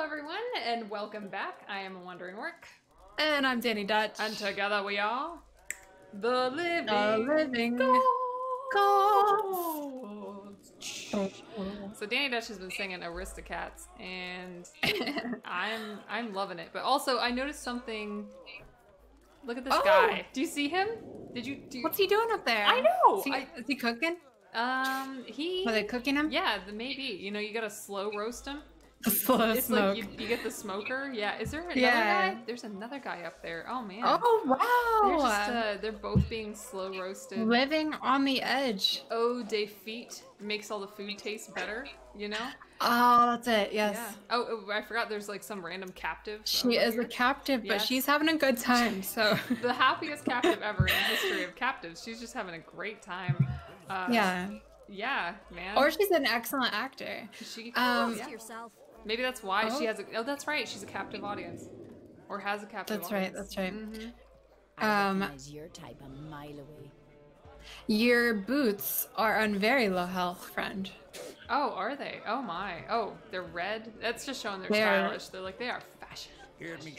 Hello everyone, and welcome back. I am a Wandering Orc. And I'm Dani Dutch. And together we are... The Living Gods. So Dani Dutch has been singing Aristocats, and I'm loving it. But also, I noticed something... Look at this guy. Do you see him? Did you... What's he doing up there? I know! Is he cooking? Are they cooking him? Yeah, maybe. You know, you gotta slow roast him. It's like you get the smoker. Yeah. Is there another guy? There's another guy up there. Oh man. Oh wow. They're just they're both being slow roasted. Living on the edge. Oh, defeat makes all the food taste better. You know. Oh, that's it. Yes. Yeah. Oh, I forgot. There's like some random captive. She is a captive, but she's having a good time. So the happiest captive ever in the history of captives. She's just having a great time. Yeah, man. Or she's an excellent actor. She herself. Maybe that's why she has a... Oh, that's right. She's a captive audience. Or has a captive audience. That's right. That's right. I recognize your type a mile away. Your boots are on very low health, friend. Oh, are they? Oh, my. Oh, they're red. That's just showing they're stylish. They're like, they are fashion. Hear me.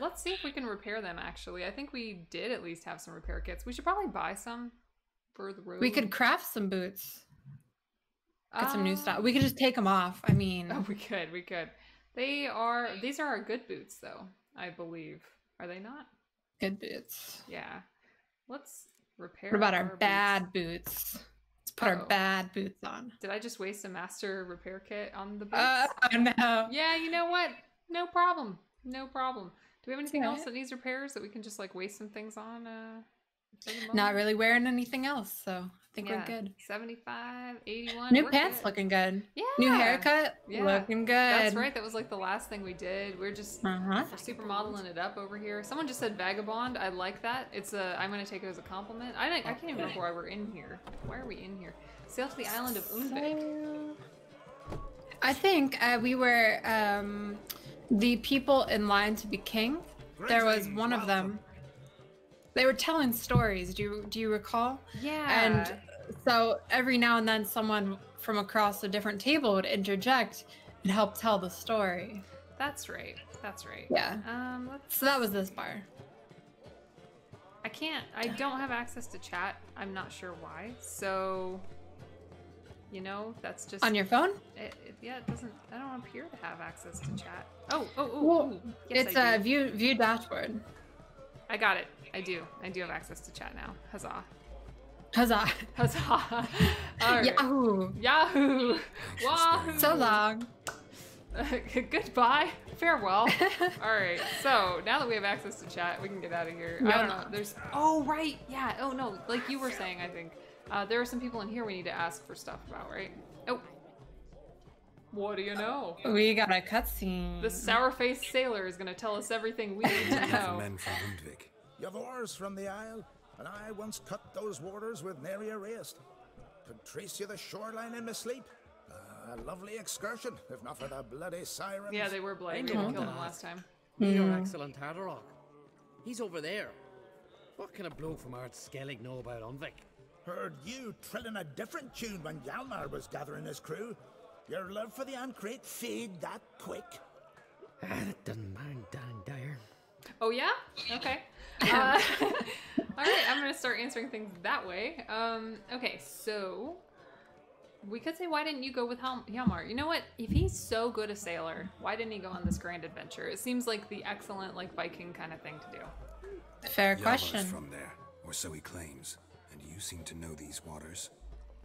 Let's see if we can repair them, actually. I think we did at least have some repair kits. We should probably buy some for the road. We could craft some boots. Get some new stuff. We could just take them off. I mean, we could. These are our good boots, though. I believe. Are they not? Good boots. Yeah. Let's repair. What about our bad boots? Let's put our bad boots on. Did I just waste a master repair kit on the boots? No. Yeah. You know what? No problem. No problem. Do we have anything else that needs repairs that we can just like waste some things on? Not really wearing anything else, so I think we're good. 75, 81. New pants looking good. Yeah. New haircut looking good. That's right. That was like the last thing we did. We're just super modeling it up over here. Someone just said vagabond. I like that. It's a. I'm gonna take it as a compliment. I can't even remember why we're in here. Why are we in here? Sail to the island of Undvik. I think we were the people in line to be king. There was one of them. They were telling stories. Do you recall? Yeah. And so every now and then someone from across a different table would interject and help tell the story. That's right. That's right. Yeah. So that was this bar. I don't have access to chat. I'm not sure why. So, you know, that's just on your phone. It doesn't. I don't appear to have access to chat. Oh. Yes, it's a view dashboard. I got it. I do have access to chat now. Huzzah. Huzzah. Huzzah. Right. Yahoo. Yahoo. Wahoo. So long. Goodbye. Farewell. All right. So now that we have access to chat, we can get out of here. No, I don't know. There's... Oh, right. Yeah. Oh, no. Like you were saying, I think. There are some people in here we need to ask for stuff about, right? Oh. What do you know? We got a cutscene. The sour-faced sailor is going to tell us everything we need to know. Men from Undvik. You've oars from the isle, and I once cut those waters with nary a rest. Could trace you the shoreline in my sleep. A lovely excursion, if not for the bloody sirens. Yeah, they were bloody. We didn't kill them last time. You're excellent, Haderach. He's over there. What can a bloke from Ard Skellig know about Undvik? Heard you trilling a different tune when Hjalmar was gathering his crew. Your love for the Ancrate fade that quick. That doesn't mind dying dire. Oh, yeah? Okay. All right, I'm going to start answering things that way. Okay, so we could say, why didn't you go with Hjalmar? You know what? If he's so good a sailor, why didn't he go on this grand adventure? It seems like the excellent, like, Viking kind of thing to do. Fair question. Hjalmar's from there, or so he claims, and you seem to know these waters.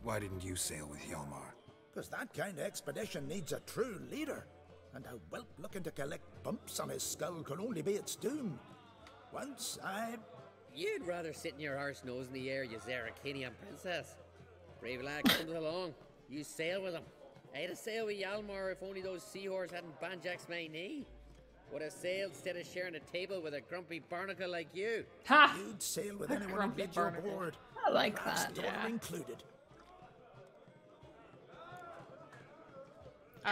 Why didn't you sail with Hjalmar? Because that kind of expedition needs a true leader. And a whelp looking to collect bumps on his skull can only be its doom. Once I... You'd rather sit in your arse nose in the air, you Zarakanian princess. Brave lad comes along. You sail with him. I'd have sailed with Hjalmar if only those seahorse hadn't banjaxed my knee. Would have sailed instead of sharing a table with a grumpy barnacle like you. Ha! You'd sail with anyone who bid your board. I like that. Yeah. Included.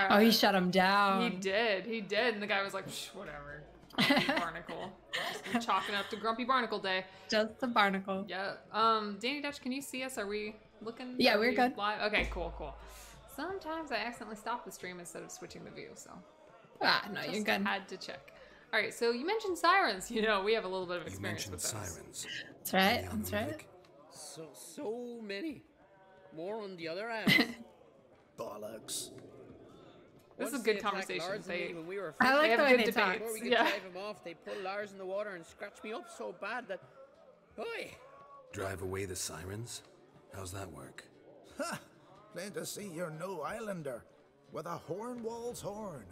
Oh, he shut him down. He did. And the guy was like, whatever. Grumpy barnacle. Just chalking up to Grumpy Barnacle Day. Just the barnacle. Yeah. Dani Dutch, can you see us? Are we looking? Yeah, we're good. Live? Okay, cool. Sometimes I accidentally stop the stream instead of switching the view, so Ah, no, you're good. Had to check. All right, so you mentioned sirens. You know, we have a little bit of experience with those. Sirens. That's right. That's right. So many. More on the other end. Bollocks. This is a good conversation. I like the way they talk. Before we could drive him off, they pulled Lars in the water and scratched me up so bad that... Oi! Drive away the sirens? How's that work? Ha! Plain to see you're no islander. With a Hornwall's horn.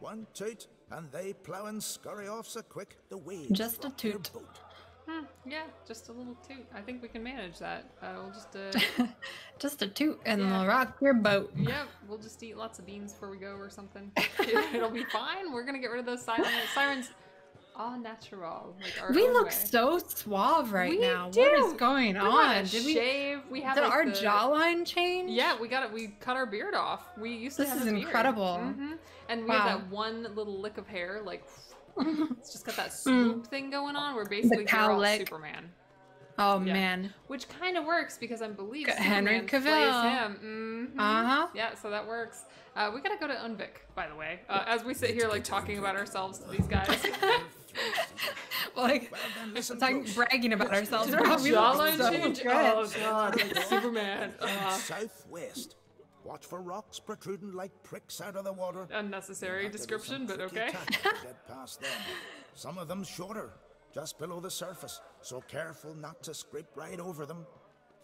One toot, and they plough and scurry off so quick the waves. Just a toot. Yeah, just a little toot. I think we can manage that. We'll just just a toot and we'll rock your boat. Yep, we'll just eat lots of beans before we go or something. It'll be fine. We're gonna get rid of those sirens. All natural. Like our we look so suave right now. Do. What is going on? Did we shave? We have our jawline change? Yeah, we got it. We cut our beard off. We used to. This is incredible. Mm-hmm. And we have that one little lick of hair, like. It's just got that swoop thing going on. We're basically Geralt Superman. Oh man, which kind of works because I believe Henry Cavill plays him. Mm-hmm. Yeah, so that works. We gotta go to Undvik, by the way. As we sit here like talking about ourselves to these guys, like bragging about ourselves. Like Superman. Southwest. Watch for rocks protruding like pricks out of the water. Unnecessary description, but okay. Get past them. Some of them shorter, just below the surface, so careful not to scrape right over them.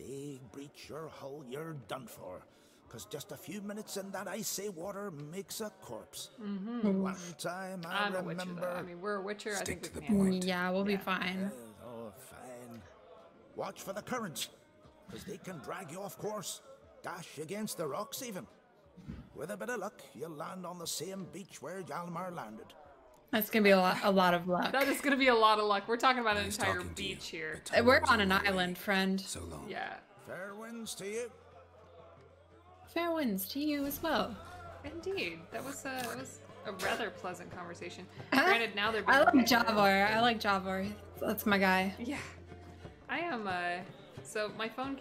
They breach your hull, you're done for. Because just a few minutes in that icy water makes a corpse. Mm-hmm. One time I remember... I mean, we're a Witcher, I think we can. Yeah, we'll be fine. Oh, fine. Watch for the currents, because they can drag you off course. Dash against the rocks even. With a bit of luck, you'll land on the same beach where Hjalmar landed. That's gonna be a lot of luck. That is gonna be a lot of luck. We're talking about an entire beach here. We're on an island, friend. So long. Yeah. Fair winds to you. Fair winds to you as well. Indeed. That was a rather pleasant conversation. Granted, now they're I like Javar. I like Javar. That's my guy. Yeah. I am so my phone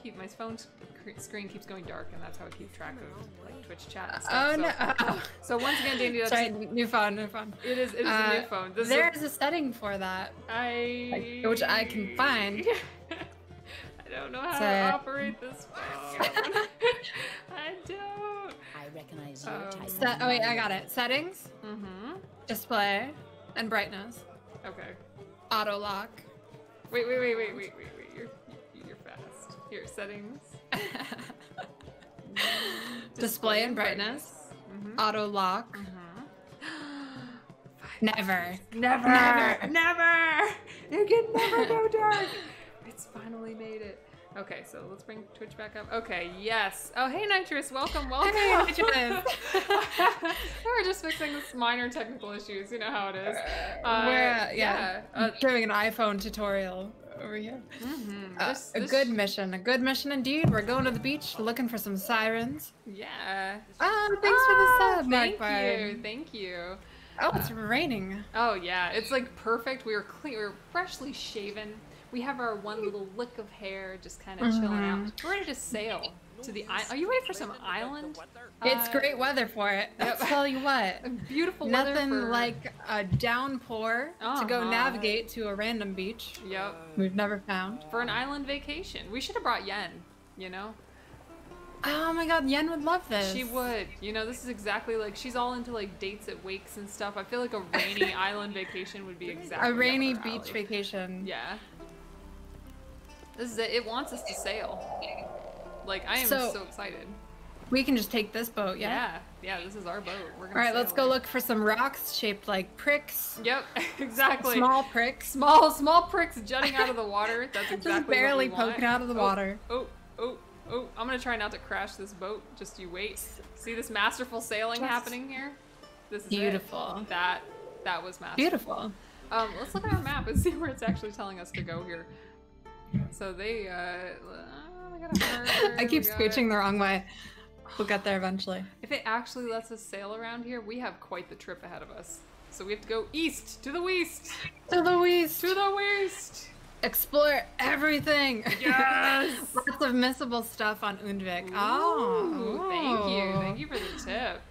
screen keeps going dark, and that's how I keep track of like Twitch chat and stuff. So once again, Dani Dutch. Sorry, new phone. It is a new phone. There is a setting for that. Which I can find. I don't know how to operate this phone. I don't. I recognize your type. Oh wait, I got it. Settings. Mm-hmm. Display and brightness. Okay. Auto lock. Wait. You're fast. Here, settings. Display and brightness. Mm-hmm. Auto lock. Mm-hmm. Never. You can never go dark. It's finally made it. Okay, so let's bring Twitch back up. Okay, yes. Oh, hey, Nitrous. Welcome. Hey, Nitrous. We're just fixing this minor technical issues. You know how it is. We're doing an iPhone tutorial over here. Mm-hmm. A good mission indeed. We're going to the beach looking for some sirens. Yeah. Thanks for the sub. Thank you. Oh, it's raining. Oh yeah, it's like perfect. We were clean. We were freshly shaven. We have our one little lick of hair just kind of chilling out. We're ready to sail to the island. Are you ready for some island? It's great weather for it. I'll tell you what. Beautiful weather. Nothing like a downpour to go navigate to a random beach. Yep. We've never found. For an island vacation. We should have brought Yen, you know? Oh my god, Yen would love this. She would. You know, this is exactly like, she's all into like dates at wakes and stuff. I feel like a rainy island vacation would be exactly. A rainy beach vacation. Yeah. This is it. It wants us to sail. Like, I am so excited. We can just take this boat, yeah, this is our boat. We're gonna let's go look for some rocks shaped like pricks. Yep, exactly. Small pricks. Small pricks jutting out of the water. That's exactly just barely what we poking want. Out of the water. Oh, I'm gonna try not to crash this boat. Just you wait. See this masterful sailing happening here? This is beautiful. It. That was masterful. Beautiful. Let's look at our map and see where it's actually telling us to go here. So they got a harbor. I keep scooching the wrong way. We'll get there eventually. If it actually lets us sail around here, we have quite the trip ahead of us. So we have to go east, to the west. To the west. To the west. Explore everything. Yes. Lots of missable stuff on Undvik. Oh, thank you for the tip.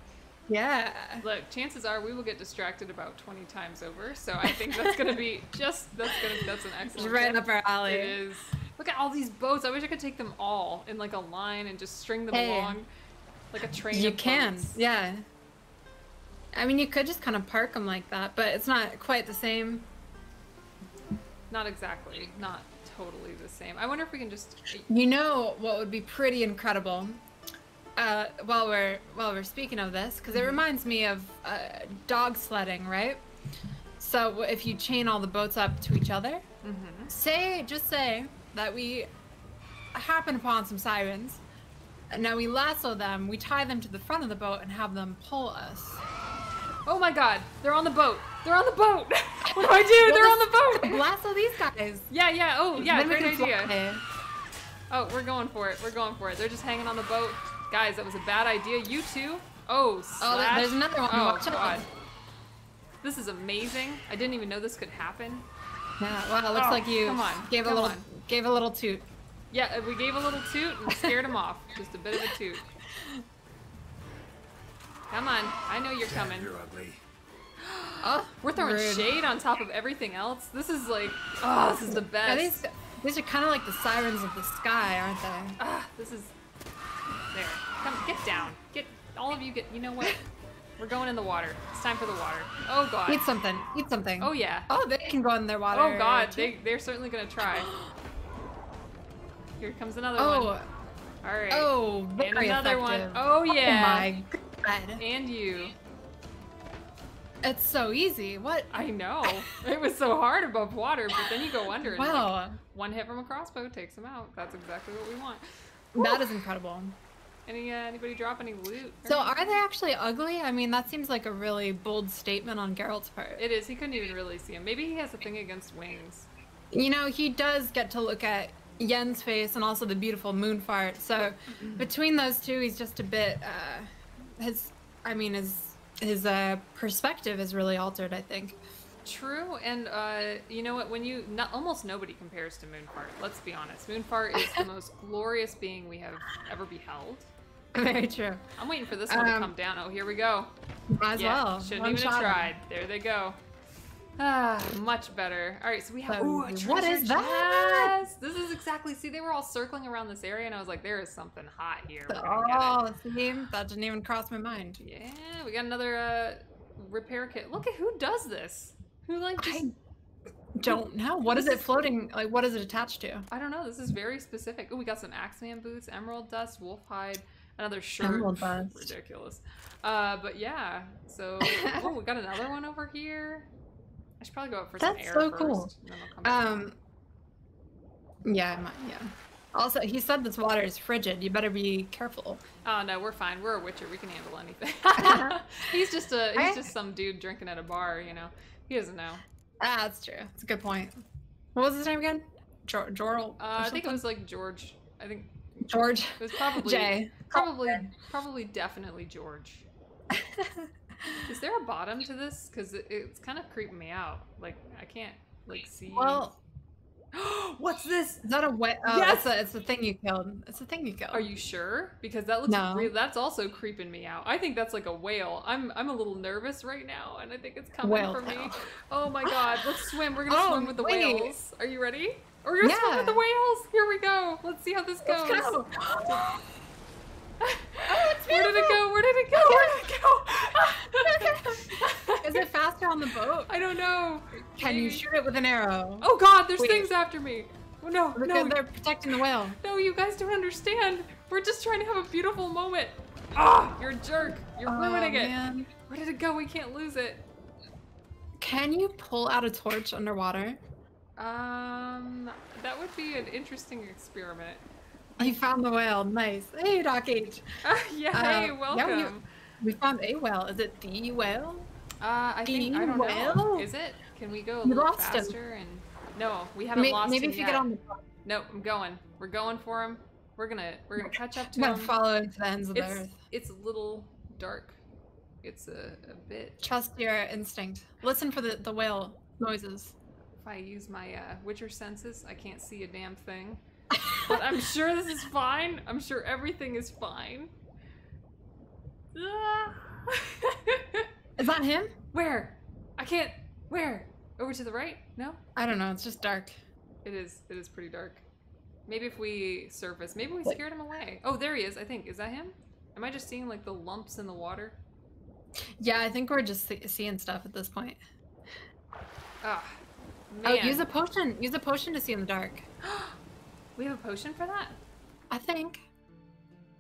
Yeah. Look, chances are we will get distracted about 20 times over, so I think that's going to be that's an excellent right tip. Up our alley. It is. Look at all these boats. I wish I could take them all in like a line and just string them along like a train. You can, yeah. I mean, you could just kind of park them like that, but it's not quite the same. Not exactly. Not totally the same. I wonder if we can just... You know what would be pretty incredible? While we're speaking of this, because it reminds me of dog sledding, right? So if you chain all the boats up to each other, just say that we happen upon some sirens, and now we lasso them, we tie them to the front of the boat, and have them pull us. Oh my God! They're on the boat. They're on the boat. What do I do? Well, they're on the boat. Lasso these guys. Yeah. Oh, yeah. Great idea. Oh, we're going for it. They're just hanging on the boat. Guys, that was a bad idea. You too? Oh, there's another one. Oh, God. This is amazing. I didn't even know this could happen. Yeah, wow, it looks like you gave a little toot. Yeah, we gave a little toot and scared him off. Just a bit of a toot. Come on. I know you're coming. You're ugly. Oh, we're throwing shade on top of everything else. This is like, this is the best. These are kind of like the sirens of the sky, aren't they? This is... There. Come, get down. You know what? We're going in the water. It's time for the water. Oh, God. Eat something. Oh, yeah. Oh, they can go in their water. Oh, God. They're certainly going to try. Here comes another one. All right. Oh, and another effective one. Oh, yeah. Oh, my God. And you. It's so easy. What? I know. It was so hard above water, but then you go under. And like, one hit from a crossbow takes them out. That's exactly what we want. Woo. That is incredible. Anybody drop any loot? So are they actually ugly? I mean, that seems like a really bold statement on Geralt's part. It is. He couldn't even really see him. Maybe he has a thing against wings. You know, he does get to look at Yen's face and also the beautiful Moonfart. So between those two, he's just a bit, his perspective is really altered, I think. True, and you know what? Almost nobody compares to Moonfart. Let's be honest. Moonfart is the most glorious being we have ever beheld. Very true. I'm waiting for this one to come down. Oh, here we go. As well. Shouldn't even have tried. There they go. Much better. All right, so we have. Ooh, what is that? Chest. This is exactly. See, they were all circling around this area, and I was like, "There is something hot here." That didn't even cross my mind. Yeah, we got another repair kit. Look at who does this. I don't know. What is it floating? Like, what is it attached to? I don't know. This is very specific. Oh, we got some Axeman boots, emerald dust, wolf hide, another shirt. Emerald dust. Ridiculous. But yeah. So, we got another one over here. I should probably go up for some air first. That's so cool. Yeah. Also, he said this water is frigid. You better be careful. Oh no, we're fine. We're a witcher. We can handle anything. He's just some dude drinking at a bar, you know. He doesn't know. Ah, that's true. That's a good point. What was his name again? Jorl. I think it was like George. I think George. It was probably Jay. Probably definitely George. Is there a bottom to this? Because it's kind of creeping me out. Like I can't like see. Well, what's this? Is that a wet? Oh, yes, it's the thing you killed. Are you sure? Because that looks real. That's also creeping me out. I think that's like a whale. I'm a little nervous right now, and I think it's coming for me. Oh my God! Let's swim. We're gonna swim with the whales. Are you ready? We're gonna swim with the whales. Here we go. Let's see how this goes. Let's go. Where did it go? Is it faster on the boat? I don't know. Can you shoot it with an arrow? Oh God, there's things after me. Oh, no, they're protecting the whale. No, you guys don't understand. We're just trying to have a beautiful moment. Ah, you're a jerk. You're ruining it. Man. Where did it go? We can't lose it. Can you pull out a torch underwater? That would be an interesting experiment. You found the whale. Nice. Hey, Doc H. Hey, welcome. Yeah, we found a whale. Is it the whale? I don't know. Is it? Can we go a little faster? No, we haven't lost him yet. Maybe if you get on the boat. No, I'm going. We're going for him. We're gonna catch up to him. We're gonna follow him to the ends of the earth. It's a little dark. It's a bit. Trust your instinct. Listen for the whale noises. If I use my Witcher senses, I can't see a damn thing. But I'm sure this is fine. I'm sure everything is fine. Is that him? Where? I can't. Where? Over to the right? No? I don't know. It's just dark. It is. It is pretty dark. Maybe if we surface. Maybe we scared him away. Oh, there he is, I think. Is that him? Am I just seeing, like, the lumps in the water? Yeah, I think we're just seeing stuff at this point. Ah, man. Oh, use a potion. Use a potion to see in the dark. We have a potion for that? I think.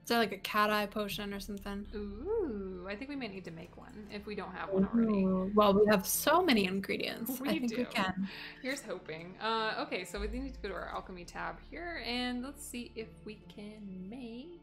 Is there, like, a cat eye potion or something? Ooh, I think we might need to make one if we don't have one already. Ooh, well, we have so many ingredients. I think we can. Here's hoping. Okay, so we need to go to our alchemy tab here, and let's see if we can make...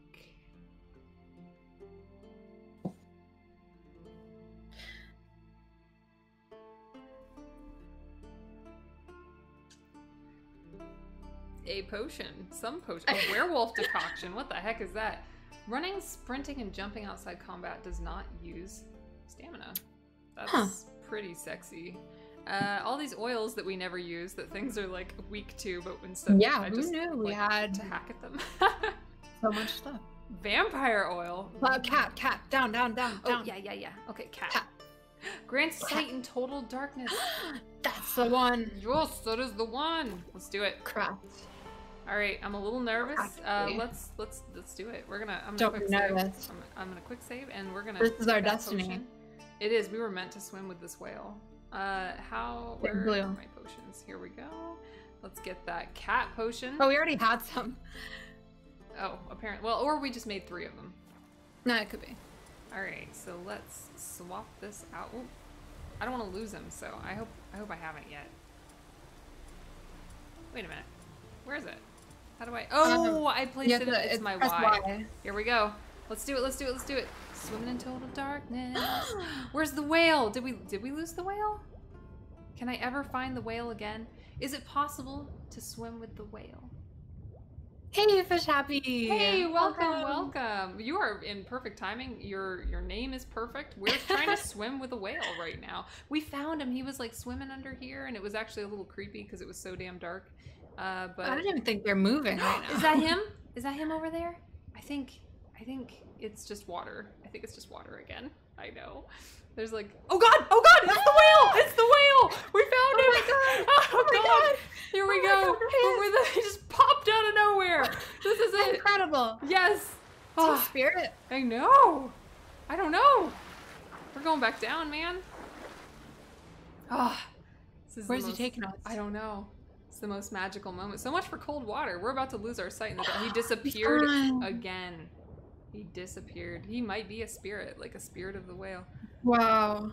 a potion. Some potion. A werewolf decoction. What the heck is that? Running, sprinting, and jumping outside combat does not use stamina. That's pretty sexy. All these oils that we never use that things are like weak to, but instead we had to hack at them. So much stuff. Vampire oil. Well, cat, down. Oh, yeah. Okay, cat. Grants sight in total darkness. That's the one. Yes, that is the one. Let's do it. Crap. All right, I'm a little nervous. Let's do it. We're gonna. I'm gonna quick save, and we're gonna. This is our destiny. Potion. It is. We were meant to swim with this whale. Where are my potions? Here we go. Let's get that cat potion. Oh, we already had some. Oh, apparently. Well, or we just made 3 of them. No, it could be. All right, so let's swap this out. Ooh, I don't want to lose him, so I hope I haven't yet. Wait a minute, where is it? How do I? Oh, I placed it. It's my Y. Here we go. Let's do it. Swimming in total darkness. Where's the whale? Did we lose the whale? Can I ever find the whale again? Is it possible to swim with the whale? Hey, Fish Happy! Hey, welcome! You are in perfect timing. Your name is perfect. We're trying to swim with a whale right now. We found him. He was like swimming under here, and it was actually a little creepy because it was so damn dark. But I don't even think they're moving right now. Is that him? Is that him over there? I think it's just water. I think it's just water again. I know. There's like, oh god, it's the whale! It's the whale! We found him! Oh my god! Here we go! He just popped out of nowhere! This is it! Incredible! Yes! Oh, spirit! I know! I don't know! We're going back down, man. Where's he taking us? I don't know. It's the most magical moment. So much for cold water. We're about to lose our sight in the dark. He disappeared again. He disappeared. He might be a spirit, like a spirit of the whale. Wow.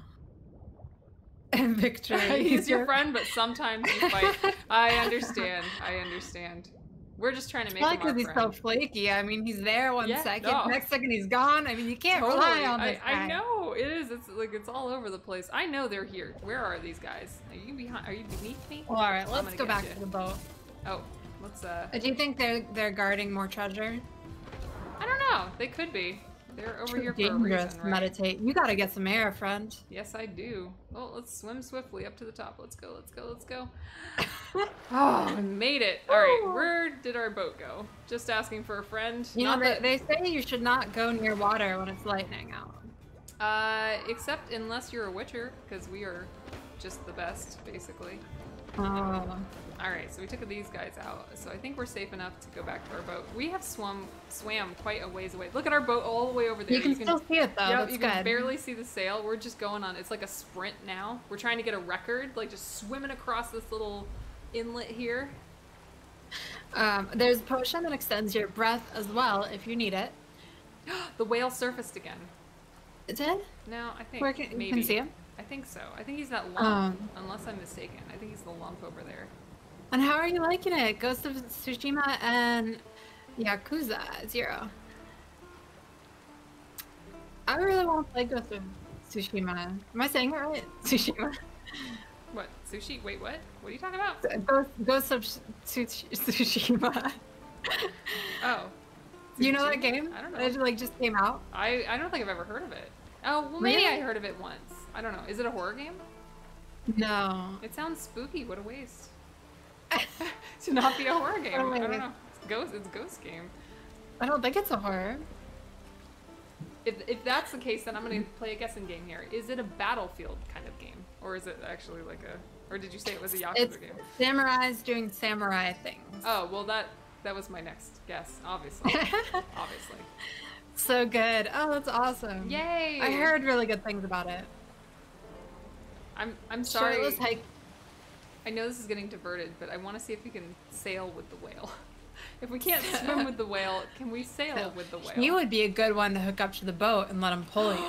And victory. He's your friend, but sometimes you fight. I understand. We're just trying to make him our friend. Because he's so flaky. I mean, he's there one second, next second he's gone. I mean, you can't rely on this guy. I know. It is. It's like it's all over the place. I know they're here. Where are these guys? Are you behind? Are you beneath me? Well, all right, let's go back to the boat. Oh, let's. Do you think they're guarding more treasure? I don't know. They could be. They're over here for a reason, right? Meditate. You gotta get some air, friend. Yes, I do. Well, let's swim swiftly up to the top. Let's go. Oh, we made it. All right, where did our boat go? Just asking for a friend. You know, they say you should not go near water when it's lightning out. Except unless you're a witcher, because we are just the best, basically. Oh. All right, so we took these guys out. So I think we're safe enough to go back to our boat. We have swam quite a ways away. Look at our boat all the way over there. You can still see it though. Yeah, you can barely see the sail. We're just going on. It's like a sprint now. We're trying to get a record, like just swimming across this little inlet here. There's a potion that extends your breath as well if you need it. The whale surfaced again. It did? No, I think maybe. You can see him? I think so. I think he's that lump, unless I'm mistaken. I think he's the lump over there. And how are you liking it? Ghost of Tsushima and Yakuza 0. I really want to play Ghost of Tsushima. Am I saying it right? Tsushima. What? Sushi? Wait, what? What are you talking about? Ghost of Tsushima. Oh. Do you know that game? I don't know. It like just came out. I don't think I've ever heard of it. Oh, well maybe I heard of it once. I don't know. Is it a horror game? No. It sounds spooky. What a waste. To not be a horror game. I don't know. It's a ghost game. I don't think it's a horror. If that's the case, then I'm going to play a guessing game here. Is it a battlefield kind of game? Or is it actually like a... Or did you say it was a Yakuza game? Samurais doing samurai things. Oh, well that was my next guess, obviously. Obviously. So good. Oh, that's awesome. Yay! I heard really good things about it. I'm sorry. Shirtless hike. I know this is getting diverted, but I want to see if we can sail with the whale. If we can't swim with the whale, can we sail with the whale? You would be a good one to hook up to the boat and let them pull you.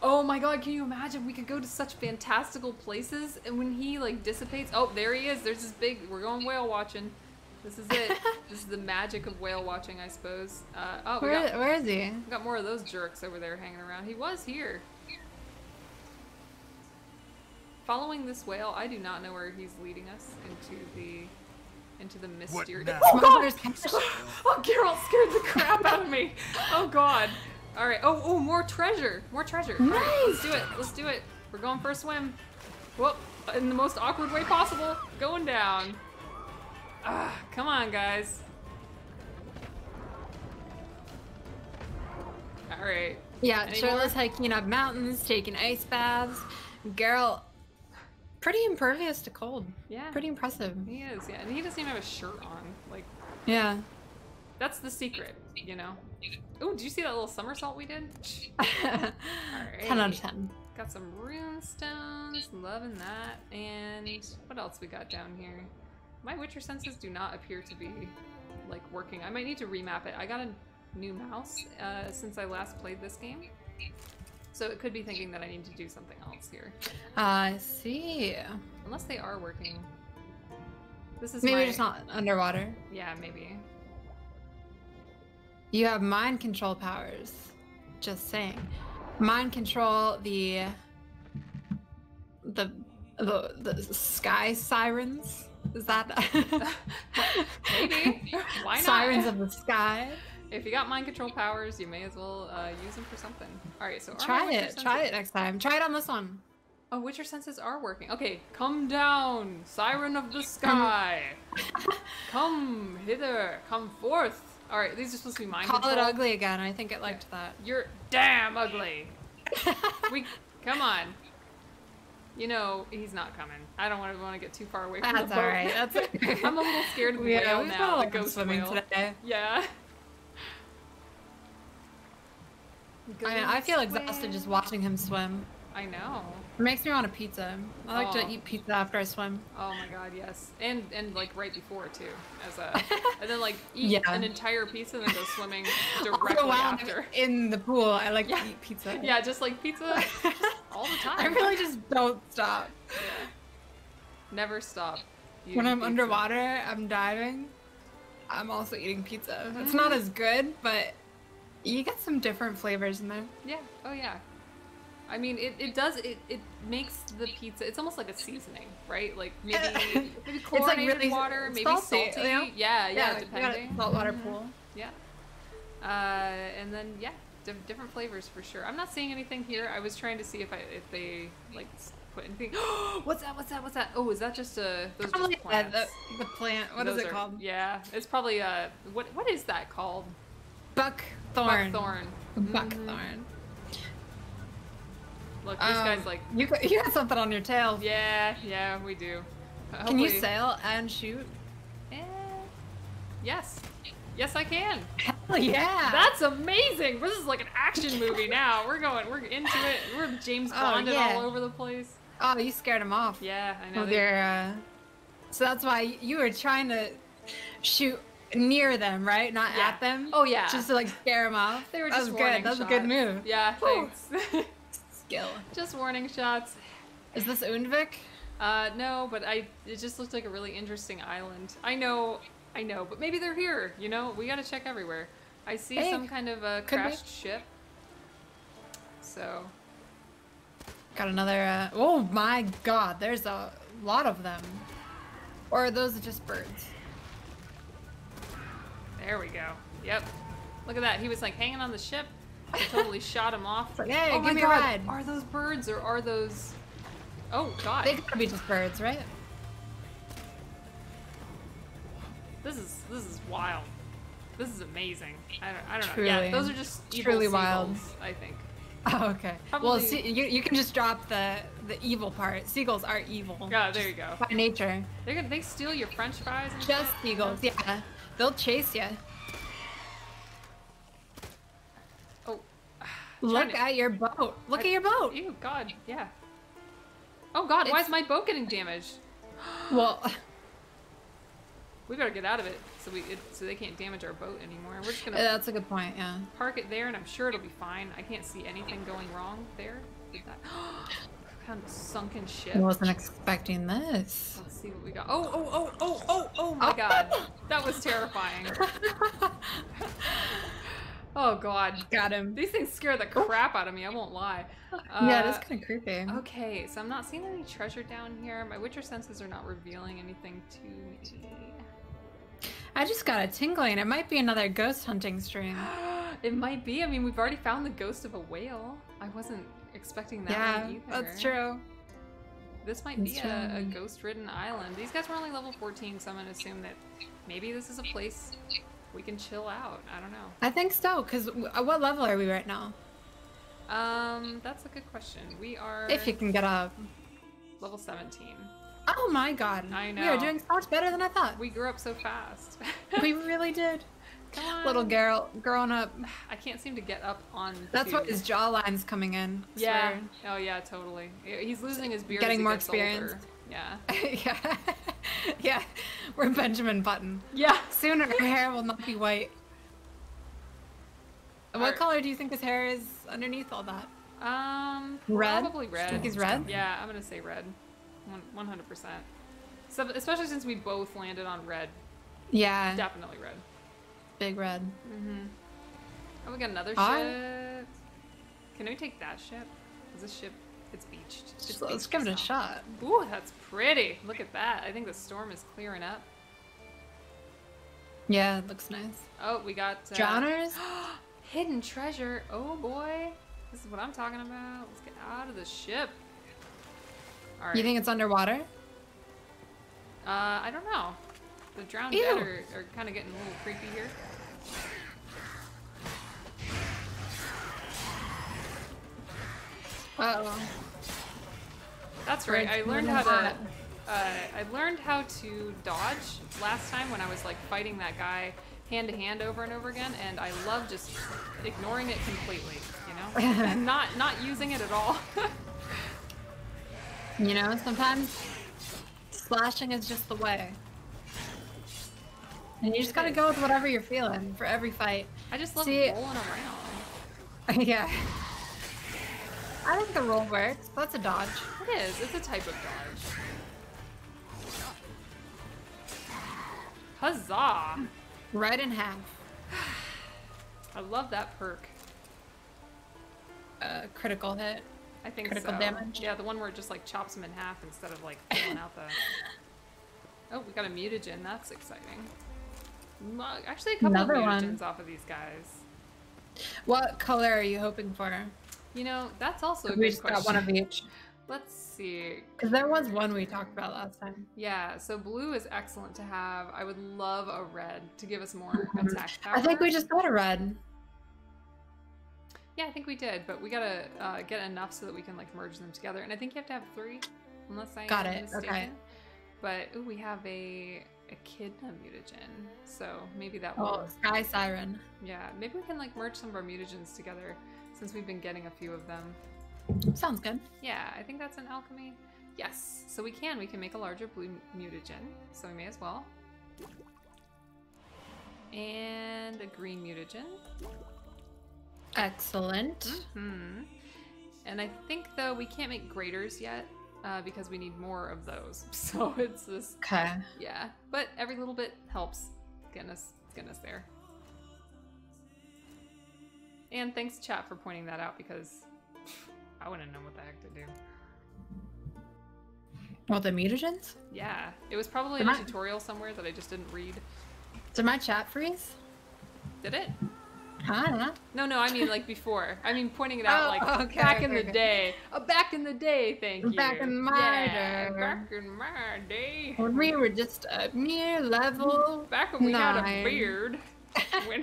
Oh my god, can you imagine? We could go to such fantastical places, and when he, like, dissipates... Oh, there he is. There's this big... We're going whale watching. This is it. This is the magic of whale watching, I suppose. Oh, where is he? We got more of those jerks over there hanging around. He was here. Following this whale, I do not know where he's leading us into the mystery. Oh, God! Oh, Geralt scared the crap out of me. Oh, God. All right. Oh, more treasure. More treasure. Nice. Right, let's do it. Let's do it. We're going for a swim. Whoop. In the most awkward way possible. Going down. Ah, come on, guys. All right. Yeah, Charlotte's hiking up mountains, taking ice baths. Geralt, pretty impervious to cold. Yeah. Pretty impressive. He is, yeah. And he doesn't even have a shirt on. Like. Yeah. That's the secret, you know? Oh, did you see that little somersault we did? All right. 10 out of 10. Got some runestones. Loving that. And what else we got down here? My Witcher senses do not appear to be, like, working. I might need to remap it. I got a new mouse since I last played this game. So it could be thinking that I need to do something else here. I see. Unless they are working. This is maybe just not underwater. Yeah, maybe. You have mind control powers. Just saying. Mind control the sky sirens. Is that maybe? Why not? Sirens of the sky. If you got mind control powers, you may as well use them for something. All right, so try it. Try it next time. Try it on this one. Oh, Witcher senses are working. Okay, come down, siren of the sky. Come hither. Come forth. All right, these are supposed to be mind control. Call it ugly again. I think it liked that. You're damn ugly. Come on. You know, he's not coming. I don't want to get too far away from the boat. That's all right. That's okay. I'm a little scared of the whale now. The ghost whale. Today. Yeah. I mean, I feel exhausted just watching him swim. I know. It makes me want a pizza. I like to eat pizza after I swim. Oh my god, yes. And like right before too. And then like eat an entire pizza and then go swimming directly after. In the pool, I like to eat pizza. Yeah, just like pizza just all the time. I really just don't stop. Yeah. Never stop. When I'm underwater, I'm diving, I'm also eating pizza. It's not as good, but you get some different flavors in there. Yeah, oh yeah. I mean, it makes the pizza, it's almost like a seasoning, right? Like maybe chlorinated really water, maybe salty. You know? Yeah, depending. Saltwater pool. Yeah. And then, yeah, different flavors for sure. I'm not seeing anything here. I was trying to see if they, like, put anything. What's that? Oh, is that just those are just plants? Yeah, the plant, what is it called? Yeah, it's probably, what is that called? Buckthorn. Buckthorn. Mm-hmm. Buckthorn. Look, these guys like... You got something on your tail. Yeah, we do. Hopefully. Can you sail and shoot? Yes. Yes, I can. Hell yeah. That's amazing. This is like an action movie now. We're into it. We're James Bonded all over the place. Oh, you scared him off. Yeah, I know. So that's why you were trying to shoot near them, right? Not at them? Oh, yeah. Just to like scare them off. They were just warning shots. That was a good move. Yeah, thanks. Skill. Just warning shots. Is this Undvik? No, but it just looked like a really interesting island. I know, but maybe they're here, you know? We gotta check everywhere. I see some kind of a crashed ship. So. Got another, oh my god, there's a lot of them. Or are those just birds? There we go. Yep. Look at that, he was like hanging on the ship. I totally shot him off. Like, hey, oh my god! Are those birds or are those? Oh god! They could be just birds, right? This is wild. This is amazing. I don't know. Yeah, those are just truly evil wild. Seagulls, I think. Oh, okay. Probably. Well, see, you can just drop the evil part. Seagulls are evil. Yeah, there you go. By nature. They steal your French fries and just stuff? Seagulls, yeah. They'll chase you. Oh. Look at your boat. Look at your boat. Ew, God, yeah. Oh, God, why is my boat getting damaged? Well... We better get out of it so so they can't damage our boat anymore. We're just gonna. That's a good point. Yeah. Park it there, and I'm sure it'll be fine. I can't see anything going wrong there. Kind of sunken ship. I wasn't expecting this. Let's see what we got. Oh my God, that was terrifying. Oh God, got him. These things scare the crap out of me. I won't lie. Yeah, that's kind of creepy. Okay, so I'm not seeing any treasure down here. My Witcher senses are not revealing anything to me. I just got a tingling. It might be another ghost hunting stream. It might be. I mean, we've already found the ghost of a whale. I wasn't expecting that one either. Yeah, that's true. This might be a ghost-ridden island. These guys were only level 14, so I'm gonna assume that maybe this is a place we can chill out. I don't know. I think so, because what level are we right now? That's a good question. We are... If you can get up. Level 17. Oh my God. I know. We are doing so much better than I thought. We grew up so fast. We really did. Come on. Little girl, growing up. I can't seem to get up on That's what his jawline's coming in. Yeah. Swear. Oh yeah, totally. He's losing his beard. Getting more experience. Older. Yeah. Yeah. Yeah. We're Benjamin Button. Yeah. Soon our hair will not be white. What color do you think his hair is underneath all that? Red? Probably red. I think he's red? Yeah, I'm gonna say red. 100%. So, especially since we both landed on red. Yeah. Definitely red. Big red. Mm-hmm. Oh, we got another ship. Can we take that ship? Is this ship? It's beached. Let's give it a shot. Ooh, that's pretty. Look at that. I think the storm is clearing up. Yeah, it looks nice. Oh, we got... Drowners? Hidden treasure. Oh, boy. This is what I'm talking about. Let's get out of the ship. Right. You think it's underwater? I don't know. The drowned dead are kind of getting a little creepy here. Uh-oh. That's right. I learned how to. I learned how to dodge last time when I was like fighting that guy hand to hand over and over again, and I love just ignoring it completely. You know, and not using it at all. You know, sometimes slashing is just the way. And you just gotta go with whatever you're feeling for every fight. I just love rolling around. Yeah. I think the roll works. That's a dodge. It is. It's a type of dodge. Huzzah! Right in half. I love that perk. Critical hit. I think critical damage. Yeah, the one where it just like chops them in half instead of like pulling out the... Oh, we got a mutagen. That's exciting. Actually, a couple of mutagens off of these guys. What color are you hoping for? You know, that's also a good question. We just got one of each. Let's see. Because there was one we talked about last time. Yeah, so blue is excellent to have. I would love a red to give us more attack power. I think we just got a red. Yeah, I think we did, but we gotta get enough so that we can like merge them together. And I think you have to have 3, unless I got it. Okay. But ooh, we have a echidna mutagen, so maybe that will. Oh, sky siren. Yeah, maybe we can like merge some of our mutagens together since we've been getting a few of them. Sounds good. Yeah, I think that's an alchemy. Yes, so we can make a larger blue mutagen, so we may as well. And a green mutagen. Excellent. Mm-hmm. And I think though we can't make graders yet because we need more of those. So it's this. Okay. Yeah, but every little bit helps. Getting us there. And thanks chat for pointing that out because I wouldn't know what the heck to do. Well, the mutagens? Yeah, it was probably in a tutorial somewhere that I just didn't read. Did my chat freeze? Did it? I don't know. No, I mean like before. I mean pointing it out back in the day. Oh, back in the day, thank you. Back in my day. Back in my day. When we were just a mere level. Back when we had a beard. when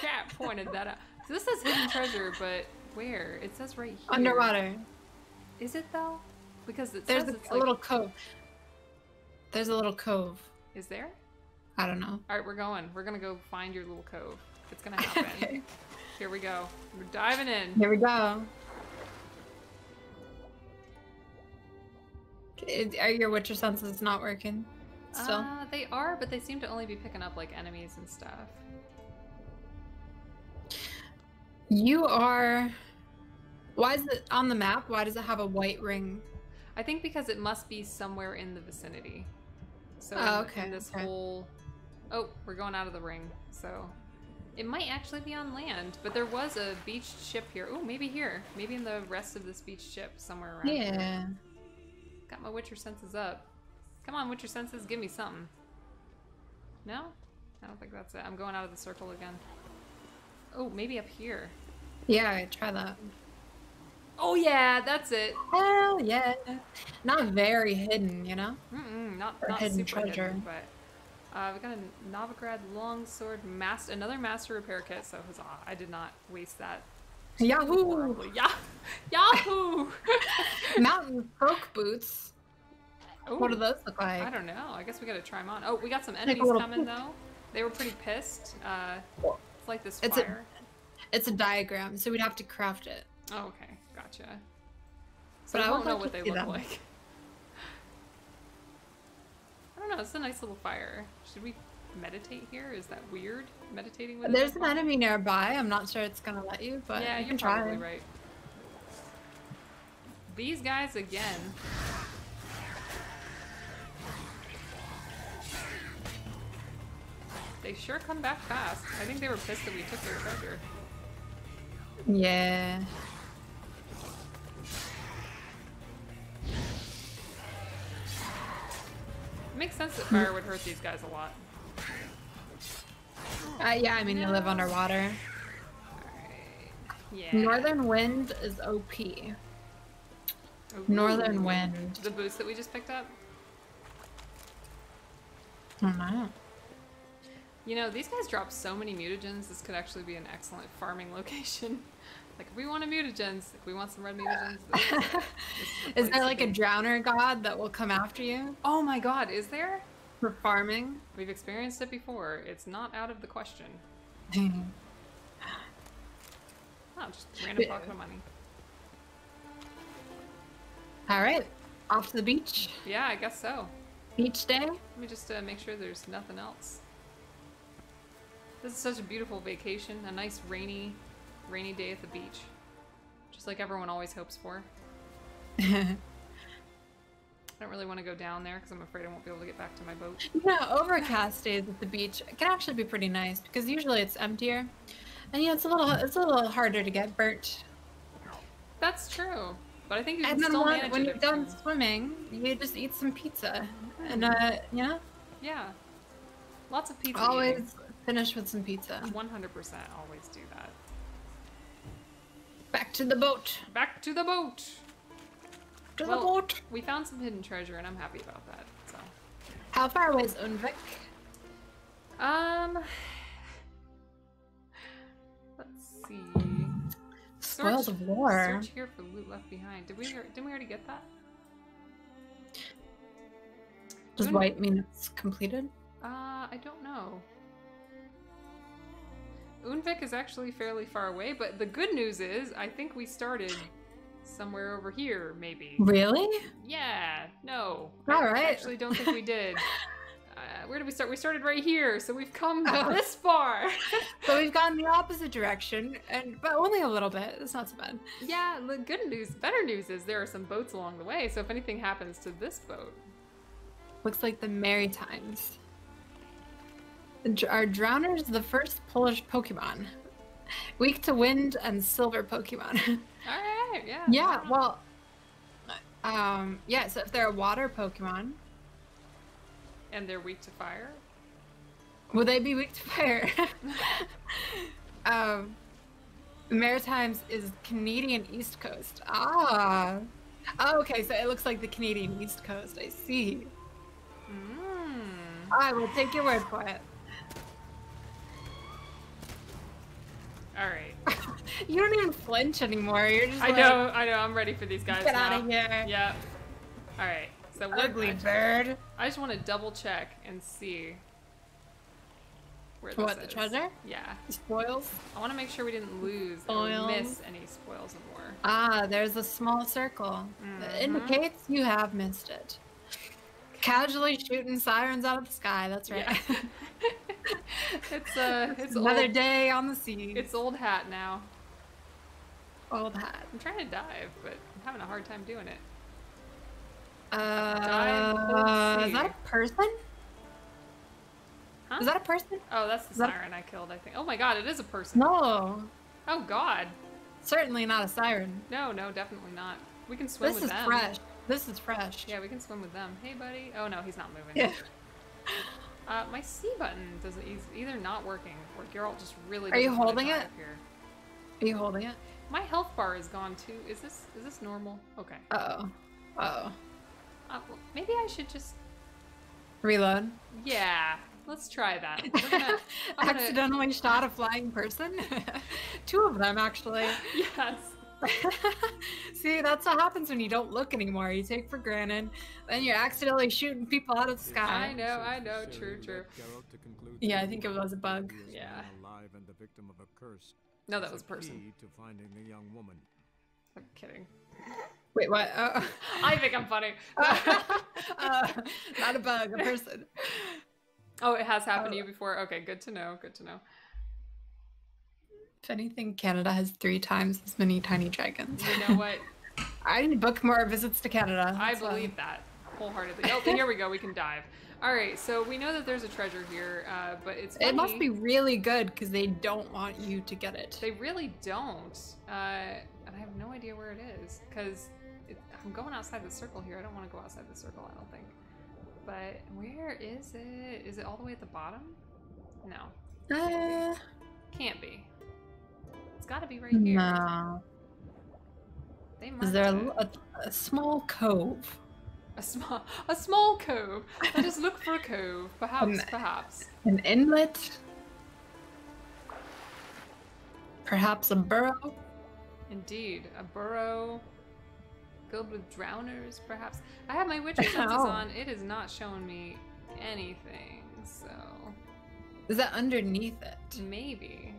Cat pointed that out. So this says hidden treasure, but where? It says right here. Underwater. Is it though? Because it there's says it's a like... little cove. There's a little cove. Is there? I don't know. All right, we're going. We're gonna go find your little cove. It's gonna happen. Okay. Here we go. We're diving in. Here we go. Are your Witcher senses not working still? They are, but they seem to only be picking up like enemies and stuff. You are... Why is it on the map? Why does it have a white ring? I think because it must be somewhere in the vicinity. So in this whole... Oh, we're going out of the ring, so... It might actually be on land, but there was a beached ship here. Oh, maybe here. Maybe in the rest of this beached ship somewhere around here. Got my Witcher senses up. Come on, Witcher senses, give me something. No? I don't think that's it. I'm going out of the circle again. Oh, maybe up here. Yeah, try that. Oh yeah, that's it. Hell yeah. Not very hidden, you know? Mm-mm, not hidden super treasure. Hidden, but... we got a Novigrad Longsword Master... Another Master Repair Kit, so huzzah. I did not waste that. Yahoo! Yahoo! Mountain folk boots. Ooh, what do those look like? I don't know. I guess we gotta try them on. Oh, we got some enemies coming though. They were pretty pissed. It's like this fire. It's a diagram, so we'd have to craft it. Oh, okay, gotcha. So I don't know what they look like. I don't know. It's a nice little fire. Should we meditate here? Is that weird? Meditating with there's an enemy nearby. I'm not sure it's gonna let you, but yeah, you can try. Probably right. These guys again. They sure come back fast. I think they were pissed that we took their treasure. Yeah. It makes sense that fire would hurt these guys a lot. Yeah, I mean, you live underwater. Alright. Yeah. Northern Wind is OP. Ooh. Northern Wind. The boost that we just picked up? I don't know. You know, these guys drop so many mutagens, this could actually be an excellent farming location. Like, if we want a mutagens, if we want some red mutagens... Is there, like, a drowner god that will come after you? Oh my god, is there? For farming? We've experienced it before. It's not out of the question. Oh, just random pocket of money. Alright, off to the beach? Yeah, I guess so. Beach day? Let me just make sure there's nothing else. This is such a beautiful vacation. A nice rainy day at the beach. Just like everyone always hopes for. I don't really want to go down there because I'm afraid I won't be able to get back to my boat. Yeah, overcast days at the beach can actually be pretty nice because usually it's emptier. And yeah, it's a little harder to get burnt. That's true. But I think you can still manage it. When you're done swimming, you just eat some pizza. And you know? Yeah. Lots of pizza. Always eating. Finish with some pizza. 100% always do that. Back to the boat. Back to the boat. To the boat. We found some hidden treasure, and I'm happy about that. So, how far away is Undvik? Let's see. Spoils of War. Search here for loot left behind. Didn't we already get that? Does white mean it's completed? I don't know. Undvik is actually fairly far away, but the good news is I think we started somewhere over here, maybe. Really? Yeah. No. All right. I actually don't think we did. Where did we start? We started right here, so we've come this far. So we've gone the opposite direction, but only a little bit. It's not so bad. Yeah, the good news, better news is there are some boats along the way, so if anything happens to this boat. Looks like the merry times. Are Drowners the first Polish Pokemon? Weak to wind and silver Pokemon. Alright, yeah. Yeah, well... yeah, so if they're a water Pokemon... And they're weak to fire? Will they be weak to fire? Maritimes is Canadian East Coast. Ah! Oh, okay, so it looks like the Canadian East Coast. I see. Mm. I will take your word for it. All right. You don't even flinch anymore. You're just I know. I'm ready for these guys. Get out of here. Yep. All right. So ugly bird. I just want to double check and see where this is. The treasure? Yeah. Spoils? I want to make sure we didn't lose or miss any spoils of war. Ah, there's a small circle that indicates you have missed it. Casually shooting sirens out of the sky. That's right. Yeah. It's another day on the sea. It's old hat now. Old hat. I'm trying to dive, but I'm having a hard time doing it. Is that a person? Huh? Is that a person? Oh, that's the siren I killed, I think. Oh my god, it is a person. No. Oh god. Certainly not a siren. No, no, definitely not. We can swim with them. This is fresh. This is fresh. Yeah, we can swim with them. Hey, buddy. Oh no, he's not moving. Yeah. My C button doesn't. He's either not working or Geralt just really. Are you holding it? Are you holding it? My health bar is gone too. Is this normal? Okay. Uh oh. Uh oh. Well, maybe I should just reload. Yeah, let's try that. We're gonna, accidentally shot a flying person. 2 of them actually. Yes. See, that's what happens when you don't look anymore. You take for granted, then you're accidentally shooting people out of the sky. I know, true, true. Yeah, I think it was a bug. Yeah. No, that was a person. I'm kidding. Wait, what? Oh. I think I'm funny. Not a bug, a person. Oh, it has happened to you before? Okay, good to know, good to know. If anything, Canada has 3 times as many tiny dragons. You know what? I need to book more visits to Canada. I believe that wholeheartedly. Oh, here we go. We can dive. All right. So we know that there's a treasure here, but it's funny. It must be really good because they don't want you to get it. They really don't. And I have no idea where it is because I'm going outside the circle here. I don't want to go outside the circle, I don't think. But where is it? Is it all the way at the bottom? No. Can't be. It's gotta be right here. No. They must. Is there a small cove? A small cove. Let us look for a cove. Perhaps, perhaps. An inlet. Perhaps a burrow. Indeed, a burrow filled with drowners, perhaps. I have my witcher senses on. It is not showing me anything, so. Is that underneath it? Maybe.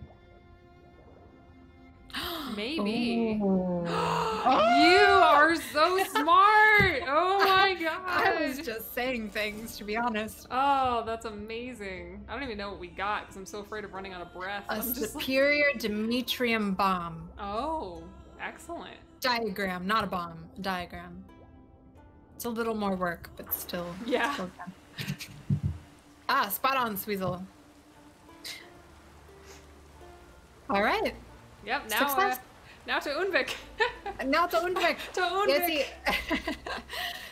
Maybe. You are so smart! Oh my god! I was just saying things, to be honest. Oh, that's amazing. I don't even know what we got because I'm so afraid of running out of breath. A superior Demetrium bomb. Oh, excellent. Diagram, not a bomb. A diagram. It's a little more work, but still. Yeah. Still ah, spot on, Sweezel. All right. Yep, now to Undvik. Now to Undvik. To Undvik. Yeah,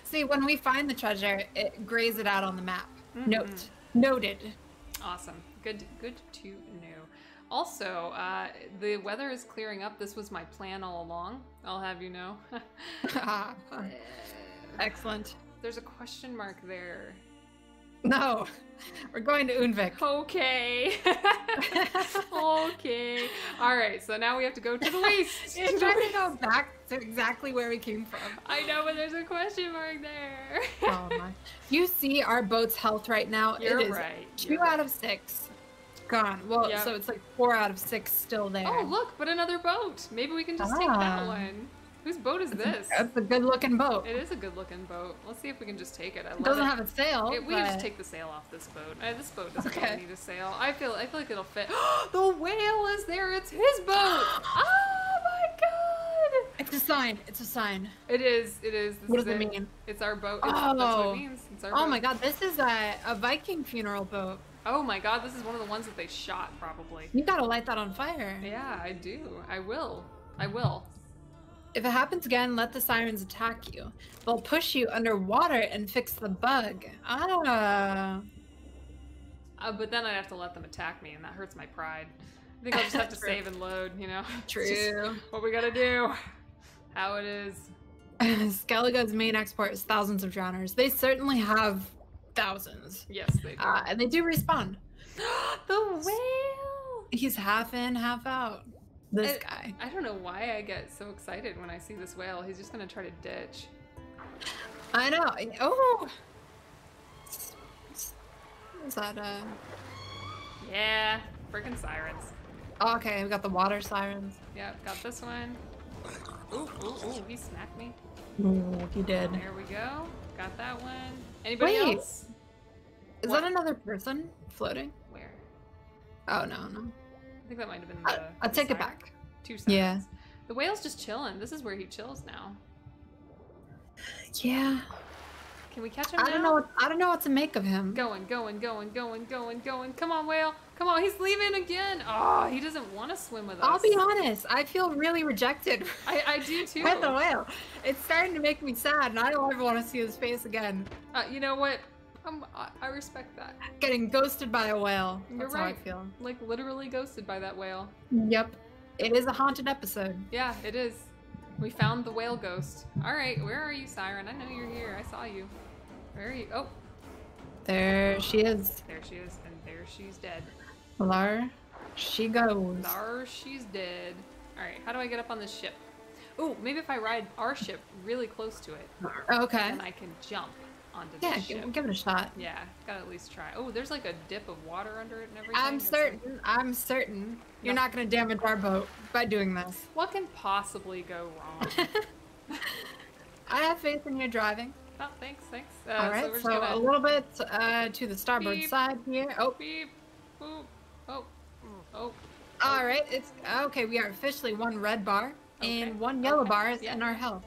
see, when we find the treasure, it grays it out on the map. Mm-hmm. Noted. Awesome. Good to know. Also, the weather is clearing up. This was my plan all along. I'll have you know. Excellent. There's a question mark there. No, we're going to Undvik. Okay. Okay. All right. So now we have to go to the waste. We're trying to go back to exactly where we came from. I know, but there's a question mark there. Oh my! You see our boat's health right now? You're right. 2 out of 6 gone. Well, yep. So it's like 4 out of 6 still there. Oh look, but another boat. Maybe we can just take that one. Whose boat is this? That's a good-looking boat. It is a good-looking boat. Let's see if we can just take it. I love it. Doesn't have a sail. We can just take the sail off this boat. This boat doesn't really need a sail. I feel like it'll fit. The whale is there. It's his boat. Oh my god! It's a sign. It's a sign. It is. It is. This what does it mean? It's our boat. That's what it means. It's our boat. My god! This is a Viking funeral boat. Oh my god! This is one of the ones that they shot, probably. You gotta light that on fire. Yeah, I do. I will. I will. If it happens again, let the sirens attack you. They'll push you underwater and fix the bug. But then I'd have to let them attack me, and that hurts my pride. I think I'll just have to save and load, you know? True. What we gotta do. How it is. Skellige's main export is thousands of drowners. They certainly have thousands. Yes, they do. And they do respawn. The whale! He's half in, half out. This guy. I don't know why I get so excited when I see this whale. He's just gonna try to ditch. I know. Oh. Is that a? Yeah, freaking sirens. Oh, okay, we got the water sirens. Yep, got this one. Ooh, he smacked me. Ooh, he did. There we go. Got that one. Anybody else? Is that another person floating? Where? Oh no, no. I think that might have been the. I'll take it back. Two sirens. Yeah. The whale's just chilling. This is where he chills now. Yeah. Can we catch him now? I don't know what to make of him. Going. Come on, whale. Come on, he's leaving again. Oh, he doesn't want to swim with us. I'll be honest. I feel really rejected. I do too. By the whale. It's starting to make me sad, and I don't ever want to see his face again. You know what? I respect that. Getting ghosted by a whale. You're That's right. How I feel. Like, literally ghosted by that whale. Yep. It is a haunted episode. Yeah, it is. We found the whale ghost. All right, where are you, Siren? I know you're here. I saw you. Where are you? Oh. There she is. There she is, and there she's dead. There she goes. There she's dead. All right, how do I get up on this ship? Ooh, maybe if I ride our ship really close to it. Okay. And I can jump onto this ship. Yeah, give it a shot. Yeah, gotta at least try. Oh, there's like a dip of water under it and everything. I'm certain. You're not going to damage our boat by doing this. What can possibly go wrong? I have faith in your driving. Oh, thanks. Alright, so, a little bit to the starboard side here. Oh. Beep. Boop. Oh. Alright, it's... Okay, we are officially one red bar and one yellow bar is in our health.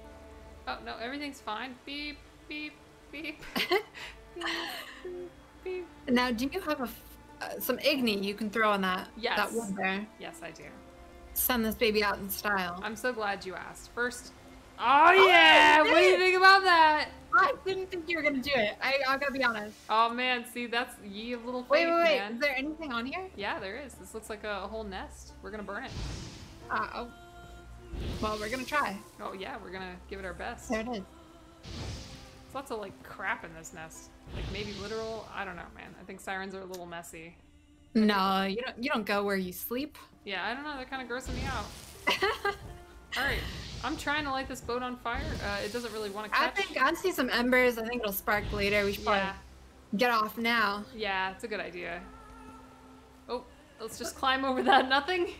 Oh, no, everything's fine. Beep, beep, beep. beep. Now, do you have a... some Igni you can throw on that. Yes. That one there. Yes, I do. Send this baby out in style. I'm so glad you asked. First. Oh, yeah. What do you think about that? I didn't think you were going to do it. I got to be honest. Oh, man. See, that's ye little faith, Wait. Man. Is there anything on here? Yeah, there is. This looks like a whole nest. We're going to burn it. Oh. Well, we're going to try. Oh, yeah. We're going to give it our best. There it is. There's lots of, like, crap in this nest. Like, maybe literal? I don't know, man. I think sirens are a little messy. No, you don't go where you sleep. Yeah, I don't know. They're kind of grossing me out. All right. I'm trying to light this boat on fire. It doesn't really want to catch. I think I see some embers. I think it'll spark later. We should probably get off now. Yeah, it's a good idea. Oh, let's just climb over that nothing.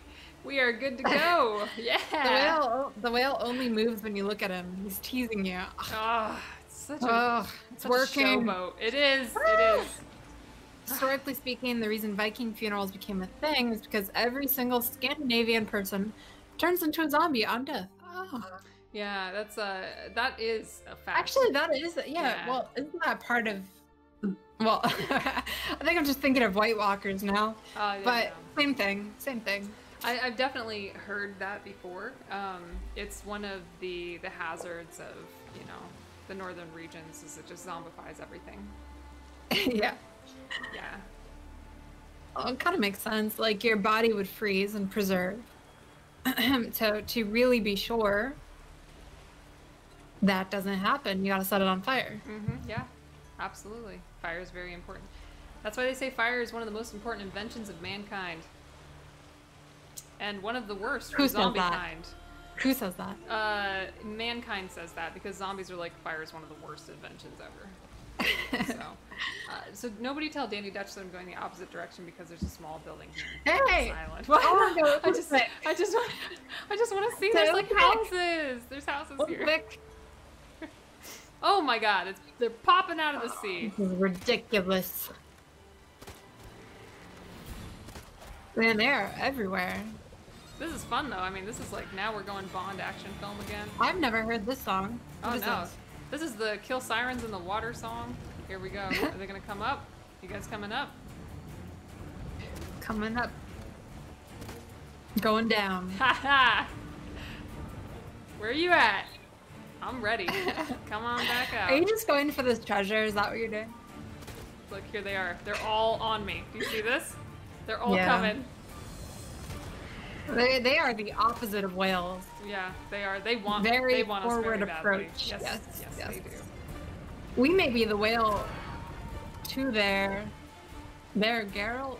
We are good to go. Yeah. The whale only moves when you look at him. He's teasing you. Oh. It's working. It is. It is. Historically speaking, the reason Viking funerals became a thing is because every single Scandinavian person turns into a zombie on death. Oh. Yeah, that is a fact. Actually, that is. Yeah. Well, isn't that part of? Well, I think I'm just thinking of White Walkers now. Yeah, but same thing. I've definitely heard that before. It's one of the hazards of the northern regions is it just zombifies everything. Yeah. Well, it kind of makes sense. Like your body would freeze and preserve. So to really be sure that doesn't happen, you gotta set it on fire. Mm-hmm. Yeah, absolutely. Fire is very important. That's why they say fire is one of the most important inventions of mankind. And one of the worst for zombie kind. Who says that? Mankind says that because zombies are like, fire is one of the worst inventions ever. So nobody tell Dani Dutch that I'm going the opposite direction because there's a small building here. Hey! Oh my God, I just want to see. There's like houses. There's houses here. Oh my God, they're popping out of the sea. This is ridiculous. Man, they are everywhere. This is fun though. I mean, this is like now we're going Bond action film again. I've never heard this song. What This is the Kill Sirens in the Water song. Here we go. Are they gonna come up? You guys coming up? Coming up. Going down. Haha. Where are you at? I'm ready. Come on back up. Are you just going for this treasure? Is that what you're doing? Look, here they are. They're all on me. Do you see this? They're all coming. They are the opposite of whales. Yeah, they are. They want forward us very approach. Badly. Yes, they do. We may be the whale to their Geralt.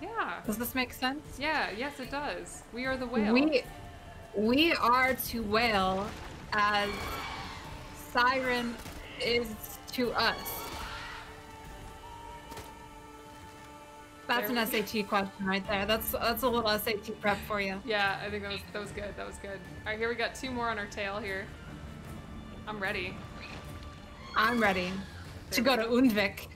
Yeah. Does this make sense? Yeah, yes it does. We are the whale. We are to whale as Siren is to us. That's an SAT question right there. That's a little SAT prep for you. Yeah, I think that was good. That was good. All right, here we got two more on our tail here. I'm ready. I'm ready to go to Undvik.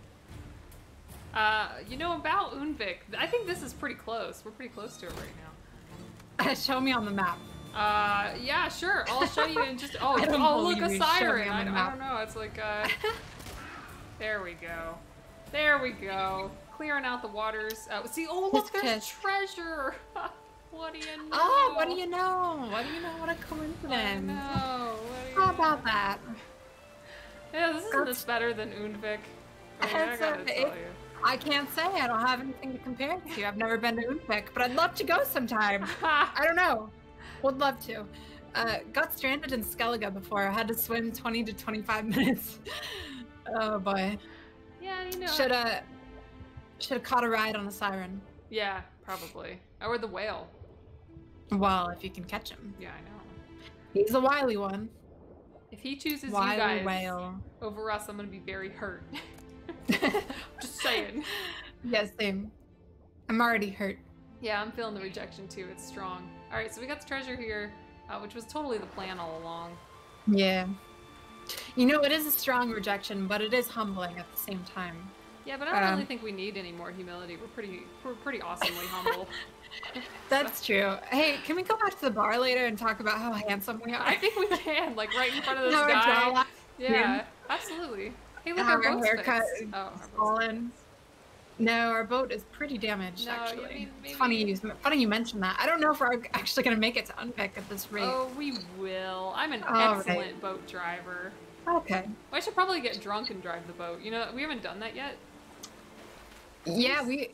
You know about Undvik? I think this is pretty close. We're pretty close to it right now. Show me on the map. Yeah, sure. I'll show you in just. Oh, oh, look, a siren. I don't know. It's like. There we go. There we go. Clearing out the waters. See, oh look, there's treasure. What do you know? Oh, what do you know? What do you know? What a coincidence. How about that? Yeah, this isn't this better than Undvik. I gotta tell you. I can't say. I don't have anything to compare it to. I've never been to Undvik, but I'd love to go sometime. I don't know. Would love to. Got stranded in Skellige before. I had to swim 20 to 25 minutes. Oh boy. Yeah, you know. Should have caught a ride on a siren. Yeah, probably. Or the whale. Well, if you can catch him. Yeah, I know. He's a wily one. If he chooses wily you guys whale. Over us, I'm going to be very hurt. Just saying. Yeah, same. I'm already hurt. Yeah, I'm feeling the rejection too. It's strong. All right, so we got the treasure here, which was totally the plan all along. Yeah. You know, it is a strong rejection, but it is humbling at the same time. Yeah, but I don't really think we need any more humility. We're pretty awesomely humble. That's true. Hey, can we go back to the bar later and talk about how handsome we are? I think we can, like right in front of this guy. Yeah, absolutely. Hey, look, our boat's fixed. Oh, our fallen. No, our boat is pretty damaged, actually. Yeah, it's funny you mentioned that. I don't know if we're actually going to make it to Undvik at this rate. Oh, we will. I'm an excellent boat driver. Okay. Well, I should probably get drunk and drive the boat. You know, we haven't done that yet. Yeah, we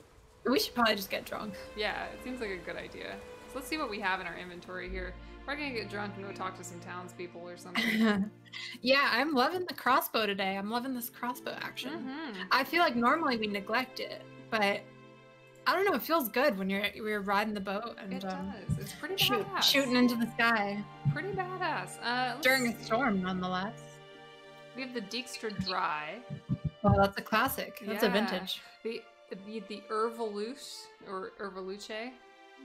should probably just get drunk. Yeah, it seems like a good idea. So let's see what we have in our inventory here. We're gonna get drunk and go talk to some townspeople or something. Yeah, I'm loving the crossbow today. I'm loving this crossbow action. Mm-hmm. I feel like normally we neglect it, but I don't know. It feels good when you're riding the boat and it does. It's pretty badass. Shooting into the sky. Pretty badass. During a storm, nonetheless. We have the Dijkstra Dry. Well, that's a classic. That's a vintage. The Ervaluche or Ervaluche.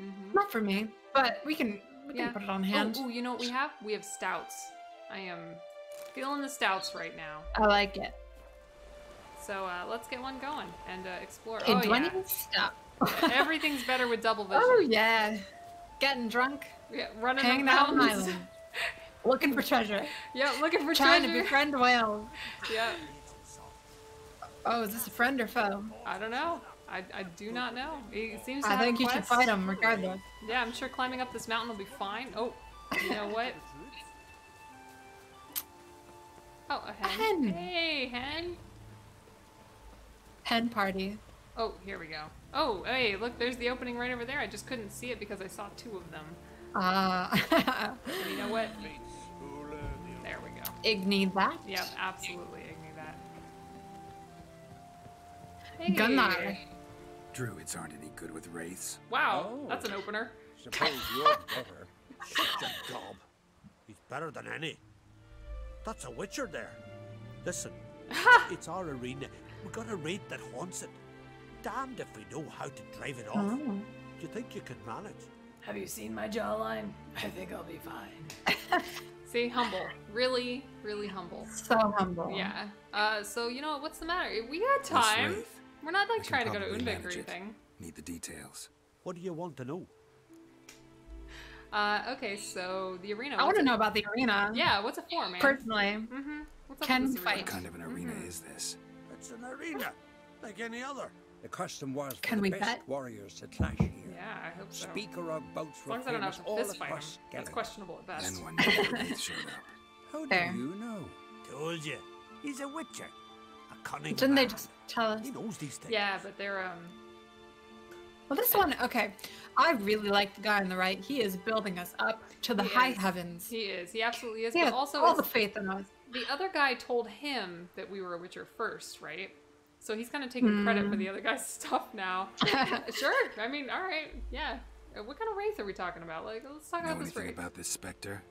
Mm-hmm. Not for me, but we can put it on hand. Oh, you know what we have? We have stouts. I am feeling the stouts right now. I like it. So let's get one going and explore. Okay, do I need to stop? Everything's better with double vision. Oh yeah, getting drunk. Yeah, running in the mountains. Looking for treasure. Yeah, looking for treasure. Trying to befriend whales. Yeah. Oh, is this a friend or foe? I don't know. I do not know. He seems to have a quest. I think you should fight him regardless. Yeah, I'm sure climbing up this mountain will be fine. Oh, you know what? Oh, a hen. Hey, hen. Hen party. Oh, here we go. Oh, hey, look, there's the opening right over there. I just couldn't see it because I saw two of them. So you know what? There we go. Igni that? Yep, absolutely. Hey. Gunnar. Druids aren't any good with wraiths. Wow, that's an opener. Suppose you're better. Such a gob. He's better than any. That's a witcher there. Listen, it's our arena. We've got a raid that haunts it. Damned if we know how to drive it off. Do you think you can manage? Have you seen my jawline? I think I'll be fine. See, humble. Really, really humble. So humble. Yeah. So, you know what? What's the matter? We got time. Wraith. We're not like trying to go to Undvik or anything. Need the details. What do you want to know? Okay, so the arena. I want to know about the arena. Yeah, what's it for, man? Personally, what's up with this arena? What kind of an arena is this? It's an arena, like any other. The custom was for the best warriors to clash here. Yeah, I hope so. Speaker of boats as long as I don't have to fist fight him. That's questionable at best. Then one day Wraith showed up. How do you know? Told you. He's a witcher. A cunning Didn't man. They just tell us? He knows these things. Yeah, but they're, Well, this one, okay. I really like the guy on the right. He is building us up to the high heavens. He is. He absolutely is. He has also all the faith in us. The other guy told him that we were a witcher first, right? So he's kind of taking credit for the other guy's stuff now. Sure. I mean, all right. Yeah. What kind of wraith are we talking about? Like, let's talk about this wraith. Anything about this specter?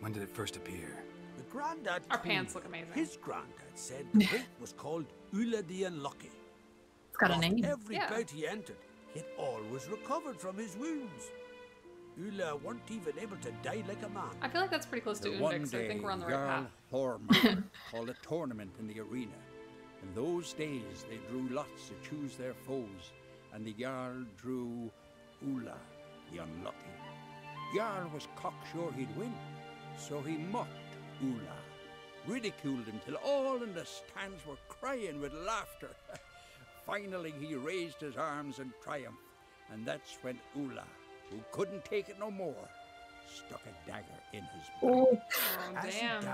When did it first appear? The granddad. Our pants look amazing. His granddad said the wraith was called Ulle the Unlucky. It's got a name. Every boat he entered, he'd always recovered from his wounds. Ulla weren't even able to die like a man. I feel like that's pretty close to Undvik, so I think we're on the right path. Hornwall called a tournament in the arena. In those days, they drew lots to choose their foes, and the Jarl drew Ulla, the Unlucky. Jarl was cocksure he'd win, so he mocked Ulla, ridiculed him till all in the stands were crying with laughter. Finally, he raised his arms in triumph, and that's when Ulla, who couldn't take it no more, stuck a dagger in his back. As he died,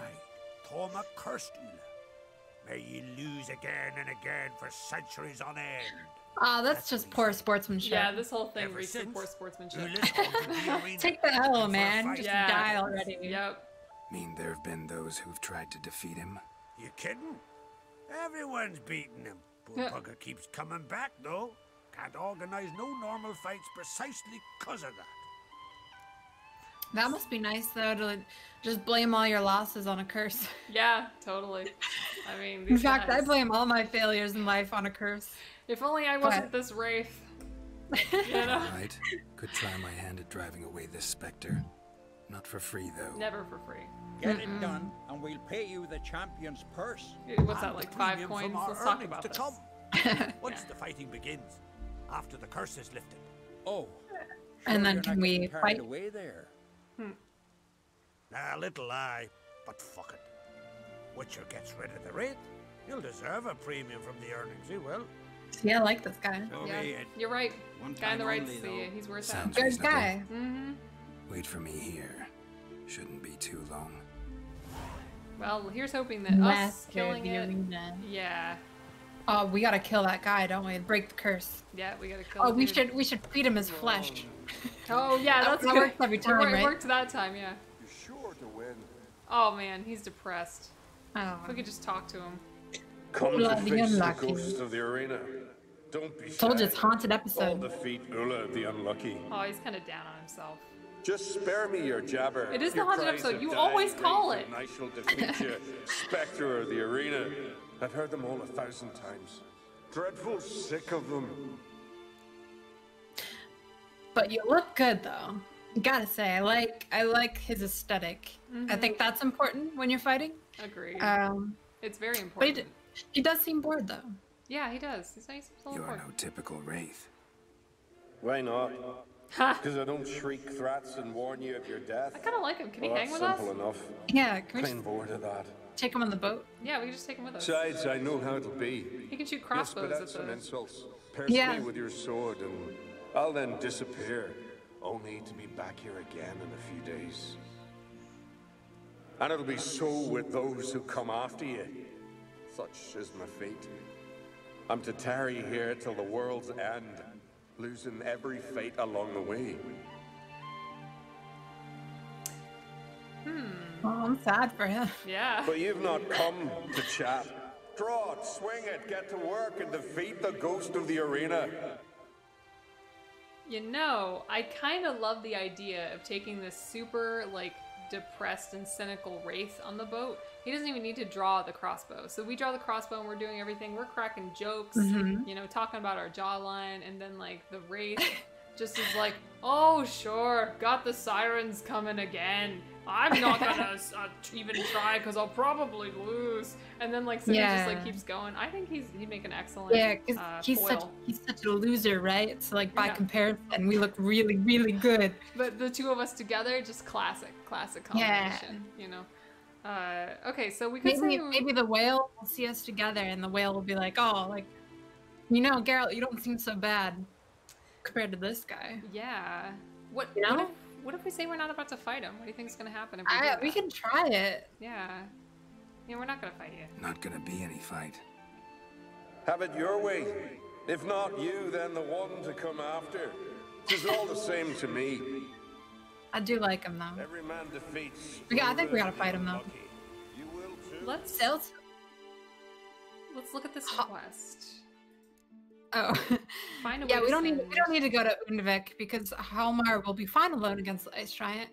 Thoma cursed Ulla. May you lose again and again for centuries on end. Ah, that's just poor sportsmanship. Yeah, this whole thing reaches poor sportsmanship. Take the L, man. Just die already. Yep. I mean, there have been those who've tried to defeat him. You kidding? Everyone's beaten him. Poor bugger keeps coming back, though. Can't organize no normal fights precisely because of that. That must be nice, though, to just blame all your losses on a curse. Yeah, totally. I mean, these guys... I blame all my failures in life on a curse. If only I wasn't this wraith. You know? Right. Could try my hand at driving away this specter. Not for free, though. Never for free. Get it done, and we'll pay you the champion's purse. What's that, like 5 coins? Let's talk about this. Once the fighting begins, after the curse is lifted. Oh. And then can we fight away there? Nah, little lie, but fuck it. Witcher gets rid of the wraith. He'll deserve a premium from the earnings. He will. Yeah, I like this guy. Yeah. You're right. Guy on the right, he's worth that. Good guy. Wait for me here. Shouldn't be too long. Well, here's hoping that us killing it. Yeah. Oh, we gotta kill that guy, don't we? Break the curse. Yeah, we gotta kill. Oh, we should feed him his flesh. Oh yeah, that's that works every time, right? It worked that time, yeah. You're sure to win. Oh man, he's depressed. Oh. If we could just talk to him. Come to face the ghosts of the arena. Don't be shy. Told you it's haunted episode. All defeat Ulla the Unlucky. Oh, he's kind of down on himself. Just spare me your jabber. It is the haunted episode. You always call it. I shall defeat you, specter of the arena. I've heard them all 1,000 times. Dreadful sick of them. But you look good, though. Gotta say, I like his aesthetic. I think that's important when you're fighting. Agreed. It's very important. But he does seem bored, though. Yeah, he does. He's nice. You're no typical wraith. Why not? Because I don't shriek threats and warn you of your death. I kind of like him. Can he hang with us? Enough. Yeah, can we bored of that. Take him on the boat? Yeah, we can just take him with us. Besides, I know how it'll be. He can shoot crossbows at some insults. Pierce me with your sword and I'll then disappear. Only to be back here again in a few days. And it'll be so with those who come after you. Such is my fate. I'm to tarry here till the world's end. Losing every fate along the way. Oh, I'm sad for him. Yeah. But you've not come to chat. Draw it, swing it, get to work, and defeat the ghost of the arena. You know, I kind of love the idea of taking this super, like, depressed and cynical wraith on the boat. He doesn't even need to draw the crossbow. So we draw the crossbow and we're doing everything. We're cracking jokes, you know, talking about our jawline, and then, like, the wraith just is like, oh, sure, got the sirens coming again. I'm not gonna even try because I'll probably lose. And then, like, so he just, like, keeps going. I think he'd make an excellent he's such a loser, right? It's so, like, by comparison, we look really, really good. But the two of us together, just classic combination, you know? Okay, so we could maybe the whale will see us together and the whale will be like, oh, like, you know, Geralt, you don't seem so bad compared to this guy. Yeah. What, you know? What if we say we're not about to fight him? What do you think is going to happen? If we can try it. Yeah. Yeah, we're not going to fight you. Not going to be any fight. Have it your way. If not you, then the one to come after. It's all the same to me. I do like him, though. Every man defeats. I think we got to fight him, though. You will too. Let's Let's look at this quest. Oh, find a way we don't need to go to Undvik because Hjalmar will be fine alone against the ice giant.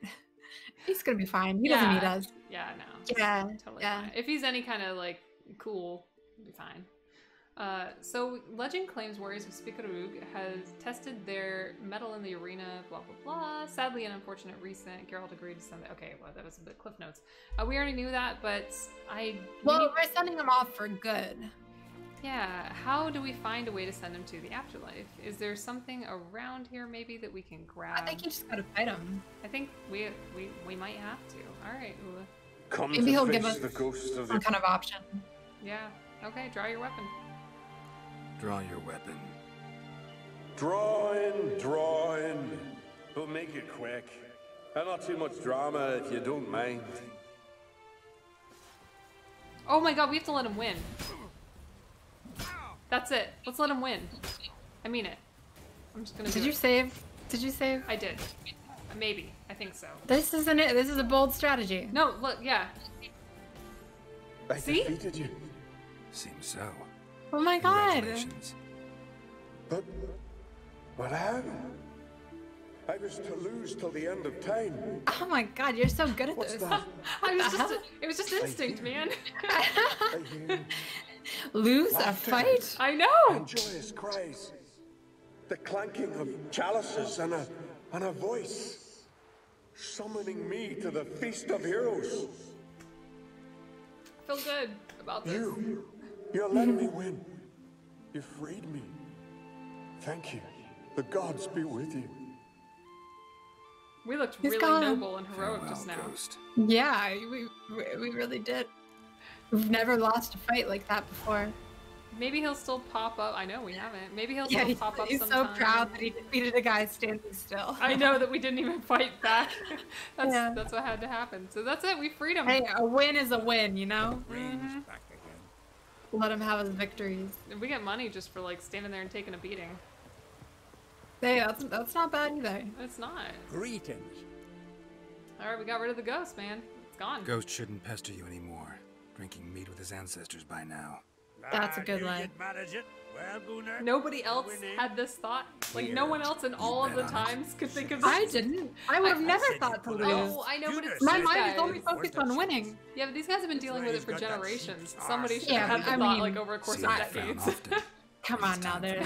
He's gonna be fine. He doesn't need us. Yeah, no. Yeah, totally fine. If he's any kind of like cool, he'll be fine. So legend claims warriors of Spikarug has tested their metal in the arena, blah blah blah. Sadly and unfortunate recent. Geralt agreed to send. Okay, well that was a bit cliff notes. We already knew that, but we're sending them off for good. Yeah, how do we find a way to send him to the afterlife? Is there something around here maybe that we can grab? I think you just gotta fight him. I think we might have to. All right, Ulle. Maybe he'll give us some kind of option. Yeah. Okay. Draw your weapon. Draw your weapon. Drawing. But make it quick. And not too much drama, if you don't mind. Oh my God, we have to let him win. That's it. Let's let him win. I mean it. I'm just gonna. Did you save? Did you save? I did. Maybe. I think so. This isn't it. This is a bold strategy. No, look, yeah. I defeated you. Seems so. Oh my God. But how? I was to lose till the end of time. Oh my God, you're so good at this. It was just instinct, man. Lose laughter, a fight? I know! Joyous cries, the clanking of chalices and a voice summoning me to the feast of heroes. I feel good about this. You're letting me win. You freed me. Thank you. The gods be with you. We looked noble and heroic just now. Ghost. Yeah, we really did. We've never lost a fight like that before. Maybe he'll still pop up. I know we haven't. Maybe he'll still pop up sometime. He's so proud that he defeated a guy standing still. I know that we didn't even fight back. That's what had to happen. So that's it. We freed him. Hey, a win is a win, you know? Mm-hmm. Let him have his victories. And we get money just for like standing there and taking a beating. Hey, that's not bad either. It's not. Greetings. All right, we got rid of the ghost, man. It's gone. Ghost shouldn't pester you anymore. Drinking meat with his ancestors by now. That's a good line. Nobody else had this thought. Like no one else in all of the times could think of this. I didn't. I would have never thought to lose. Oh, I know, but it's my mind is only focused on winning. Yeah, but these guys have been dealing with it for generations. Somebody should have had the thought like over a course of decades. Come on now, they're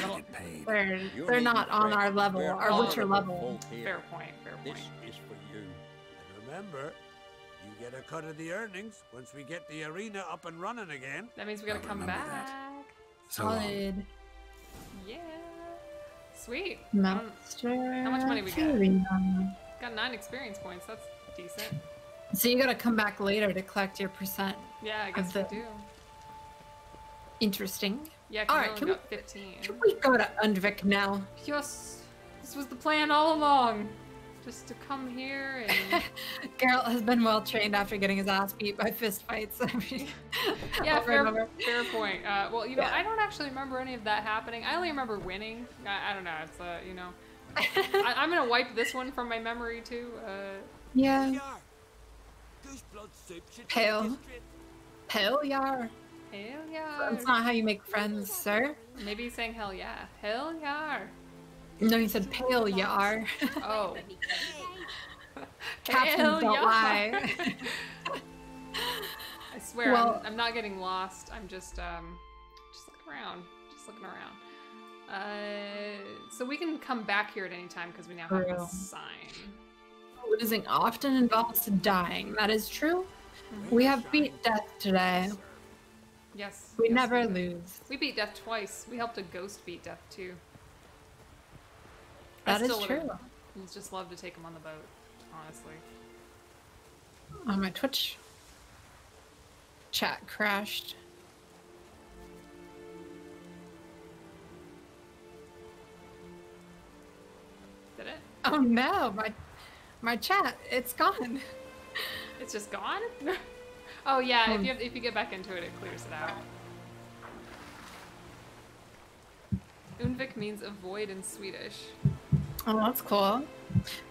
not on our level, our Witcher level. Fair point. Fair point. This is for you. Remember. Get a cut of the earnings once we get the arena up and running again. That means we gotta come back. Solid. Yeah. Sweet. How much money we got? Got 9 experience points. That's decent. So you gotta come back later to collect your percent. Yeah, I guess we do. Interesting. Yeah. All right. Can we? 15. Can we go to Undvik now? Yes. This was the plan all along. Just to come here and... Geralt has been well trained after getting his ass beat by fist fights. I mean, yeah, fair point. Well, you know, I don't actually remember any of that happening. I only remember winning. I don't know. It's, you know... I'm gonna wipe this one from my memory, too. Yeah. Pale yar. Hell yar. That's not how you make friends, sir. Maybe he's saying hell yeah. Hell yar. No, he said pale yar. Oh. Captains don't lie. I swear, well, I'm not getting lost. I'm just looking around. Just looking around. So we can come back here at any time because we now have a sign. Losing often involves dying. That is true. Mm-hmm. We have beat death today. Yes. We never lose. We beat death twice. We helped a ghost beat death too. That is true. I'd just love to take him on the boat, honestly. Oh, my Twitch chat crashed. Did it? Oh no, my chat, it's gone. It's just gone? Oh yeah, if you get back into it, it clears it out. Undvik means avoid in Swedish. Oh, that's cool.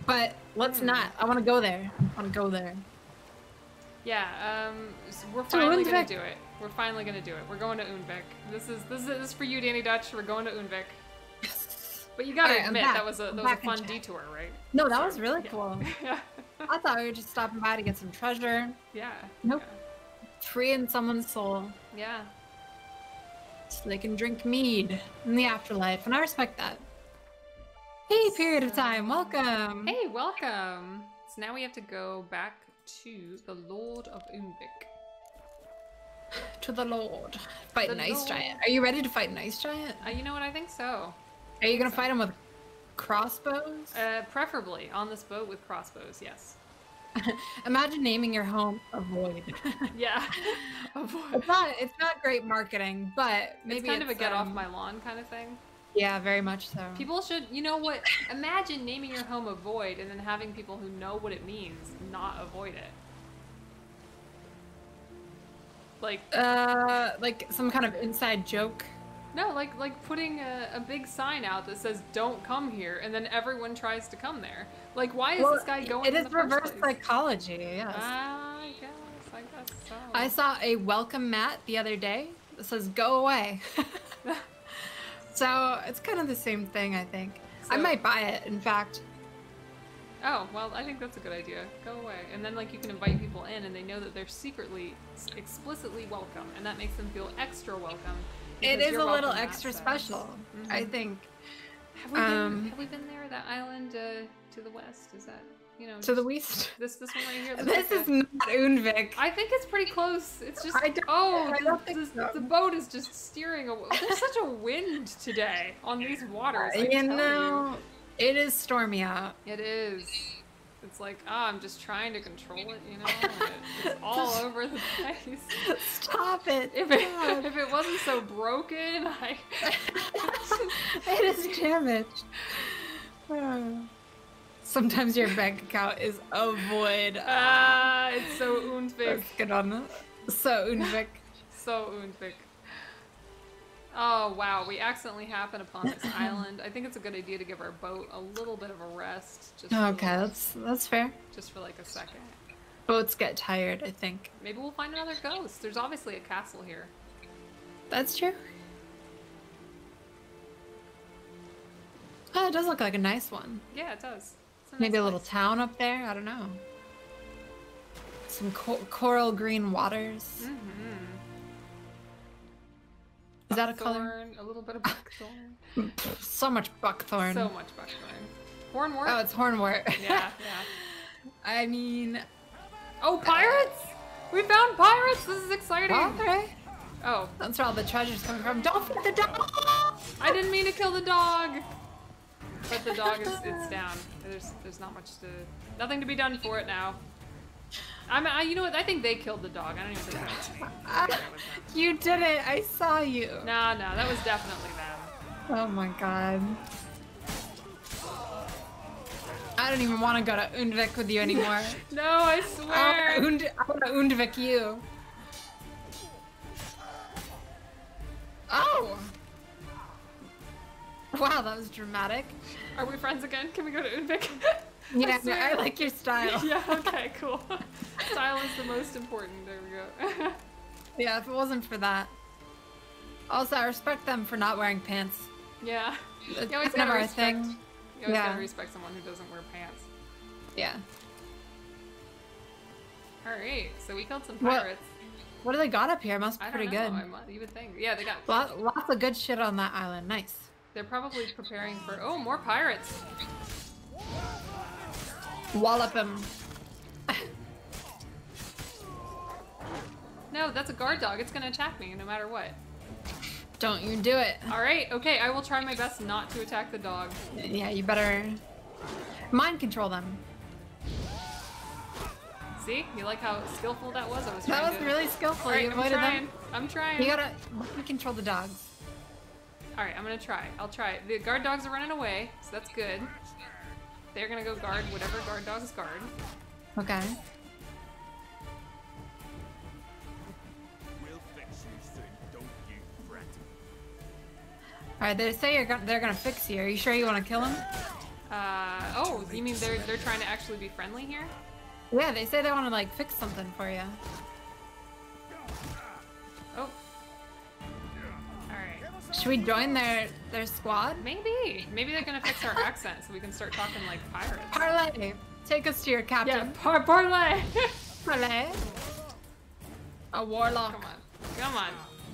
But let's not. I want to go there. Yeah, so we're finally going to do it. We're finally gonna do it. We're going to Undvik. This is for you, Dani Dutch. We're going to Undvik. But you gotta admit that was a fun detour, right? No, that was really cool. Yeah. I thought we were just stopping by to get some treasure. Yeah. Nope. Yeah. Freeing someone's soul. Yeah. So they can drink mead in the afterlife, and I respect that. Hey, period of time. Welcome. Hey, welcome. So now we have to go back to the Lord of Undvik. To the Lord. Fight an ice giant. Are you ready to fight an ice giant? You know what? I think so. Are you gonna fight him with crossbows? Preferably on this boat with crossbows, yes. Imagine naming your home Avoid. Yeah. Avoid. It's not great marketing, but maybe it's kind of a get off my lawn kind of thing. Yeah, very much so. People should, you know what? Imagine naming your home Avoid and then having people who know what it means not avoid it. Like some kind of inside joke. No, like putting a big sign out that says "Don't come here," and then everyone tries to come there. Like, why is this guy going? It is reverse psychology. Yes. I guess so. I saw a welcome mat the other day that says "Go away," so it's kind of the same thing. I think I might buy it. In fact. Oh, well, I think that's a good idea. Go away. And then, like, you can invite people in, and they know that they're secretly, explicitly welcome, and that makes them feel extra welcome. It is a little extra special, I think. Have we been there, that island to the west? Is that, you know... To the west? This one right here? This is not Undvik. I think it's pretty close. It's just... The boat is just steering away. There's such a wind today on these waters. You know... It is stormy out. It is. It's like, I'm just trying to control it, you know? It's all over the place. Stop it. If it wasn't so broken, It is damaged. Sometimes your bank account is a void. It's so Undvik. Get on that. So Undvik. So Undvik. Oh, wow. We accidentally happened upon this island. I think it's a good idea to give our boat a little bit of a rest. Just that's fair. Just for like a second. Boats get tired, I think. Maybe we'll find another ghost. There's obviously a castle here. That's true. Oh, it does look like a nice one. Yeah, it does. A nice Maybe a little town up there. I don't know. Some coral green waters. Mm-hmm. Is that a color? A little bit of buckthorn. So much buckthorn. So much buckthorn. Hornwort? Oh, it's hornwort. Yeah, yeah. I mean... Oh, pirates! We found pirates! This is exciting! Right. Oh. That's where all the treasure's coming from. Don't feed the dog! I didn't mean to kill the dog! But the dog is it's down. There's not much to... Nothing to be done for it now. You know what? I think they killed the dog. I don't even think that was me. You did it. I saw you. No, that was definitely them. Oh my god. I don't even want to go to Undvik with you anymore. No, I swear. I want to Undvik you. Oh! Wow, that was dramatic. Are we friends again? Can we go to Undvik? Yeah, I like your style. Yeah, okay, cool. Style is the most important. There we go. Yeah, if it wasn't for that. Also, I respect them for not wearing pants. Yeah. It's never a thing. You always gotta respect someone who doesn't wear pants. Yeah. Alright, so we killed some pirates. What do they got up here? Must be pretty good. You would think. Yeah, they got lots of good shit on that island. Nice. They're probably preparing for... Oh, more pirates! Wallop him. No, that's a guard dog. It's gonna attack me no matter what. Don't you do it. Alright, okay, I will try my best not to attack the dog. Yeah, you better mind control them. See? You like how skillful that was? That was really skillful. Right, I'm trying. You gotta mind control the dogs. Alright, I'm gonna try. I'll try. The guard dogs are running away, so that's good. They're gonna go guard whatever guard dogs guard. Okay. We'll fix you, so don't you fret. Alright, they say they're gonna fix you. Are you sure you wanna kill them? Oh, you mean they're trying to actually be friendly here? Yeah, they say they wanna like fix something for you. Should we join their squad? Maybe. Maybe they're gonna fix our accent so we can start talking like pirates. Parlay, take us to your captain. Yeah, parlay. Parlay. A warlock. Come on, come on,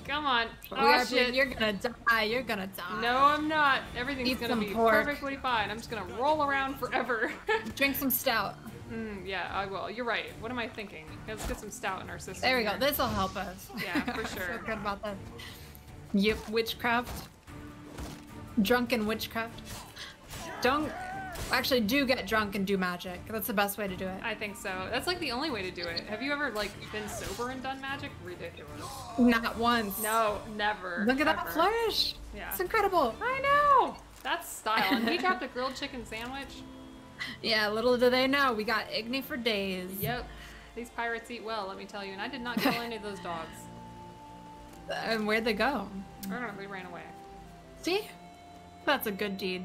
come on. Oh shit! You're gonna die. You're gonna die. No, I'm not. Everything's gonna be perfectly fine. I'm just gonna roll around forever. Drink some stout. Yeah, I will. You're right. What am I thinking? Let's get some stout in our system. There we go. This will help us. Yeah, for sure. I feel good about that. Yep, witchcraft. Drunken witchcraft. Don't actually do get drunk and do magic. That's the best way to do it. I think so. That's like the only way to do it. Have you ever like been sober and done magic? Ridiculous. Not once. No, never. Look at that flourish. Yeah. It's incredible. I know. That's style. And we dropped a grilled chicken sandwich. Yeah, little do they know, we got Igni for days. Yep. These pirates eat well, let me tell you, and I did not kill any of those dogs. And where'd they go? I don't know, they ran away. See? That's a good deed.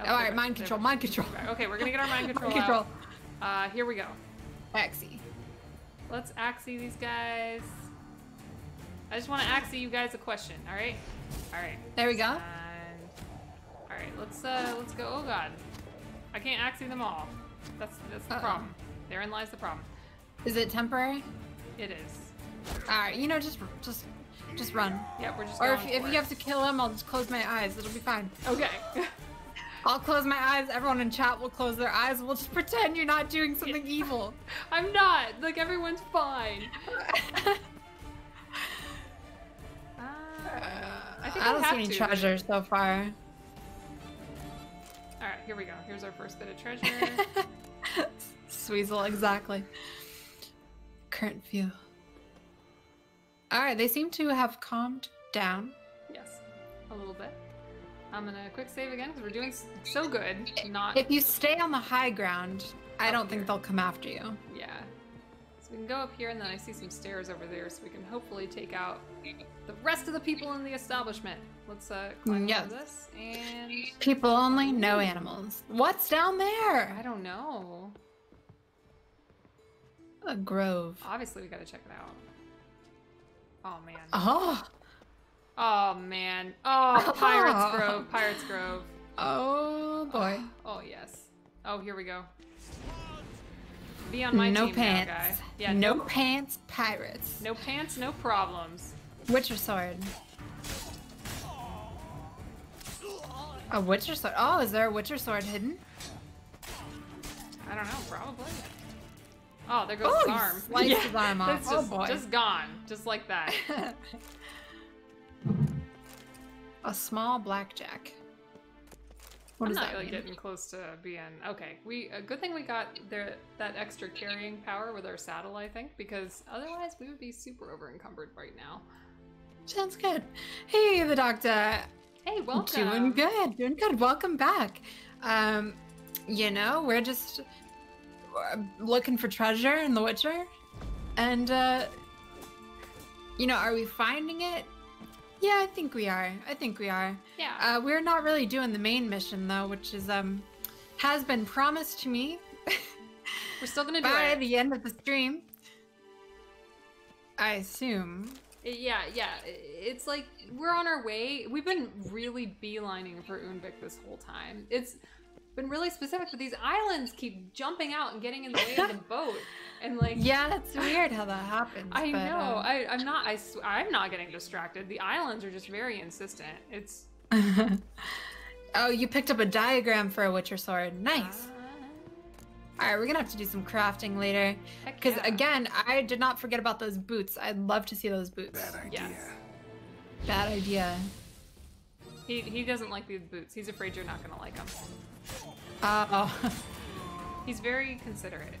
Oh, alright, mind control, mind control. Okay, we're gonna get our mind control out. Here we go. Axie. Let's axie these guys. I just want to axie you guys a question, alright? Alright. There we go. All right, let's go. Oh god, I can't axie them all. That's the problem. Therein lies the problem. Is it temporary? It is. All right, you know, just run. Yeah, we're just. Or if you have to kill them, I'll just close my eyes. It'll be fine. Okay. I'll close my eyes. Everyone in chat will close their eyes. We'll just pretend you're not doing something evil. I'm not. Like everyone's fine. I don't see any treasure so far. All right, here we go. Here's our first bit of treasure. Sweezel, exactly. Current view. All right, they seem to have calmed down. Yes, a little bit. I'm gonna quick save again because we're doing so good. Not. If you stay on the high ground, I don't think they'll come after you. Yeah. So we can go up here, and then I see some stairs over there, so we can hopefully take out the rest of the people in the establishment. Let's climb up this and... People only, no animals. What's down there? I don't know. A grove. Obviously, we gotta check it out. Oh, man. Oh! Oh, man. Oh, Pirate's Grove, Pirate's Grove. Oh, boy. Oh, yes. Oh, here we go. Be on my team now, guy. Yeah, no pants pirates. No pants, no problems. Witcher sword. A witcher sword? Oh, is there a witcher sword hidden? I don't know, probably. Oh, there goes his arm. Sliced his arm off. It's just, boy. Just gone. Just like that. A small blackjack. What does that mean? I'm not really getting close to being... Okay, good thing we got that extra carrying power with our saddle, I think, because otherwise we would be super over-encumbered right now. Sounds good. Hey, the doctor. Hey, welcome. Doing good, doing good. Welcome back. You know, we're just looking for treasure in The Witcher. And, you know, are we finding it? Yeah, I think we are. I think we are. Yeah. We're not really doing the main mission, though, which is, has been promised to me. We're still gonna do it. By the end of the stream. I assume. Yeah, yeah. It's like we're on our way. We've been really beelining for Undvik this whole time. It's been really specific, but these islands keep jumping out and getting in the way of the boat. And like, yeah, that's weird how that happens. I know. I'm not getting distracted. The islands are just very insistent. It's. Oh, you picked up a diagram for a Witcher sword. Nice. All right, we're gonna have to do some crafting later, because again, I did not forget about those boots. I'd love to see those boots. Bad idea. Yes. Bad idea. He doesn't like these boots. He's afraid you're not gonna like them. Oh. He's very considerate.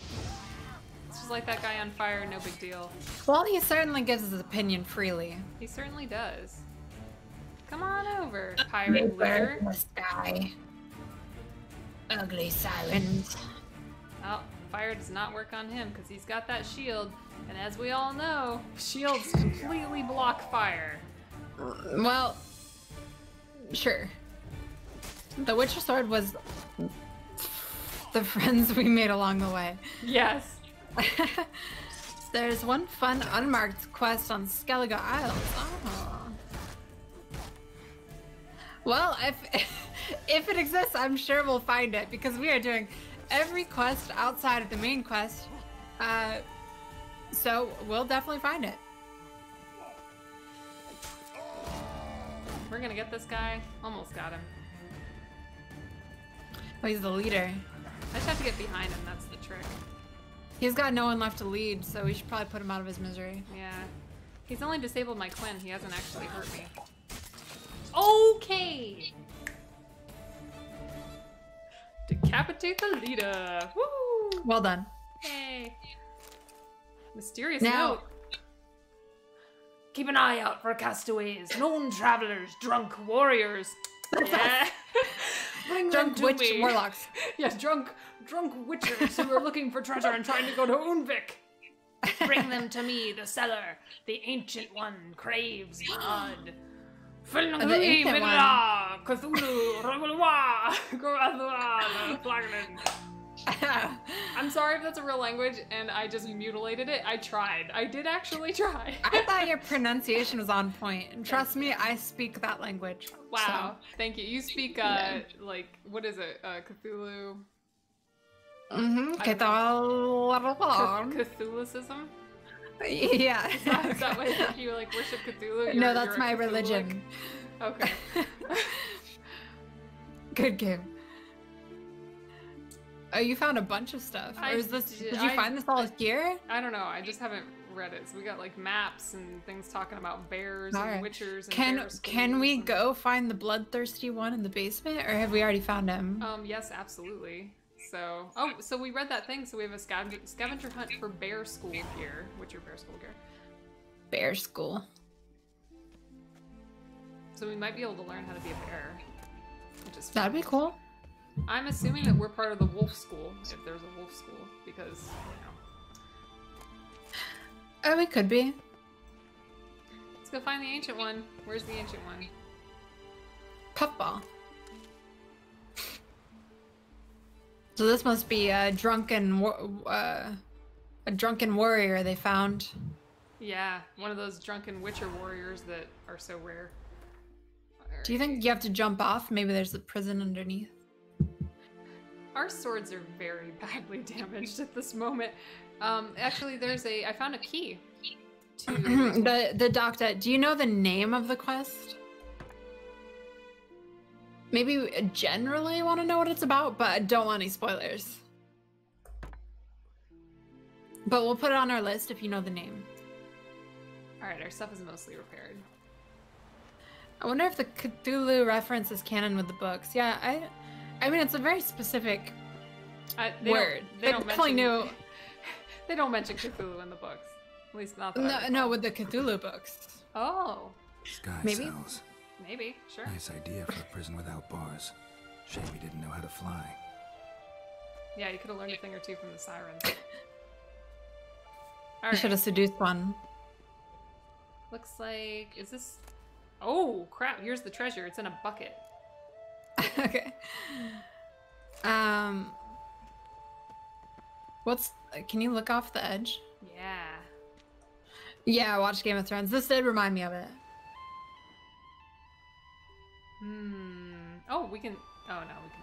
It's just like that guy on fire. No big deal. Well, he certainly gives his opinion freely. He certainly does. Come on over, pirate leader. The sky. Ugly sirens. Oh, fire does not work on him because he's got that shield, and as we all know, shields completely block fire. Well, sure. The Witcher sword was the friends we made along the way. Yes. there's one fun unmarked quest on Skellige Isles. Oh. Well, if it exists, I'm sure we'll find it, because we are doing every quest outside of the main quest. So we'll definitely find it. We're gonna get this guy. Almost got him. Oh, he's the leader. I just have to get behind him, that's the trick. He's got no one left to lead, so we should probably put him out of his misery. Yeah. He's only disabled my Quen, he hasn't actually hurt me. Okay! Decapitate the leader! Woo! Well done. Hey. Mysterious note. Keep an eye out for castaways, known travelers, drunk warriors. Yeah. Drunk witch warlocks. Yes, yeah, drunk witchers who are looking for treasure and trying to go to Undvik. Bring them to me, the seller. The ancient one craves blood. The ancient one. Cthulhu. I'm sorry if that's a real language and I just mutilated it. I tried. I did actually try. I thought your pronunciation was on point. And trust me, I speak that language. Wow. So. Thank you. You speak, like, what is it? Cthulhu? Mm-hmm. Cthulhuism? Yeah. Is that why you, like, worship Cthulhu? No, that's my religion. Okay. Good game. Oh, you found a bunch of stuff. Did you find this all here? I don't know. I just haven't read it. So we got like maps and things talking about bears and witchers. And can we go find the bloodthirsty one in the basement, or have we already found him? Yes, absolutely. So, so we read that thing. So we have a scavenger hunt for bear school gear. Witcher bear school gear. Bear school. So we might be able to learn how to be a bear. That'd be cool. I'm assuming that we're part of the wolf school, if there's a wolf school, because, you know. Oh, we could be. Let's go find the ancient one. Where's the ancient one? Puffball. So this must be a drunken warrior they found. Yeah, one of those drunken witcher warriors that are so rare. Do you think you have to jump off? Maybe there's a prison underneath. Our swords are very badly damaged at this moment. Actually, I found a key to the doctor. Do you know the name of the quest? Maybe we generally want to know what it's about, but I don't want any spoilers. But we'll put it on our list if you know the name. All right, our stuff is mostly repaired. I wonder if the Cthulhu reference is canon with the books. Yeah, I mean, it's a very specific word. They don't mention They don't mention Cthulhu in the books. At least not that. No, with the Cthulhu books. Oh. Sky cells. Maybe, sure. Nice idea for a prison without bars. Shame we didn't know how to fly. Yeah, you could have learned a thing or two from the sirens. All right. You should have seduced one. Looks like... Is this... Oh, crap. Here's the treasure. It's in a bucket. Okay. Can you look off the edge? Yeah. Yeah, watch Game of Thrones. This did remind me of it. Oh, we can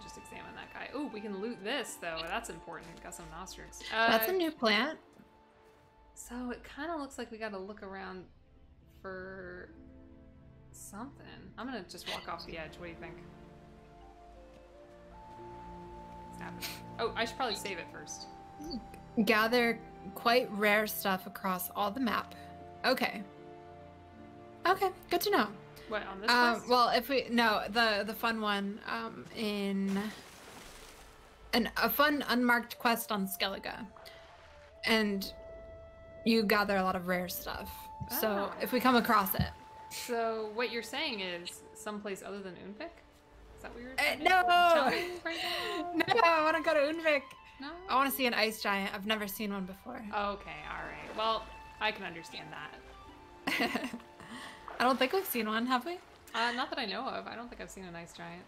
just examine that guy. Oh, we can loot this, though. That's important. Got some nostrils. That's a new plant. So it kind of looks like we got to look around for something. I'm going to just walk off the edge. What do you think? Oh, I should probably save it first. Gather quite rare stuff across all the map. Okay. Okay, good to know. What, on this quest? Well, the fun one a fun unmarked quest on Skellige. And you gather a lot of rare stuff. Oh. So if we come across it. So what you're saying is someplace other than Undvik? Is that what you No, I want to go to Undvik. No? I want to see an ice giant. I've never seen one before. Okay, all right. Well, I can understand that. I don't think we've seen one, have we? Not that I know of. I don't think I've seen an ice giant.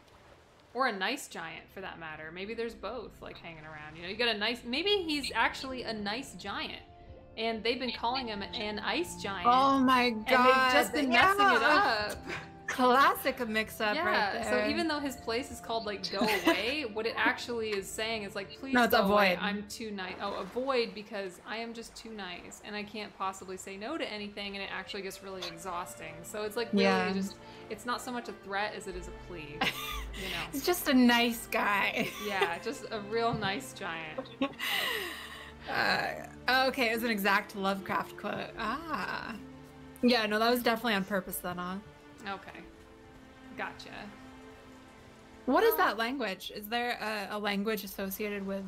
Or a nice giant, for that matter. Maybe there's both, like, hanging around. You know, you got a nice... Maybe he's actually a nice giant. and they've been calling him an ice giant. Oh my god! And they've just been messing it up. Classic mix-up right there. So even though his place is called like go away, what it actually is saying is like please go away. I'm too nice. Oh, avoid because I am just too nice and I can't possibly say no to anything, and it actually gets really exhausting. So it's like really just it's not so much a threat as it is a plea. You know? It's just a nice guy. Yeah, just a real nice giant. Okay, it was an exact Lovecraft quote. Ah. Yeah, no, that was definitely on purpose then, huh? Okay. Gotcha. What is that language? Is there a language associated with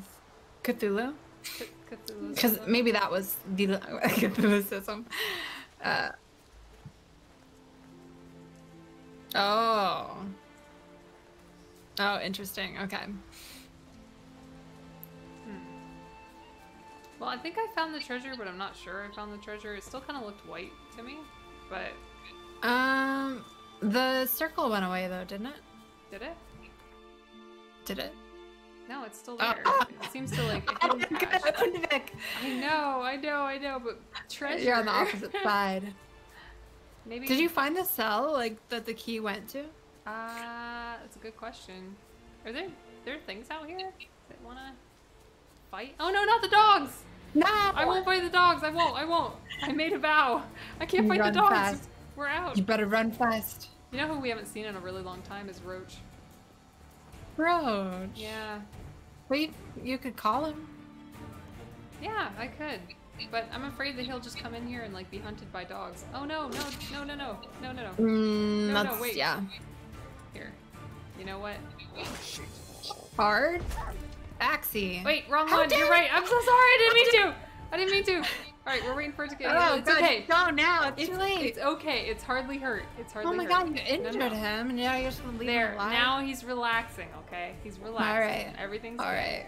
Cthulhu? Cthulhu. Because maybe that was the Cthulhuism. Oh. Oh, interesting. Okay. Well, I think I found the treasure, but I'm not sure I found the treasure. It still kind of looked white to me, but... the circle went away though, didn't it? Did it? Did it? No, it's still there. Oh. It seems to like... I know, but treasure... You're on the opposite side. Maybe... Did you find the cell, like, that the key went to? That's a good question. Are there things out here that wanna... fight? Oh no, not the dogs! No! I won't fight the dogs. I won't. I made a vow. I can't fight the dogs. Fast. We're out. You better run fast. You know who we haven't seen in a really long time is Roach. Roach? Yeah. Wait, you could call him. Yeah, I could. But I'm afraid that he'll just come in here and like be hunted by dogs. Oh no, no. No, wait. Yeah. Here. You know what? Hard? Axie. Wait, wrong one. You're right. I'm so sorry. I didn't mean to. All right, we're waiting for it to get. Oh, it's okay. Go now. It's too late. It's okay. It's hardly hurt. It's hardly hurt. Oh my god, you injured him, and now you're just gonna leave him alive. Now he's relaxing. Okay, he's relaxing. All right, everything's all right.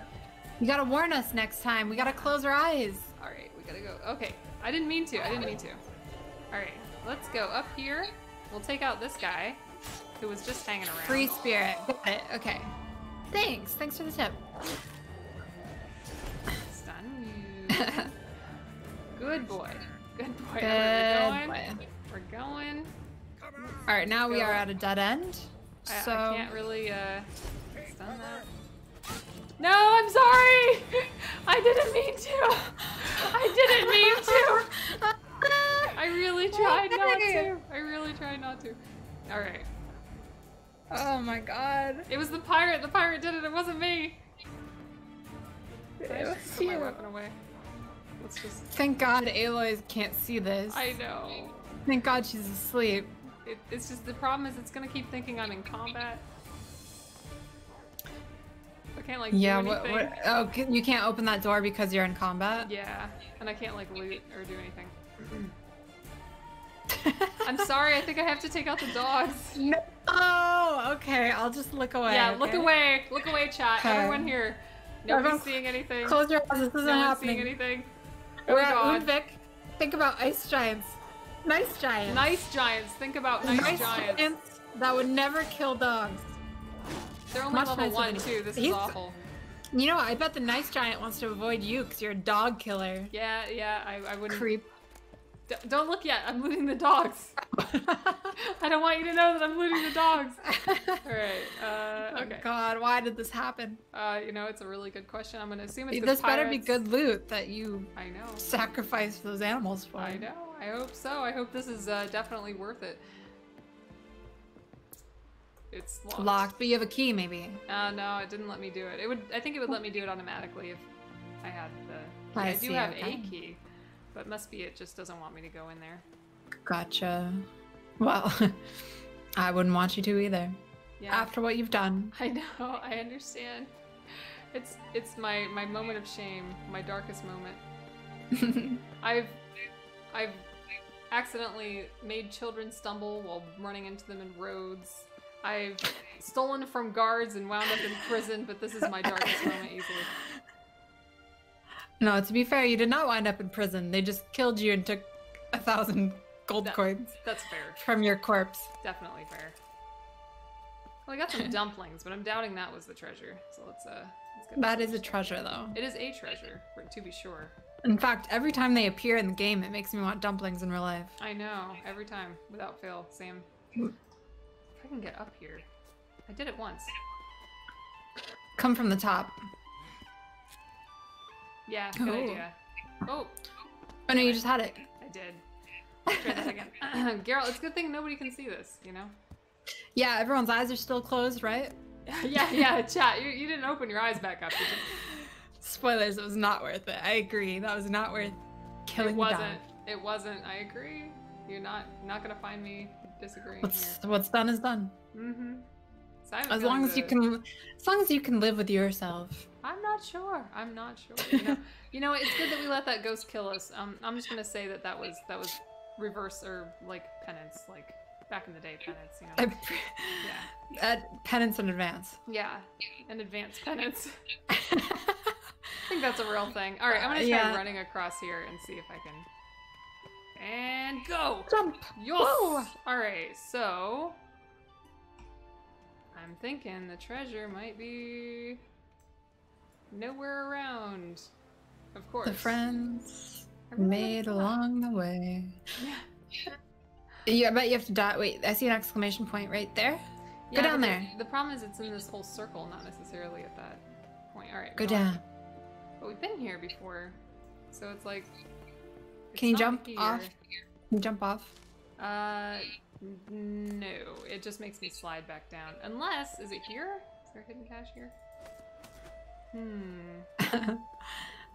You gotta warn us next time. We gotta close our eyes. All right, we gotta go. Okay, I didn't mean to. All right, let's go up here. We'll take out this guy, who was just hanging around. Free spirit. Got it. Okay. Thanks. Thanks for the tip. Stun you. Good boy. Good boy. We're going. All right, now we are at a dead end. So I can't really stun that. No, I'm sorry. I didn't mean to. I really tried not to. All right. Oh my god. It was the pirate. The pirate did it. It wasn't me. I just put my weapon away. Let's just... Thank god Aloys can't see this. I know. Thank god she's asleep. It's just the problem is it's gonna keep thinking I'm in combat. I can't like do anything. Oh, you can't open that door because you're in combat? Yeah. And I can't like loot or do anything. I'm sorry, I think I have to take out the dogs. No! Oh, okay, I'll just look away. Yeah, okay? Look away, chat. Okay. Everyone here. Nobody's seeing anything. Close your eyes, this isn't happening. No one's seeing anything. We're at Undvik. Think about ice giants. Nice giants. Nice giants. Think about nice giants. Giants that would never kill dogs. They're only level 1 too, this is awful. You know what, I bet the nice giant wants to avoid you because you're a dog killer. Yeah, I wouldn't. Creep. Don't look yet. I'm looting the dogs. I don't want you to know that I'm looting the dogs. All right. Okay. Oh god, why did this happen? You know, it's a really good question. I'm gonna assume it's this pirates. Better be good loot that you sacrificed those animals for. I know. I hope so. I hope this is definitely worth it. It's locked. But you have a key, maybe. No, it didn't let me do it. I think it would let me do it automatically if I had the. I do have a key. But must be it just doesn't want me to go in there. Gotcha. Well, I wouldn't want you to either. Yeah. After what you've done. I know. I understand. It's my moment of shame, my darkest moment. I've accidentally made children stumble while running into them in roads. I've stolen from guards and wound up in prison, but this is my darkest moment easily. No, to be fair, you did not wind up in prison. They just killed you and took 1,000 gold coins. That's fair. From your corpse. Definitely fair. Well, I got some dumplings, but I'm doubting that was the treasure. So let's get that. That is a treasure, though. It is a treasure, to be sure. In fact, every time they appear in the game, it makes me want dumplings in real life. I know, every time, without fail, same. If I can get up here. I did it once. Come from the top. Yeah, good idea. Oh. Oh no, you just had it. I did. Let's try this again. Geralt, it's a good thing nobody can see this, you know? Yeah, everyone's eyes are still closed, right? yeah, chat. You didn't open your eyes back up. Spoilers, it was not worth it. I agree. That was not worth killing the dog. It wasn't. I agree. You're not going to find me disagreeing. What's done is done. Mm-hmm. As long as you can live with yourself. I'm not sure. You know, it's good that we let that ghost kill us. I'm just going to say that was reverse or like penance, like back in the day penance, you know. Penance in advance. Yeah. An advanced penance. I think that's a real thing. All right, I'm gonna try running across here and see if I can. And go! Jump! Yes! Whoa. All right, so I'm thinking the treasure might be nowhere around. Of course. The friends made along the way. Yeah. I bet you have to dot. Wait, I see an exclamation point right there. Yeah, go down there. The problem is it's in this whole circle, not necessarily at that point. All right. Go down. But we've been here before, so it's like. Can you jump off? Can you jump off? No. It just makes me slide back down. Unless, is it here? Is there a hidden cache here?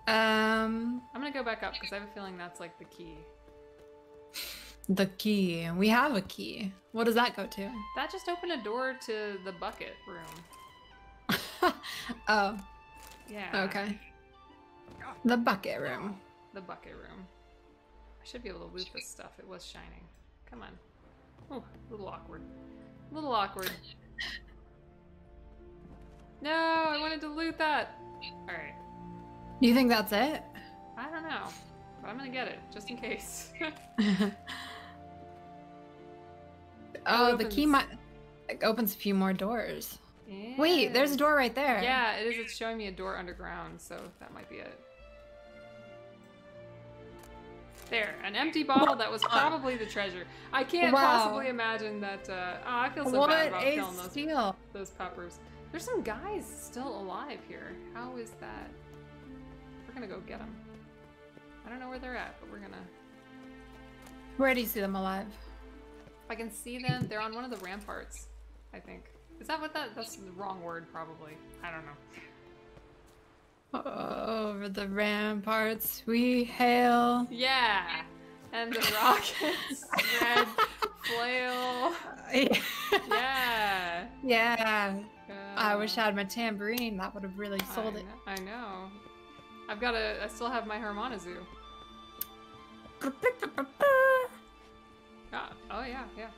I'm gonna go back up because I have a feeling that's like the key. The key. We have a key. What does that go to? That just opened a door to the bucket room. Oh. Yeah. Okay. The bucket room. The bucket room. I should be able to loot this stuff. It was shining. Come on. Oh, a little awkward. A little awkward. No, I wanted to loot that. All right. You think that's it? I don't know, but I'm gonna get it just in case. Oh, the key might opens a few more doors. Yeah. Wait, there's a door right there. Yeah, it is. It's showing me a door underground, so that might be it. There, an empty bottle that was probably the treasure. I can't possibly imagine that. I feel so bad about killing those peppers. There's some guys still alive here. How is that? We're gonna go get them. I don't know where they're at, but we're gonna. Where do you see them alive? I can see them. They're on one of the ramparts, I think. Is that what that's the wrong word, probably. I don't know. Over the ramparts we hail. Yeah. And the rockets red flail. Yeah. Yeah. I wish I had my tambourine. That would have really sold it. I know. I still have my harmonizu. Oh, yeah, yeah.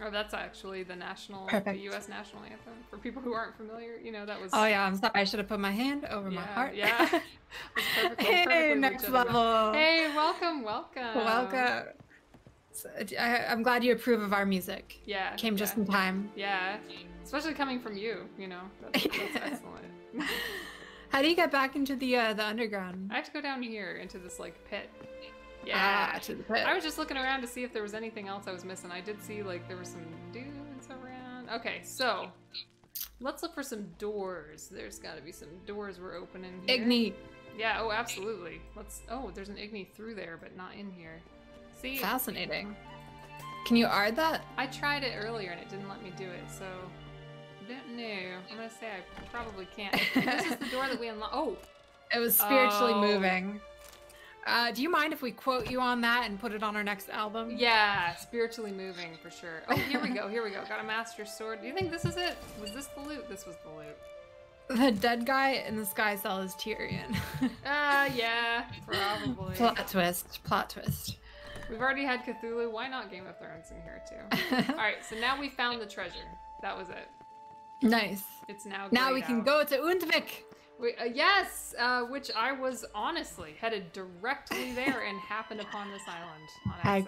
Oh, that's actually the national, the U.S. national anthem. For people who aren't familiar, you know, that was... Oh, yeah, I'm sorry. I should have put my hand over my heart. Yeah, yeah. Hey, next level. Hey, welcome. So, I'm glad you approve of our music. Yeah. Came just in time. Yeah. Especially coming from you, you know. That's excellent. How do you get back into the underground? I have to go down here into this, like, pit. Yeah, to the pit. I was just looking around to see if there was anything else I was missing. I did see, like, there were some dudes around. Okay, so let's look for some doors. There's got to be some doors we're opening here. Igni. Yeah, oh, absolutely. Let's. Oh, there's an Igni through there, but not in here. See? Fascinating. Can you Ard that? I tried it earlier, and it didn't let me do it, so I don't know. I'm going to say I probably can't. This is the door that we unlocked. Oh. It was spiritually moving. Do you mind if we quote you on that and put it on our next album? Yeah, spiritually moving for sure. Oh, here we go. Got a master sword. Do you think this is it? Was this the loot? This was the loot. The dead guy in the sky cell is Tyrion. Yeah, probably. Plot twist. We've already had Cthulhu. Why not Game of Thrones in here too? All right, so now we found the treasure. That was it. Nice. It's now we can go to Undvik. Which I was honestly headed directly there and happened upon this island. I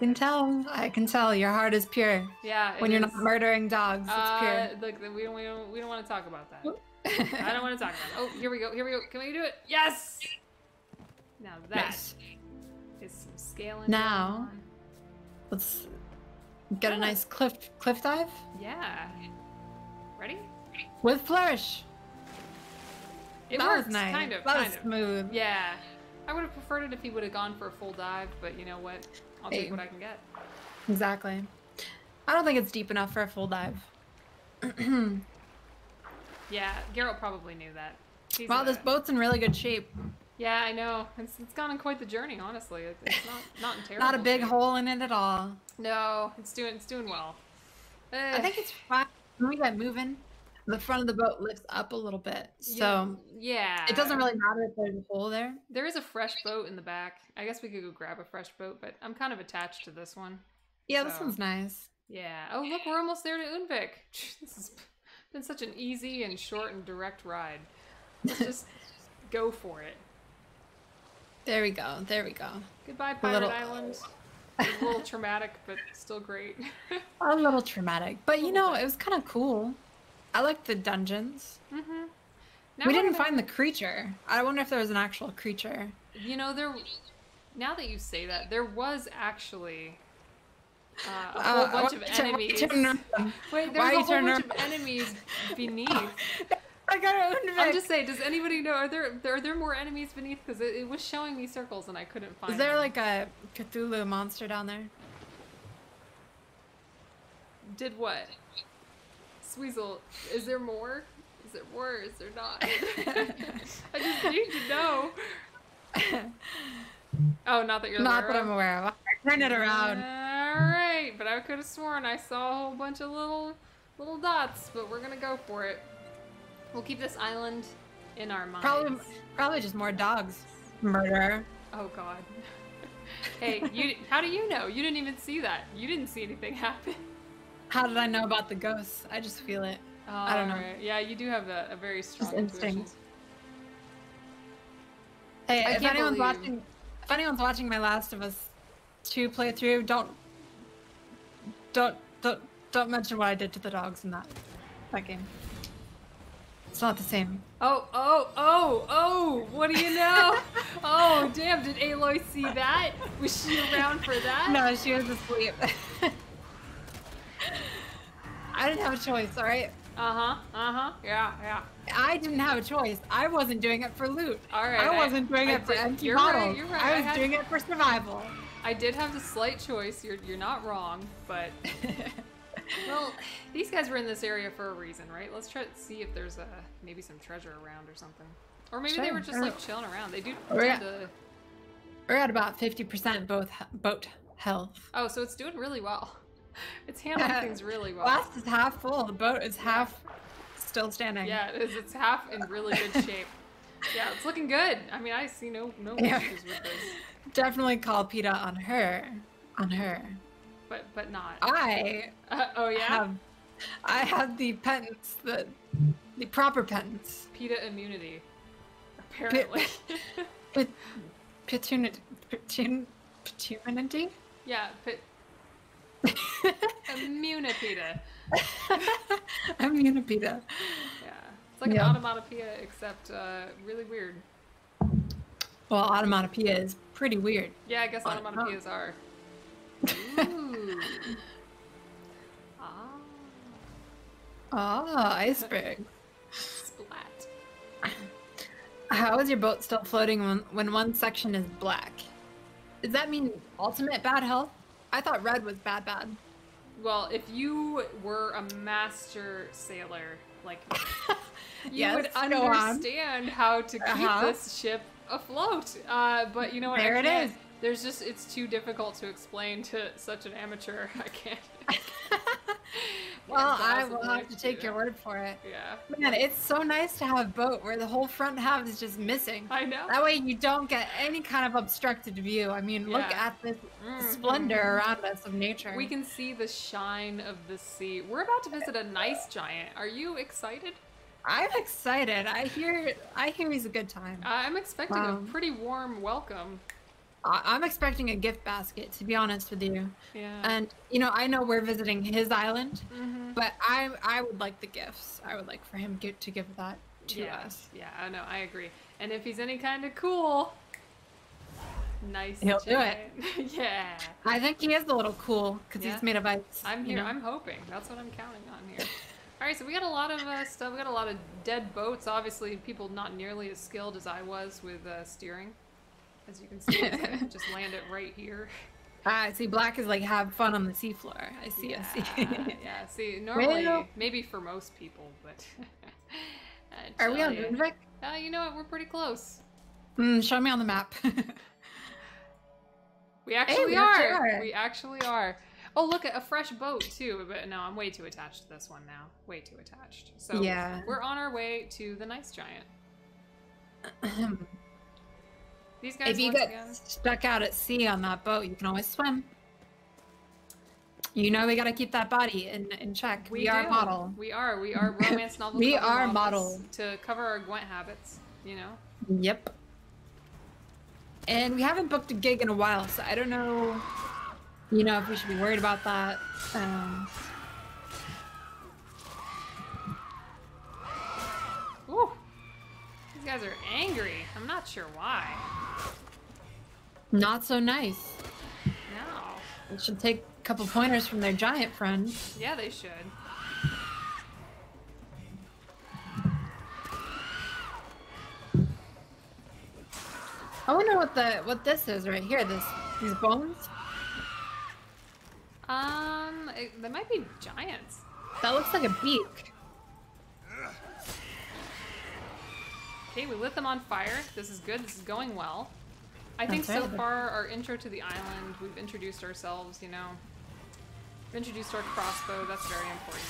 can tell. Your heart is pure. Yeah. When you're not murdering dogs, it's pure. Look, we don't want to talk about that. I don't want to talk about it. Oh, here we go. Here we go. Can we do it? Yes! Now that is some scaling. Now, let's get a nice cliff dive. Yeah. Ready? With flourish. It was nice. Kind of. That was smooth. Yeah. I would have preferred it if he would have gone for a full dive, but you know what? I'll take what I can get. Exactly. I don't think it's deep enough for a full dive. Yeah, Geralt probably knew that. He's wow, this boat's in really good shape. Yeah, I know. It's gone on quite the journey, honestly. It's not in terrible. Not a big hole in it at all. No, it's doing well. Ugh. I think it's fine. When we get moving, the front of the boat lifts up a little bit. So yeah, it doesn't really matter if there's a hole there. There is a fresh boat in the back. I guess we could go grab a fresh boat, but I'm kind of attached to this one. Yeah, so. This one's nice. Yeah. Oh, look, we're almost there to Undvik. This has been such an easy and short and direct ride. Let's just go for it. There we go. There we go. Goodbye, Pirate Island. A little traumatic, but still great. A little traumatic. But, you know, it was kind of cool. I liked the dungeons. Mm-hmm. We didn't find the creature. I wonder if there was an actual creature. You know, there. Now that you say that, there was actually... a whole bunch of enemies. Wait, there's a whole bunch of enemies beneath. I got Undvik. I'm just saying, does anybody know? Are there more enemies beneath? Because it was showing me circles and I couldn't find. Is there them. Like a Cthulhu monster down there? Did what? Sweezel, is there more? Is there more? Is there not? I just need to know. Oh, not that you're not aware that I'm aware of. Turn it around. All right, but I could have sworn I saw a whole bunch of little dots, but we're gonna go for it. We'll keep this island in our minds. Probably just more dogs. Murderer. Oh God. Hey, you. How do you know? You didn't even see that. You didn't see anything happen. How did I know about the ghosts? I just feel it. Oh, I don't know. Right. Yeah, you do have a very strong instinct. Hey, if anyone's watching my Last of Us 2 playthrough, don't mention what I did to the dogs in that game. It's not the same. Oh! What do you know? Oh, damn! Did Aloy see that? Was she around for that? No, she was asleep. I didn't have a choice. All right. Yeah. I didn't have a choice. I wasn't doing it for loot. All right. I wasn't doing it for empty bottles. You're right. I was doing it for survival. I did have the slight choice. You're not wrong, but well, these guys were in this area for a reason, right? Let's try to see if there's maybe some treasure around or something, or maybe they were just like chilling around. They do. We're at about 50% boat health. Oh, so it's doing really well. It's handling things really well. Glass is half full. The boat is half still standing. Yeah, it is. It's half in really good shape. Yeah, it's looking good. I mean, I see no issues with this. Definitely call PETA on her. But not. I have the penance, the proper penance. PETA immunity. Apparently. Petunity? Yeah, Immunapeta. Immunapeta. Yeah. It's like an onomatopoeia, except really weird. Well, onomatopoeia is pretty weird. Yeah, I guess onomatopoeias are. Ooh. Iceberg. Splat. How is your boat still floating when one section is black? Does that mean ultimate bad health? I thought red was bad. Well, if you were a master sailor like me, you would understand how to keep this ship afloat. But you know what? There it is. There's just, it's too difficult to explain to such an amateur. I can't. Well, I will have to take your word for it. Yeah. Man, it's so nice to have a boat where the whole front half is just missing. I know. That way you don't get any kind of obstructed view. I mean, look at this splendor around us of nature. We can see the shine of the sea. We're about to visit a nice giant. Are you excited? I'm excited. I hear he's a good time. I'm expecting a pretty warm welcome. I'm expecting a gift basket, to be honest with you. Yeah. And, you know, I know we're visiting his island, but I would like the gifts. I would like for him to give that. to us. Yeah, I know, I agree. And if he's any kind of cool, nice he'll giant. Do it. Yeah. I think he is a little cool because he's made of ice. I'm here. You know? I'm hoping. That's what I'm counting on here. All right, so we got a lot of stuff. We got a lot of dead boats. Obviously, people not nearly as skilled as I was with steering. As you can see, just land it right here. I see black is like have fun on the seafloor. I see. Yeah, yeah. See, normally maybe for most people, but are we on Undvik? You know what? We're pretty close. Show me on the map. We actually are. We actually are. Oh, look at a fresh boat too. But no, I'm way too attached to this one now. Way too attached. So yeah, we're on our way to the nice giant. These guys, if you get stuck out at sea on that boat, you can always swim. You know we gotta keep that body in check. We are a model. We are romance novels. We are models to cover our Gwent habits, you know? Yep. And we haven't booked a gig in a while, so I don't know, you know, if we should be worried about that. Ooh, these guys are angry. I'm not sure why. Not so nice. No. They should take a couple pointers from their giant friend. Yeah, they should. I wonder what this is right here. These bones. They might be giants. That looks like a beak. Okay, we lit them on fire. This is good. This is going well. I think so far, our intro to the island, we've introduced ourselves, you know. We've introduced our crossbow, that's very important.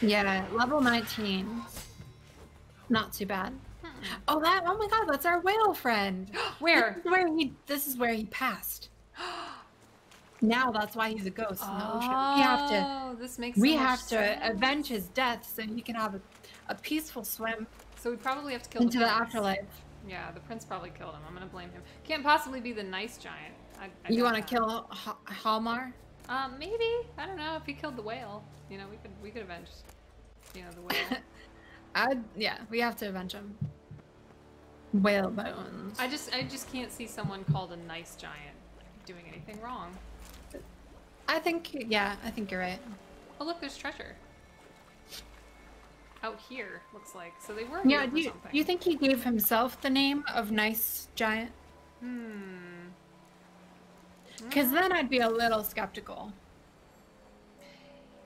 Yeah, level 19. Not too bad. Oh, oh my god, that's our whale friend! Where? This is where he passed. Now that's why he's a ghost in the ocean. We have to, this makes sense. We have to avenge his death so he can have a peaceful swim. So we probably have to kill into the afterlife. Yeah, the prince probably killed him. I'm gonna blame him. Can't possibly be the nice giant. You want to kill Hjalmar? Maybe. I don't know. If he killed the whale, you know, we could avenge, you know, the whale. Yeah, we have to avenge him. Whale bones. I just can't see someone called a nice giant doing anything wrong. I think you're right. Oh look, there's treasure. Out here, looks like. So they were. Yeah. Do you think he gave himself the name of Nice Giant? Because then I'd be a little skeptical.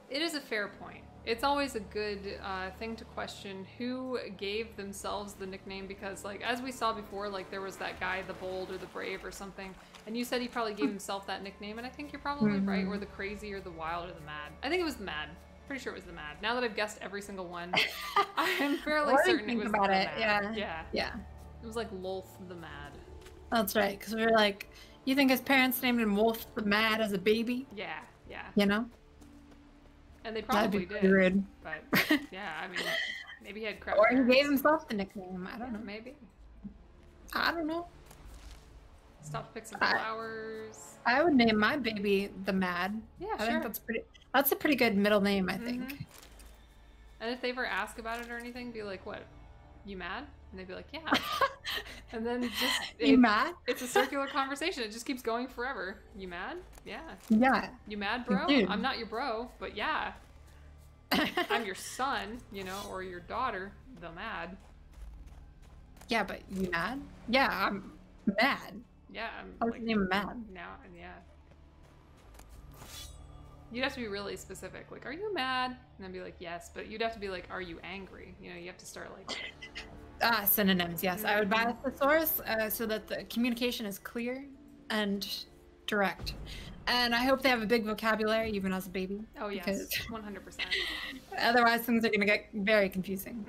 It is a fair point. It's always a good thing to question who gave themselves the nickname, because, like, as we saw before, like there was that guy, the bold or the brave or something, and you said he probably gave himself that nickname, and I think you're probably right. Or the crazy, or the wild, or the mad. I think it was the mad. Pretty sure it was the mad. Now that I've guessed every single one, I'm fairly certain it was about the mad. Yeah. It was like Wolf the Mad. That's right, because we were like, you think his parents named him Wolf the Mad as a baby? Yeah. You know? And they probably did. Rude. But yeah, I mean, maybe he had crap. Or he gave himself the nickname. I don't know. Maybe. I don't know. Stop fixing flowers. I would name my baby the Mad. Yeah, I think that's a pretty good middle name, I think. And if they ever ask about it or anything, be like, what? You mad? And they'd be like, yeah. And then just you mad? It's a circular conversation. It just keeps going forever. You mad? Yeah. Yeah. You mad, bro? Dude. I'm not your bro, but yeah. I'm your son, you know, or your daughter, the Mad. Yeah, but you mad? Yeah, I'm mad. Yeah, I'm like, mad. Now, yeah. You'd have to be really specific. Like, are you mad? And then be like, yes. But you'd have to be like, are you angry? You know, you have to start like... synonyms, yes. I would buy a thesaurus so that the communication is clear and direct. And I hope they have a big vocabulary, even as a baby. Oh, yes. Because 100%. Otherwise, things are going to get very confusing.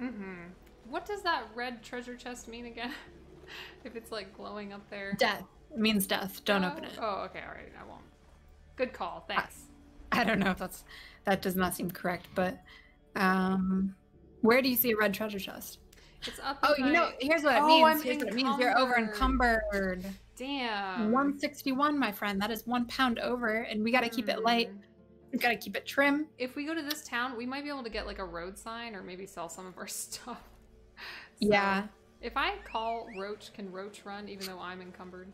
What does that red treasure chest mean again? If it's like glowing up there? Death. It means death. Don't open it. Oh, okay. All right. I won't. Good call. Thanks. I don't know if that does not seem correct, but where do you see a red treasure chest? It's up. Oh, you know, here's what it means. Here's what it means. You're over encumbered. Damn. 161, my friend. That is 1 pound over, and we got to keep it light. We got to keep it trim. If we go to this town, we might be able to get like a road sign, or maybe sell some of our stuff. So yeah. If I call Roach, can Roach run even though I'm encumbered?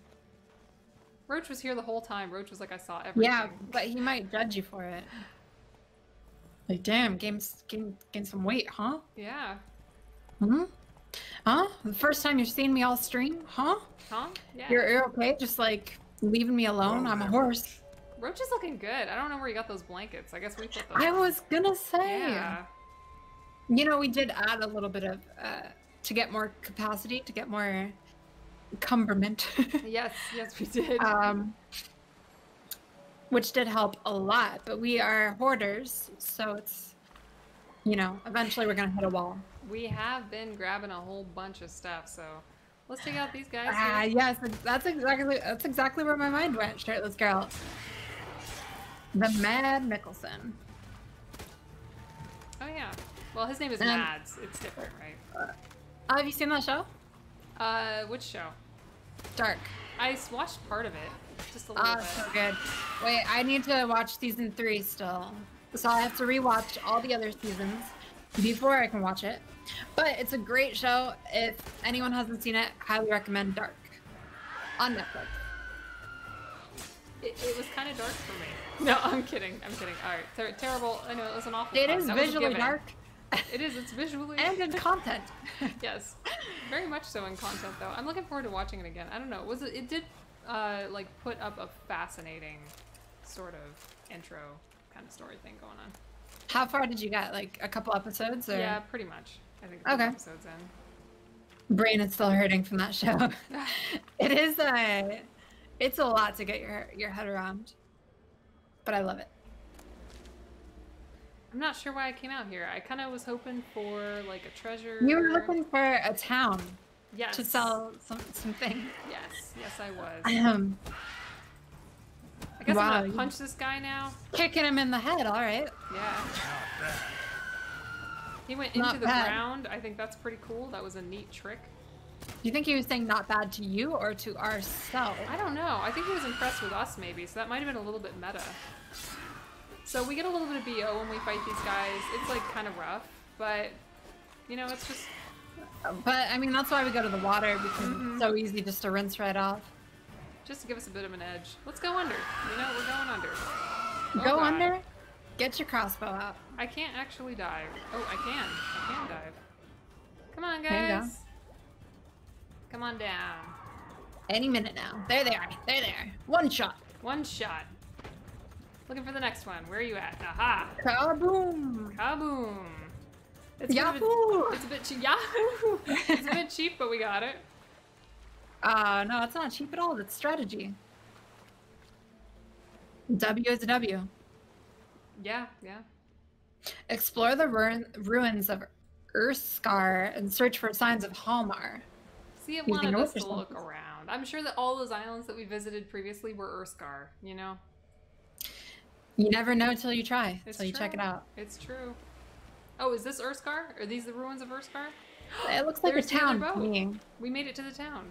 Roach was here the whole time. Roach was like, I saw everything. Yeah, but he might judge you for it. Like, damn, gain some weight, huh? Yeah. Mm-hmm. Huh? The first time you're seeing me all stream, huh? Huh? Yeah. You're okay just, like, leaving me alone? I'm a horse. Roach is looking good. I don't know where you got those blankets. I guess we put those. I was gonna say. Yeah. You know, we did add a little bit of, to get more capacity, to get more cumberment. Yes, yes, we did. Which did help a lot, but we are hoarders, so it's, you know, eventually we're gonna hit a wall. We have been grabbing a whole bunch of stuff, so let's take out these guys. Ah, yes, that's exactly where my mind went. Shirtless Geralt. The Mad Mickelson. Oh yeah. Well, his name is Mads. It's different, right? Have you seen that show? Which show? Dark. I watched part of it. Just a little bit. Oh, so good. Wait, I need to watch season 3 still. So I have to rewatch all the other seasons before I can watch it. But it's a great show. If anyone hasn't seen it, highly recommend Dark on Netflix. It was kind of dark for me. No, I'm kidding. I'm kidding. All right. Terrible. I know it was an awful It is visually dark. It is. It's visually and in content. Yes, very much so in content though. I'm looking forward to watching it again. I don't know. Was it? It did like put up a fascinating sort of intro kind of story thing going on. How far did you get? Like a couple episodes? Or? Yeah, pretty much. I think a couple episodes in. Brain is still hurting from that show. It is a. It's a lot to get your head around, but I love it. I'm not sure why I came out here. I kind of was hoping for like a treasure. You were hoping for a town. Yes. To sell some things. Yes. Yes, I was. I guess I'm gonna punch this guy now. Kicking him in the head, all right. Yeah. He went into the ground. I think that's pretty cool. That was a neat trick. You think he was saying not bad to you or to ourselves? I don't know. I think he was impressed with us maybe, so that might have been a little bit meta. So we get a little bit of BO when we fight these guys. It's like kind of rough, but you know, it's just... But I mean, that's why we go to the water, because it's so easy just to rinse right off. Just to give us a bit of an edge. Let's go under. You know, we're going under. Oh, go under? Get your crossbow out. I can't actually dive. Oh, I can. I can dive. Come on, guys. Come on down. Any minute now. There they are. There they are. One shot. One shot. Looking for the next one. Where are you at? Aha! Kaboom! Kaboom! It's Yahoo! It's a bit cheap. Yahoo! It's a bit cheap, but we got it. No, it's not cheap at all. It's strategy. W is a W. Yeah, yeah. Explore the ruins of Urskar and search for signs of Hjalmar. See, it wanted us to look around. I'm sure that all those islands that we visited previously were Urskar, you know? You never know until you try, until you check it out. It's true. Oh, is this Urskar? Are these the ruins of Urskar? It looks like a town to me. We made it to the town.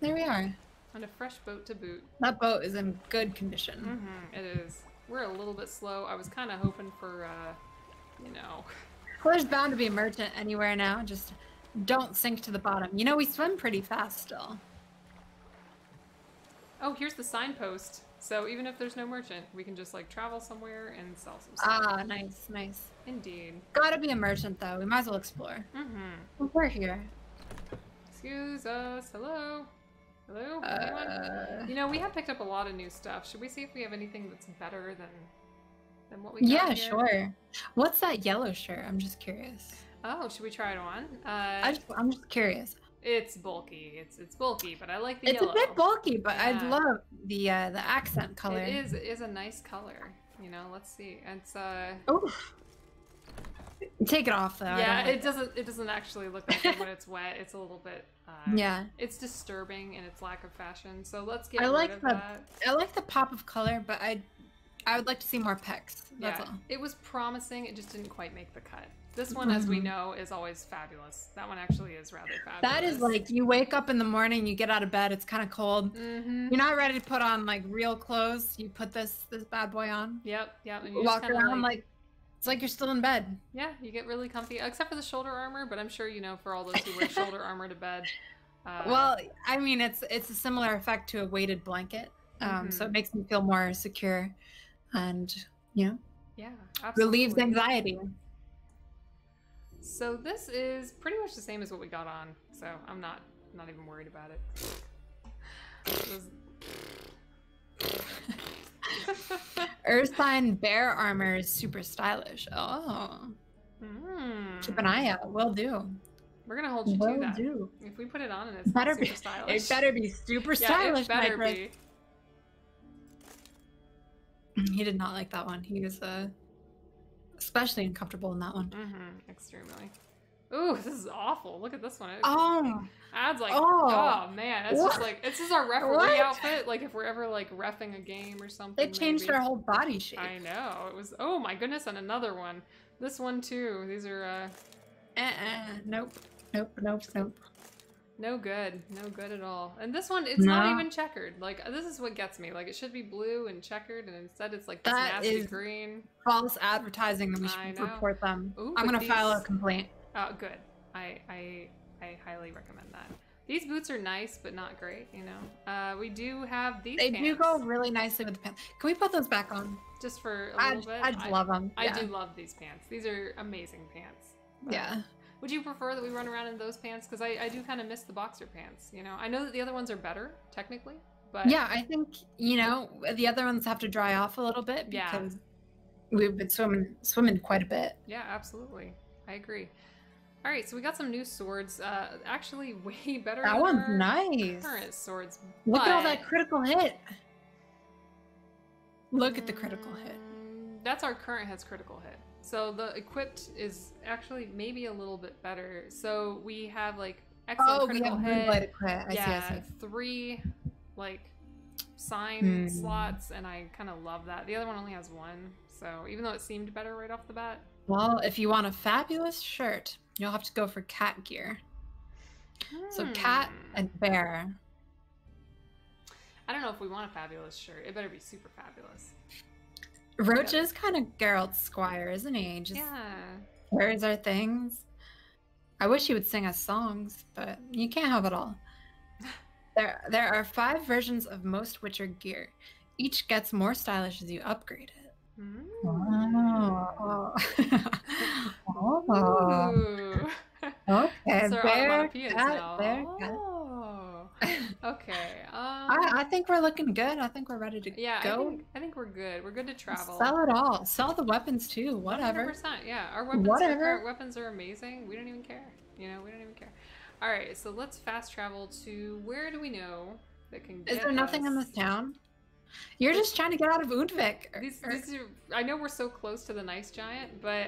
There we are. On a fresh boat to boot. That boat is in good condition. Mm-hmm, it is. We're a little bit slow. I was kind of hoping for, you know. Well, there's bound to be a merchant anywhere now. Just don't sink to the bottom. You know, we swim pretty fast still. Oh, here's the signpost. So even if there's no merchant, we can just like travel somewhere and sell some stuff. Ah, nice, nice. Indeed. Gotta be a merchant though. We might as well explore. Mm-hmm. We're here. Excuse us. Hello. Hello. Anyone? You know, we have picked up a lot of new stuff. Should we see if we have anything that's better than what we got? Yeah, here? Sure. What's that yellow shirt? I'm just curious. Oh, should we try it on? I'm just curious. It's bulky. It's bulky, but I like the yellow. It's a bit bulky, but yeah. I love the accent color. It is a nice color. You know, let's see. It's oh, take it off though. Yeah, it doesn't actually look like it when it's wet. It's a little bit. Yeah. It's disturbing in its lack of fashion. So let's get rid of that. I like the pop of color, but I would like to see more pecs. That's all. It was promising. It just didn't quite make the cut. This one, as we know, is always fabulous. That one actually is rather fabulous. That is like, you wake up in the morning, you get out of bed, it's kind of cold. Mm-hmm. You're not ready to put on like real clothes. You put this bad boy on. Yep, yep. And you walk around like It's like you're still in bed. Yeah, you get really comfy, except for the shoulder armor, but I'm sure, you know, for all those who wear shoulder armor to bed. Well, I mean, it's a similar effect to a weighted blanket. So it makes me feel more secure and, you know, relieves anxiety. So this is pretty much the same as what we got on, so I'm not even worried about it. Earth sign bear armor is super stylish. Oh. Mm. Keep an eye out. Will do. We're going to hold you to that. Do. If we put it on and it's better super stylish. It better be super stylish. It better be. He did not like that one. He was especially uncomfortable in that one. Mm-hmm. Extremely. Ooh, this is awful. Look at this one. Ad's like, oh man, it's just like, this is our referee outfit. Like if we're ever like reffing a game or something. They changed our whole body shape. I know. It was, oh my goodness, and another one. This one too. These are, nope. No good. No good at all. And this one, it's not even checkered. Like, this is what gets me. Like, it should be blue and checkered, and instead it's like this nasty green. False advertising, and we should report them. Ooh, I'm going to file a complaint. Oh, good. I highly recommend that. These boots are nice, but not great, you know. We do have these pants. They do go really nicely with the pants. Can we put those back on? Just for a little bit? I'd love them. Yeah. I do love these pants. These are amazing pants. Yeah. Would you prefer that we run around in those pants? Because I do kind of miss the boxer pants, you know. I know that the other ones are better, technically, but... Yeah, I think, you know, the other ones have to dry off a little bit because we've been swimming quite a bit. Yeah, absolutely. I agree. All right, so we got some new swords. Actually, way better. That one's nice. Current swords. Look at all that critical hit. Look at the critical hit. That's our current hit's critical hit. So the equipped is actually maybe a little bit better. So we have like excellent critical hit. I see. 3 like sign slots, and I kind of love that. The other one only has 1. So even though it seemed better right off the bat. Well, if you want a fabulous shirt, you'll have to go for cat gear. So cat and bear. I don't know if we want a fabulous shirt. It better be super fabulous. Roach is kind of Geralt's squire, isn't he? Just wears our things. I wish he would sing us songs, but you can't have it all. There are 5 versions of most Witcher gear. Each gets more stylish as you upgrade it. Wow. Okay. So okay. I think we're looking good. I think we're ready to go. I think we're good. We're good to travel. Sell it all. Sell the weapons too. Whatever. 100%. Yeah. Our weapons are amazing. We don't even care. You know, we don't even care. All right. So let's fast travel to where do we know that can get us? Is there nothing in this town? You're just trying to get out of Undvik. I know we're so close to the nice giant, but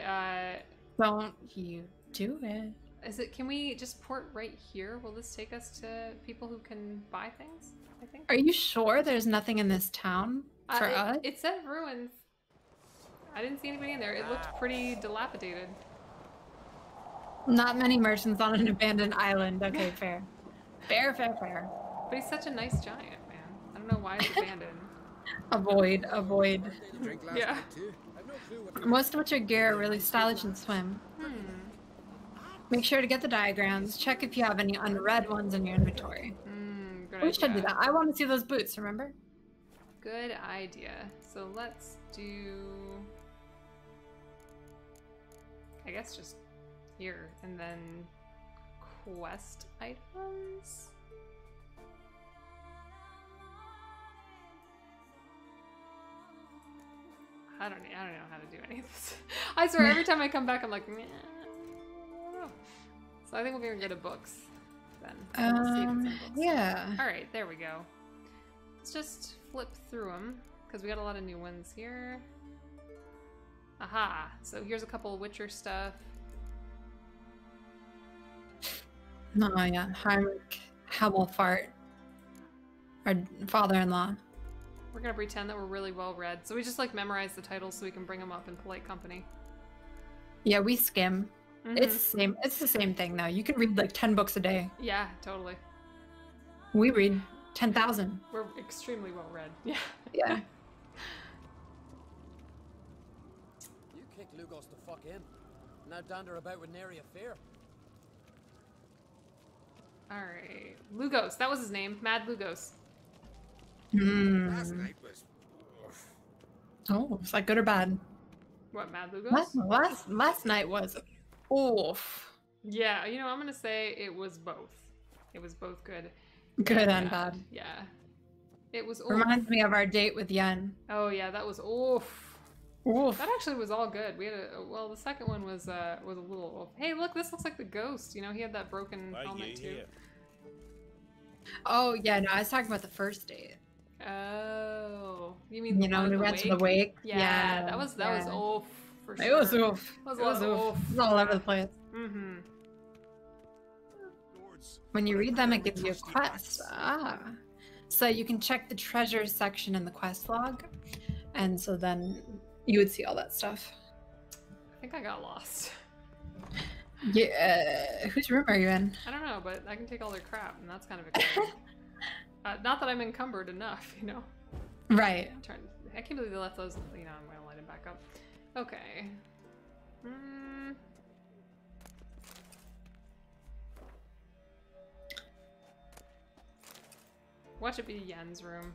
don't you do it. Is it? Can we just port right here? Will this take us to people who can buy things? I think. Are you sure there's nothing in this town for us? It said ruins. I didn't see anybody in there. It looked pretty dilapidated. Not many merchants on an abandoned island. Okay, fair. fair. But he's such a nice giant, man. I don't know why it's abandoned. Avoid. Yeah. Most of what your gear are really stylish and swim. Make sure to get the diagrams. Check if you have any unread ones in your inventory. We should do that. I want to see those boots, remember? Good idea. So let's do... I guess just here. And then quest items? I don't know how to do any of this. I swear, every time I come back, I'm like, meh. So I think we'll go to books then. We'll see if it's in books. Yeah. All right, there we go. Let's just flip through them because we got a lot of new ones here. Aha! So here's a couple of Witcher stuff. Oh yeah, Heinrich Hjalmar, our father-in-law. We're going to pretend that we're really well read. So we just like memorize the titles so we can bring them up in polite company. Yeah, we skim. It's the same thing though. You can read like 10 books a day. Yeah, totally. We read 10,000. We're extremely well read. Yeah. Yeah. locked Lugos the fuck in. Now dander about with nary a fear. Alright. Lugos, that was his name. Mad Lugos. Last night was... Oh, is that good or bad? What, Mad Lugos? Last night was... Oof. Yeah, you know, I'm gonna say it was both. It was both good. Good and bad. Yeah. It was oof. Reminds me of our date with Yen. Oh yeah, that was oof. Oof. That actually was all good. We had a, well, the second one was a little oof. Hey, look, this looks like the ghost. You know, he had that broken helmet too. Yeah. Oh yeah, no, I was talking about the first date. Oh, you mean we went to the wake? Yeah, yeah, that was oof for sure. It was oof. It was oof. It was all over the place. Mm-hmm. When you read them, it gives you a quest. Ah. So you can check the treasure section in the quest log. And so then you would see all that stuff. I think I got lost. Yeah. Whose room are you in? I don't know, but I can take all their crap, and that's kind of exciting. Not that I'm encumbered enough, you know? Right. I can't believe they left those. You know, I'm going to light them back up. Okay. Mm. Watch it be Yen's room.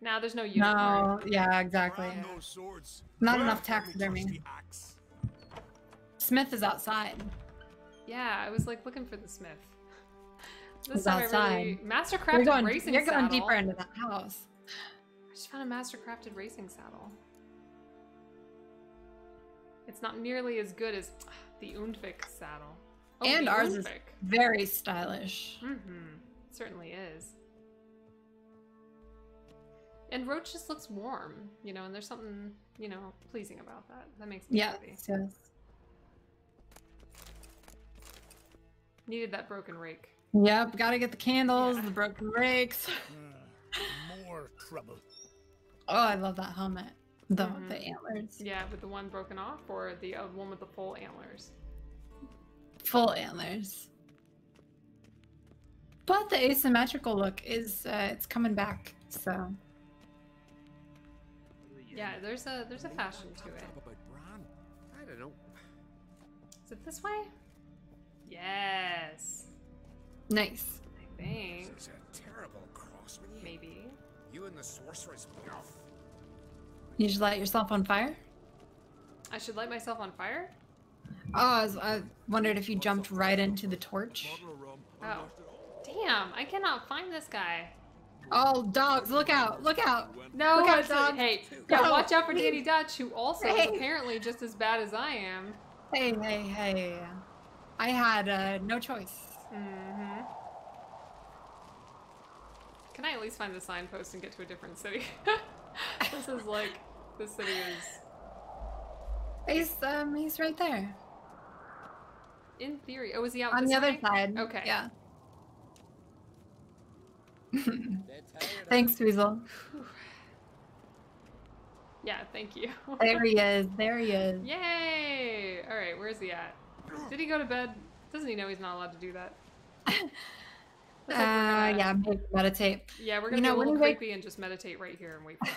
Nah, there's no use. No, yeah, exactly. Yeah. Not enough taxidermy. Smith is outside. Yeah, I was like looking for the Smith. This time outside. I really... Mastercrafted racing saddle. You're going deeper into that house. I just found a mastercrafted racing saddle. It's not nearly as good as the Undvik saddle. Oh, and ours is very stylish. Mm-hmm. Certainly is. And Roach just looks warm, you know, and there's something, you know, pleasing about that. That makes me happy. Yes. Needed that broken rake. Yep, gotta get the candles, the broken rakes. More trouble. Oh, I love that helmet. The the antlers. Yeah, with the one broken off, or the one with the full antlers. Full antlers. But the asymmetrical look is, it's coming back, so. Yeah, there's a fashion to it. I don't know. Is it this way? Yes. Nice. I think. This is a terrible cross. Maybe. You and the sorceress. You should light yourself on fire? I should light myself on fire? Oh, I wondered if you jumped right into the torch. Oh. Damn, I cannot find this guy. Oh, dogs, look out, look out. No, look out, dogs. Hey, no, watch out for Dani Dutch, who also is apparently just as bad as I am. Hey, hey, hey. I had no choice. Mm-hmm. Can I at least find the signpost and get to a different city? This is like, this city is... He's right there. In theory. Oh, is he out on the other side? Okay. Yeah. Thanks, Weasel. Yeah, thank you. There he is. There he is. Yay! All right, where's he at? Did he go to bed? Doesn't he know he's not allowed to do that? Yeah, meditate. Yeah, we're gonna be a little creepy and just meditate right here and wait for him.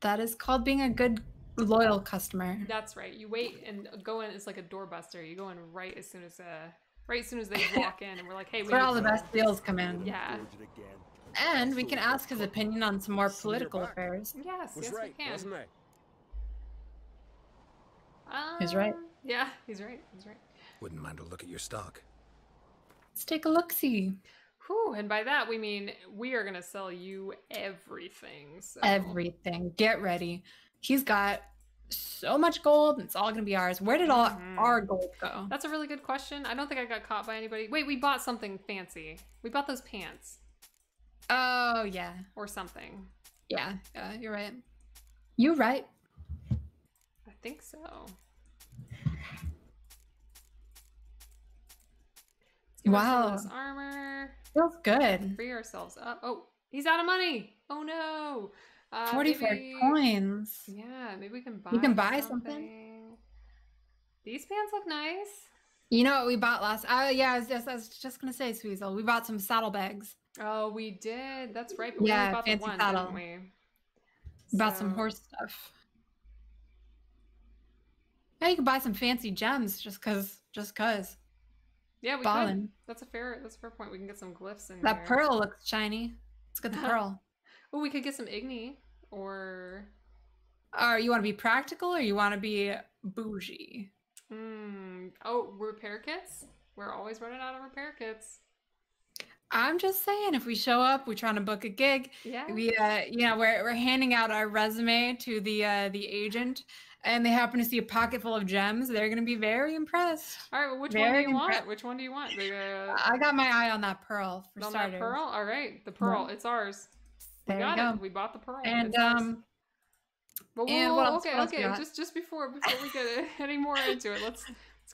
That is called being a good, loyal customer. That's right. You wait and go in. It's like a doorbuster. You go in right as soon as Right as soon as they walk in, and we're like, hey, we all the best deals come in. Yeah. And we can ask his opinion on some more political affairs. Yes, yes, we can. He's right. Yeah, he's right. He's right. Wouldn't mind to look at your stock. Let's take a look-see. Whew, and by that, we mean we are going to sell you everything. So. Everything. Get ready. He's got... so much gold, and it's all gonna be ours. Where did all our gold go? That's a really good question. I don't think I got caught by anybody. Wait, we bought something fancy. We bought those pants. Oh yeah. Or something. Yeah, yeah, you're right. You're right. I think so. Wow. This armor feels good. Free ourselves up. Oh, he's out of money. Oh no. 44 coins. Yeah, maybe we can buy. You can buy something. These pants look nice. You know what we bought last? Oh yeah, I was just gonna say, Sweezel, we bought some saddlebags. Oh, we did. That's right. But yeah, we bought fancy saddle. Didn't we? Bought some horse stuff. Yeah, you could buy some fancy gems just cause. Yeah, we could. That's a fair point. We can get some glyphs in there. That pearl looks shiny. Let's get the pearl. Oh, we could get some Igni, or you want to be practical, or you want to be bougie? Oh, repair kits? We're always running out of repair kits. I'm just saying, if we show up, we're trying to book a gig. Yeah. We, you know, we're handing out our resume to the agent, and they happen to see a pocket full of gems. They're going to be very impressed. All right. Well, which one do you want? I got my eye on that pearl for starters. That pearl. All right. The pearl. It's ours. We got it. We bought the pearl. And okay. Just before we get any more into it, let's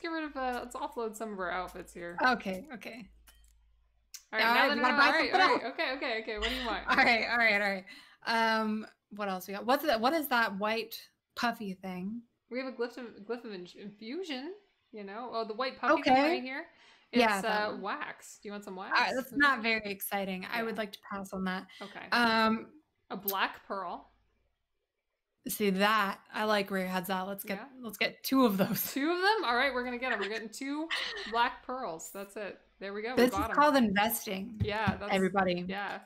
get rid of let's offload some of our outfits here. Okay. All right, okay. What do you want? All right. What else we got? What is that white puffy thing? We have a glyph of infusion, you know. Oh, the white puffy thing right here. It's wax. Do you want some wax? All right, that's not very exciting. Yeah. I would like to pass on that. Okay. A black pearl. See that? I like where your head's at. Let's get two of those. Two of them? All right, we're gonna get them. We're getting two black pearls. That's it. There we go. This is called investing. Yeah, everybody. Yeah.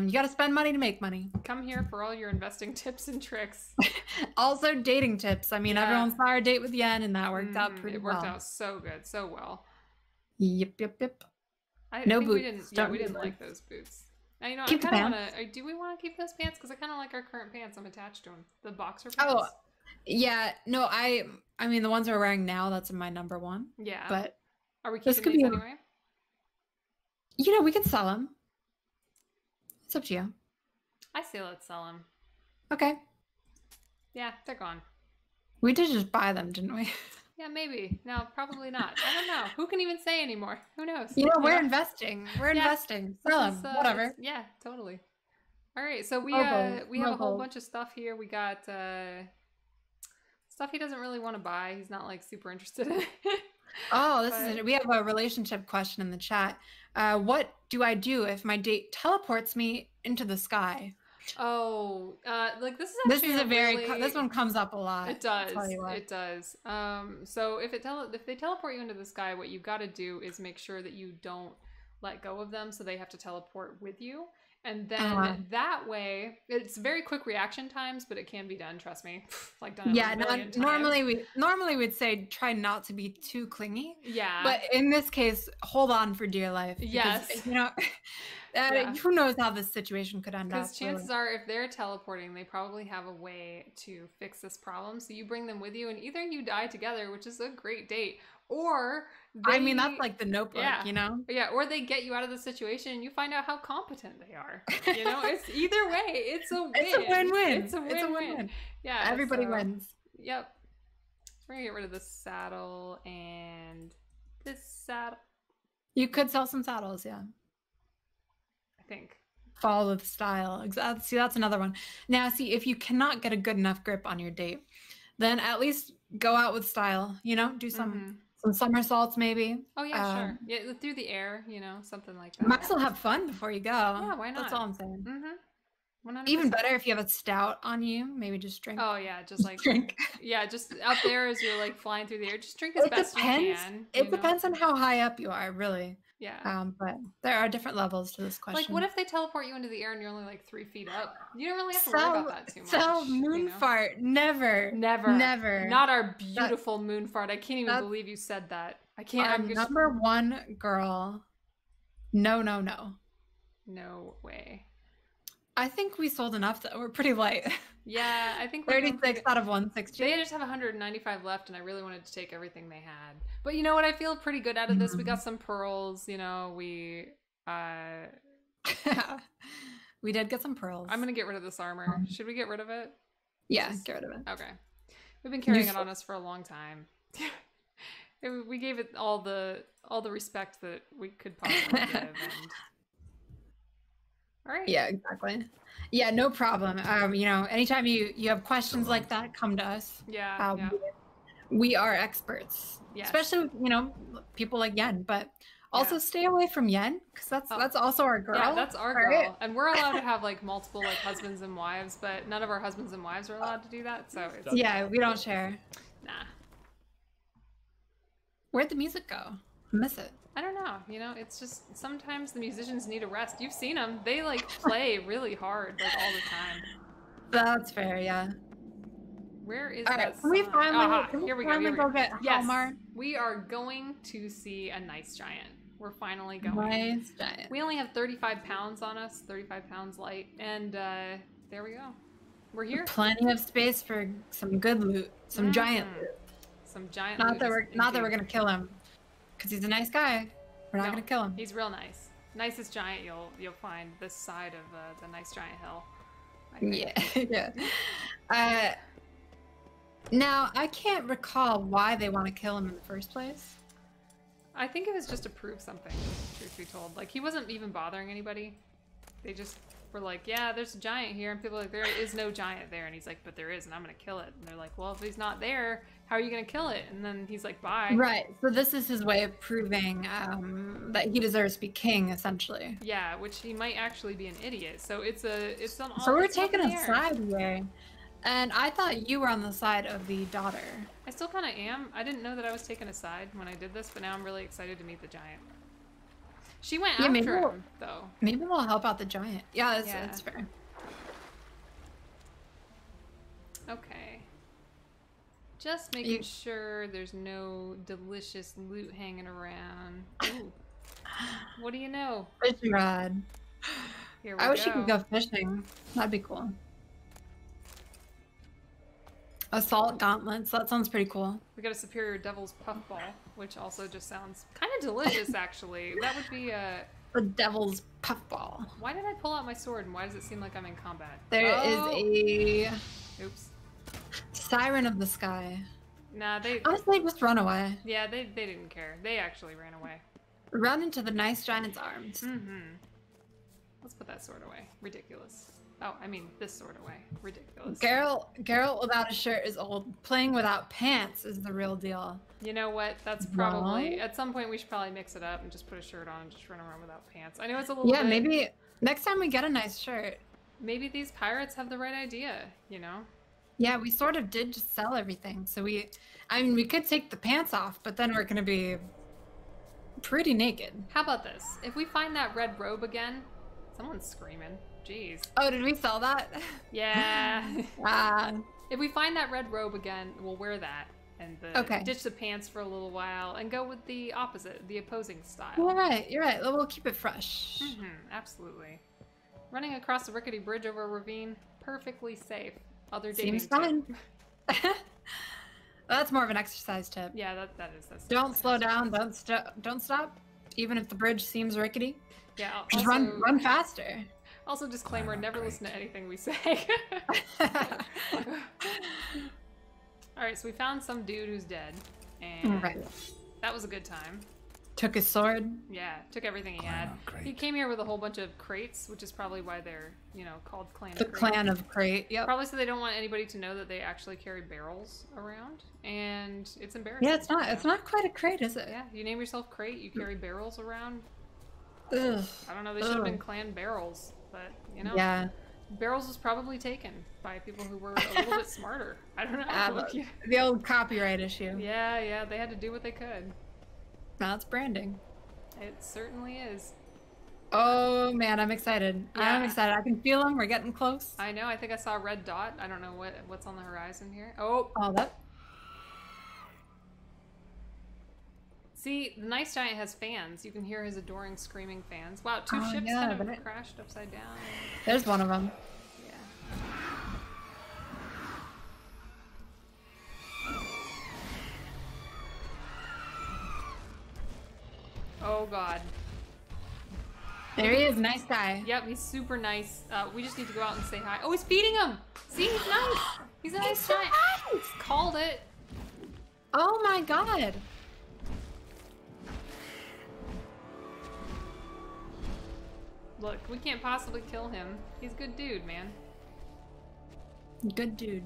You got to spend money to make money. Come here for all your investing tips and tricks. Also dating tips. I mean, everyone saw our date with Yen, and that worked out pretty well. It worked out so good, so well. Yep. We didn't like those boots. Now, you know, keep do we want to keep those pants? Because I kind of like our current pants. I'm attached to them. The boxer pants. Oh, yeah. No, I mean, the ones we're wearing now, that's my number one. Yeah. But are we keeping these anyway? You know, we can sell them. It's up to you. I say let's sell them. Okay. Yeah, they're gone. We did just buy them, didn't we? Yeah, maybe. No, probably not. I don't know. Who can even say anymore? Who knows? You know, we're investing. We're investing. Sell them. Whatever. Yeah, totally. All right. So we have a whole bunch of stuff here. We got stuff he doesn't really want to buy. He's not like super interested in. We have a relationship question in the chat. What do I do if my date teleports me into the sky? This one comes up a lot. It does. It does. So if they teleport you into the sky, what you've got to do is make sure that you don't let go of them, so they have to teleport with you. And then that way, it's very quick reaction times, but it can be done. Trust me, normally we'd say try not to be too clingy. Yeah. But in this case, hold on for dear life. Because, yes. You know, who knows how this situation could end up. Because chances are, if they're teleporting, they probably have a way to fix this problem. So you bring them with you, and either you die together, which is a great date, or that's like the Notebook, you know? Yeah, or they get you out of the situation and you find out how competent they are. You know, it's either way, it's a win. It's a win-win. Yeah. Everybody wins. Yep. We're gonna get rid of this saddle and this saddle. You could sell some saddles, yeah. I think. Follow the style. Exactly. See, that's another one. Now, see, if you cannot get a good enough grip on your date, then at least go out with style, you know, do some some somersaults, maybe. Oh, yeah, sure. Yeah, through the air, you know, something like that. Might as well have fun before you go. Yeah, why not? That's all I'm saying. 100%. Even better if you have a stout on you. Maybe just drink. Oh, yeah, just drink. Yeah, just out there as you're, like, flying through the air. Just drink as best you can. It depends on how high up you are, really. Yeah. But there are different levels to this question. Like, what if they teleport you into the air and you're only, like, 3 feet up? You don't really have to worry about that too much. So, Moonfart. You know? Never. Not our beautiful Moonfart. I can't even believe you said that. I can't. I'm number one girl. No. No way. I think we sold enough that we're pretty light. Yeah, I think 36 out of 160. They just have 195 left, and I really wanted to take everything they had. But you know what? I feel pretty good out of this. We got some pearls, you know. We did get some pearls. I'm gonna get rid of this armor. Should we get rid of it? Yeah, get rid of it. Okay, we've been carrying it on us for a long time. We gave it all the respect that we could possibly give. All right. Yeah, exactly. Yeah, no problem. You know, anytime you have questions like that, come to us. Yeah. We are experts. Yes. Especially with, you know, people like Yen, but also stay away from Yen, because that's also our girl. Yeah, that's our girl. Right? And we're allowed to have like multiple like husbands and wives, but none of our husbands and wives are allowed to do that. So it's we don't share. Nah. Where'd the music go? I miss it. I don't know. You know, it's just sometimes the musicians need a rest. You've seen them. They like play really hard like all the time. That's fair, yeah. Where is all that? Right, can we finally, can we finally go get Hjalmar? Yes, we are going to see a nice giant. We're finally going. Nice giant. We only have 35 pounds on us, 35 pounds light, and there we go. We're here. Plenty of space for some good loot, some giant loot. Some giant. Not that we're gonna kill him, because he's a nice guy. We're not gonna kill him. He's real nice. Nicest giant you'll find this side of the nice giant hill. Yeah, yeah. Now I can't recall why they want to kill him in the first place. I think it was just to prove something, truth be told. Like, he wasn't even bothering anybody. They just were like, yeah, there's a giant here, and people are like, there is no giant there, and he's like, but there is, and I'm gonna kill it. And they're like, well, if he's not there, how are you gonna kill it? And then he's like, bye. Right, so this is his way of proving that he deserves to be king, essentially. Yeah, which he might actually be an idiot. So it's a, it's an. So we're taking a side way. And I thought you were on the side of the daughter. I still kind of am. I didn't know that I was taken aside when I did this, but now I'm really excited to meet the giant. She went after him, though. Maybe we'll help out the giant. Yeah, that's fair. Okay. Just making sure there's no delicious loot hanging around. Ooh. What do you know? Fishing rod. Here we go. I wish you could go fishing. That'd be cool. Assault gauntlets, that sounds pretty cool. We got a superior devil's puffball, which also just sounds kind of delicious, actually. That would be a... The devil's puffball. Why did I pull out my sword, and why does it seem like I'm in combat? There is a... Oops. Siren of the sky. Nah, they... Honestly, just run away. Yeah, they didn't care. They actually ran away. Run into the nice giant's arms. Mm-hmm. Let's put that sword away. Ridiculous. Oh, I mean, this sort of way. Ridiculous. Geralt without a shirt is old. Playing without pants is the real deal. You know what? That's probably... No. At some point, we should probably mix it up and just put a shirt on and just run around without pants. I know it's a little bit... maybe next time we get a nice shirt. Maybe these pirates have the right idea, you know? Yeah, we sort of did just sell everything. So we... I mean, we could take the pants off, but then we're going to be pretty naked. How about this? If we find that red robe again... Someone's screaming. Jeez. Oh, did we sell that? Yeah. If we find that red robe again, we'll wear that and ditch the pants for a little while and go with the opposite, the opposing style. You're right. You're right. We'll keep it fresh. Mm-hmm, absolutely. Running across the rickety bridge over a ravine, perfectly safe. Other dating tip. Seems fun. That's more of an exercise tip. Yeah, that is. That's don't slow down. Don't stop, even if the bridge seems rickety. Yeah. Just run faster. Also, disclaimer, never listen to anything we say. Alright, so we found some dude who's dead. And that was a good time. Took his sword. Yeah, took everything he had. He came here with a whole bunch of crates, which is probably why they're, you know, called Clan of Crate. The Clan of Crate, yep. Probably so they don't want anybody to know that they actually carry barrels around. And it's embarrassing. Yeah, it's not, you know? It's not quite a crate, is it? Yeah, you name yourself Crate, you carry barrels around. Ugh. I don't know, they should have been Clan Barrels. But, you know, barrels was probably taken by people who were a little bit smarter. I don't know. The old copyright issue. Yeah, yeah. They had to do what they could. Now it's branding. It certainly is. Oh, man. I'm excited. Yeah. I'm excited. I can feel them. We're getting close. I know. I think I saw a red dot. I don't know what's on the horizon here. Oh. Oh, that. See, the nice giant has fans. You can hear his adoring, screaming fans. Wow, two ships kind of crashed upside down. There's one of them. Yeah. Oh, God. There he is, nice guy. Yep, he's super nice. We just need to go out and say hi. Oh, he's feeding him! See, he's nice! He's a nice giant. So nice. Called it. Oh, my God. Look, we can't possibly kill him. He's a good dude, man. Good dude.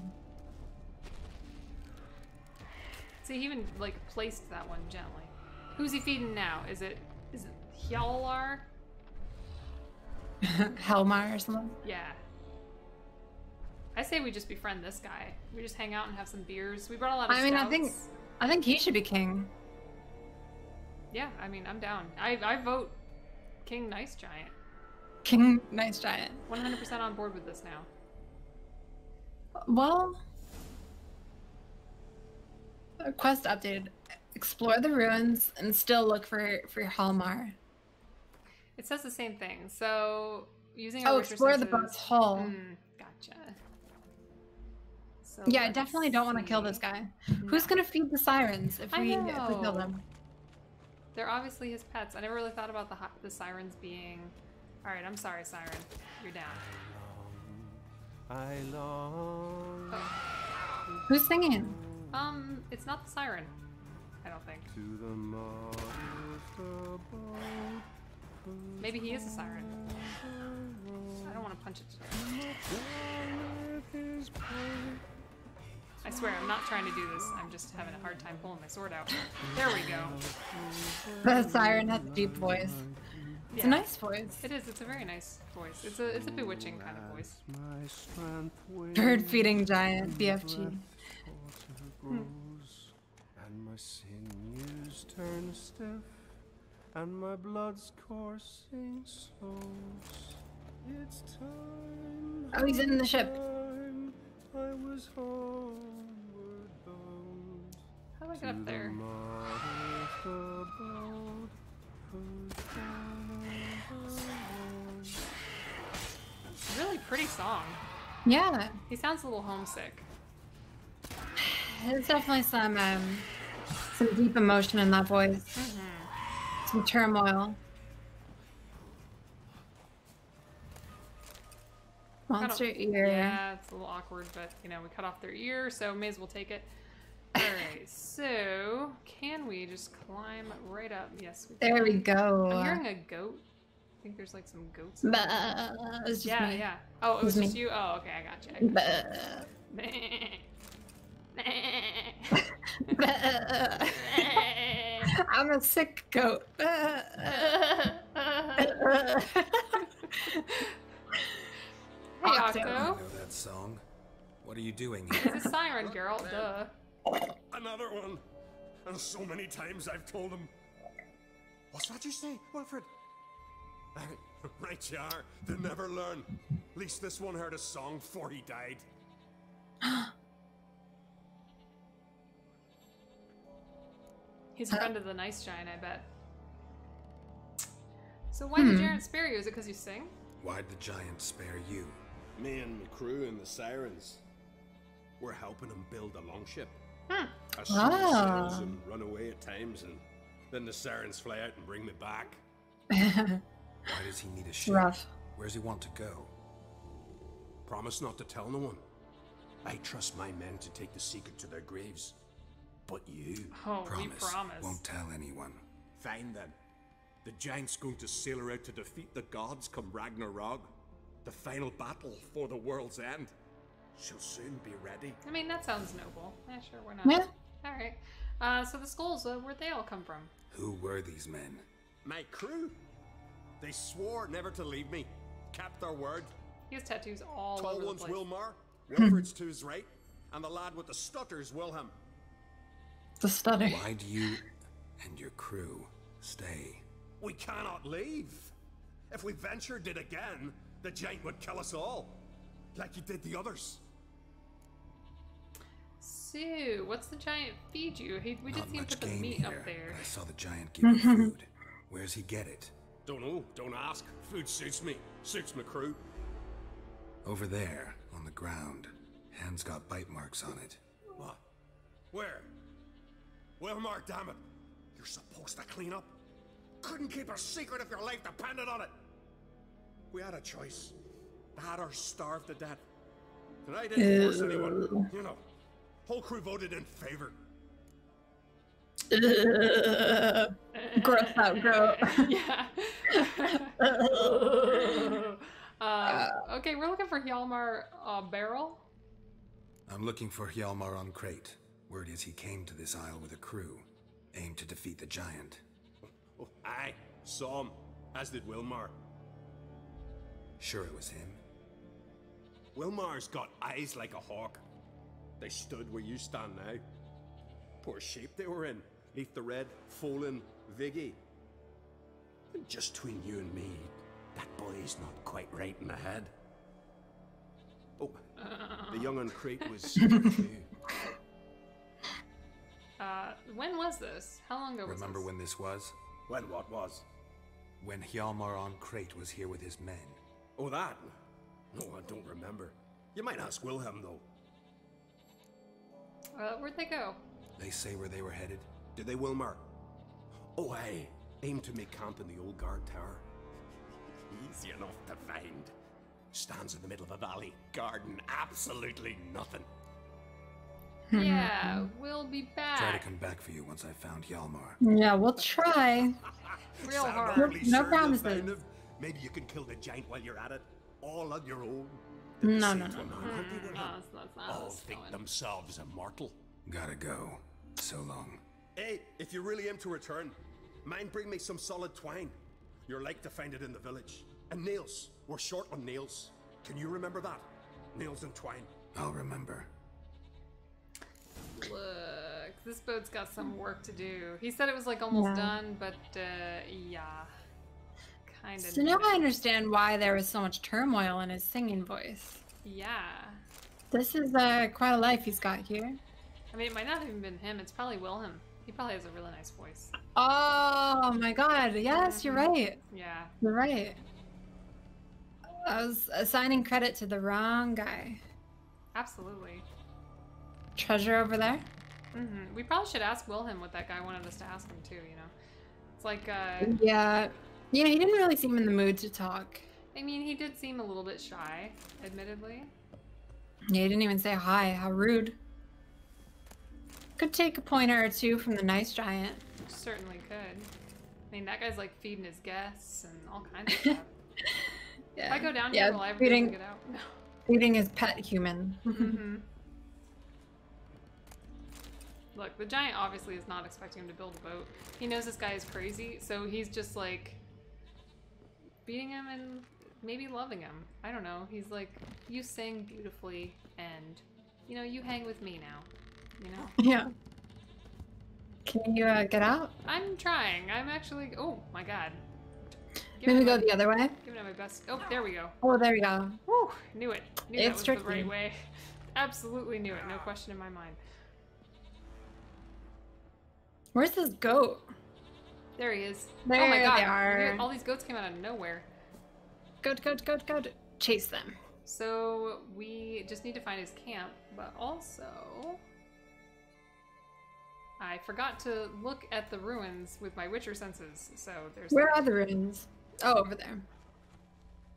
See, he even, like, placed that one gently. Who's he feeding now? Is it Hjalmar? Hjalmar or something? Yeah. I say we just befriend this guy. We just hang out and have some beers. We brought a lot of scouts. I mean, I think he should be king. Yeah, I mean, I'm down. I vote King Nice Giant. King Nice Giant. 100% on board with this now. Well, quest updated. Explore the ruins and still look for Hjalmar. It says the same thing. So using our explore the boss hull. Gotcha. So yeah, I definitely don't want to kill this guy. No. Who's gonna feed the sirens if we kill them? They're obviously his pets. I never really thought about the sirens being. All right, I'm sorry, siren. You're down. Oh. Who's singing? It's not the siren. I don't think. Maybe he is a siren. I don't want to punch it today. I swear, I'm not trying to do this. I'm just having a hard time pulling my sword out. There we go. The siren has a deep voice. Yeah. It's a nice voice. It is. It's a very nice voice. It's a bewitching kind of voice. Bird feeding giant, BFG. And my sinews turn stiff, and my blood's coursing slow. It's time. Oh, he's in the ship. I was homeward bound. How do I get up there? It's a really pretty song. Yeah. He sounds a little homesick. There's definitely some deep emotion in that voice. Mm-hmm. Some turmoil. Monster ear. Yeah, it's a little awkward, but you know, we cut off their ear, so may as well take it. Alright, so can we just climb right up? Yes, we can. There we go. I'm hearing a goat. I think there's like some goats. Yeah, me. Yeah. Oh, it was just you? Oh, okay, I got you. I'm a sick goat. Hey, Octo. I know that song. What are you doing here? It's a siren, Geralt. Duh. Another one. And so many times I've told him. What's that you say, Wilfred? Right you are. They never learn. At least this one heard a song before he died. He's a friend of the nice giant, I bet. So why did Geralt spare you? Is it because you sing? Why'd the giant spare you? Me and my crew and the sirens. We're helping him build a longship. I see the sirens and run away at times, and then the sirens fly out and bring me back. Why does he need a ship? Rough. Where does he want to go? Promise not to tell no one. I trust my men to take the secret to their graves. But you promise won't tell anyone. Fine then. The giant's going to sail her out to defeat the gods come Ragnarok. The final battle for the world's end. She'll soon be ready. I mean, that sounds noble. Yeah, sure, why not? Yeah. Alright. So the skulls, where'd they all come from? Who were these men? My crew. They swore never to leave me. Kept their word. He has tattoos all over the place. Tall one's Wilmar, Wilfred's to his right, and the lad with the stutter's Wilhelm. The stutter. Why do you and your crew stay? We cannot leave. If we ventured it again, the giant would kill us all, like he did the others. Sue, so, what's the giant feed you? We just seem to put the meat up there. I saw the giant give you food. Where's he get it? Don't know. Don't ask. Food suits me. Suits my crew. Over there, on the ground. Hand's got bite marks on it. What? Where? Wilmar, damn it. You're supposed to clean up. Couldn't keep a secret if your life depended on it. We had a choice. That or starve to death. And I didn't force anyone. You know, whole crew voted in favor. Gross out, grow. Yeah. Okay, we're looking for Hjalmar barrel. I'm looking for Hjalmar on crate. Word is he came to this isle with a crew. Aimed to defeat the giant. I saw him, as did Wilmar. Sure it was him? Wilmar's got eyes like a hawk. They stood where you stand now. Poor shape they were in, neath the red, fallen, Viggy. Just between you and me, that boy's not quite right in the head. Oh, the young on crate was... when was this? How long ago was this? Remember when this was? When what was? When Hjalmar on crate was here with his men. Oh, that? No, I don't remember. You might ask Wilhelm, though. Where'd they go? They say where they were headed. Did they, Wilmar? Oh, aye. Aimed to make camp in the old guard tower. Easy enough to find. Stands in the middle of a valley, garden, absolutely nothing. Yeah, we'll be back. Try to come back for you once I've found Hjalmar. Yeah, we'll try. Real hard. No promises. Maybe you can kill the giant while you're at it, all on your own. No, that's not. All think themselves immortal. Gotta go. So long. Hey, if you really aim to return, mind bring me some solid twine. You're like to find it in the village. And nails. We're short on nails. Can you remember that? Nails and twine. I'll remember. Look, this boat's got some work to do. He said it was like almost done, but yeah, kind of. So now I understand why there was so much turmoil in his singing voice. Yeah. This is quite a life he's got here. I mean, it might not have even been him. It's probably Wilhelm. He probably has a really nice voice. Oh my God! Yes, you're right. Yeah, you're right. I was assigning credit to the wrong guy. Absolutely. Treasure over there? Mm-hmm. We probably should ask Wilhelm what that guy wanted us to ask him too, you know? It's like, yeah. Yeah, he didn't really seem in the mood to talk. I mean, he did seem a little bit shy, admittedly. Yeah, he didn't even say hi. How rude. Could take a pointer or two from the nice giant. Certainly could. I mean, that guy's like feeding his guests and all kinds of stuff. Yeah. If I go down here, will I ever get out? Feeding his pet human. Mm-hmm. Look, the giant obviously is not expecting him to build a boat. He knows this guy is crazy, so he's just like beating him and maybe loving him. I don't know. He's like, you sing beautifully and, you know, you hang with me now, you know? Yeah. Can you get out? I'm trying. I'm actually, oh my God. Maybe go the other way? Giving it my best. Oh, there we go. Oh, there we go. Woo, knew it. Knew that was the right way. Absolutely knew it. No question in my mind. Where's this goat? There he is. There oh my God. They are. All these goats came out of nowhere. Goat, goat, goat, goat. Chase them. So we just need to find his camp, but also I forgot to look at the ruins with my Witcher senses. So there's. Where are the ruins? Oh, over there.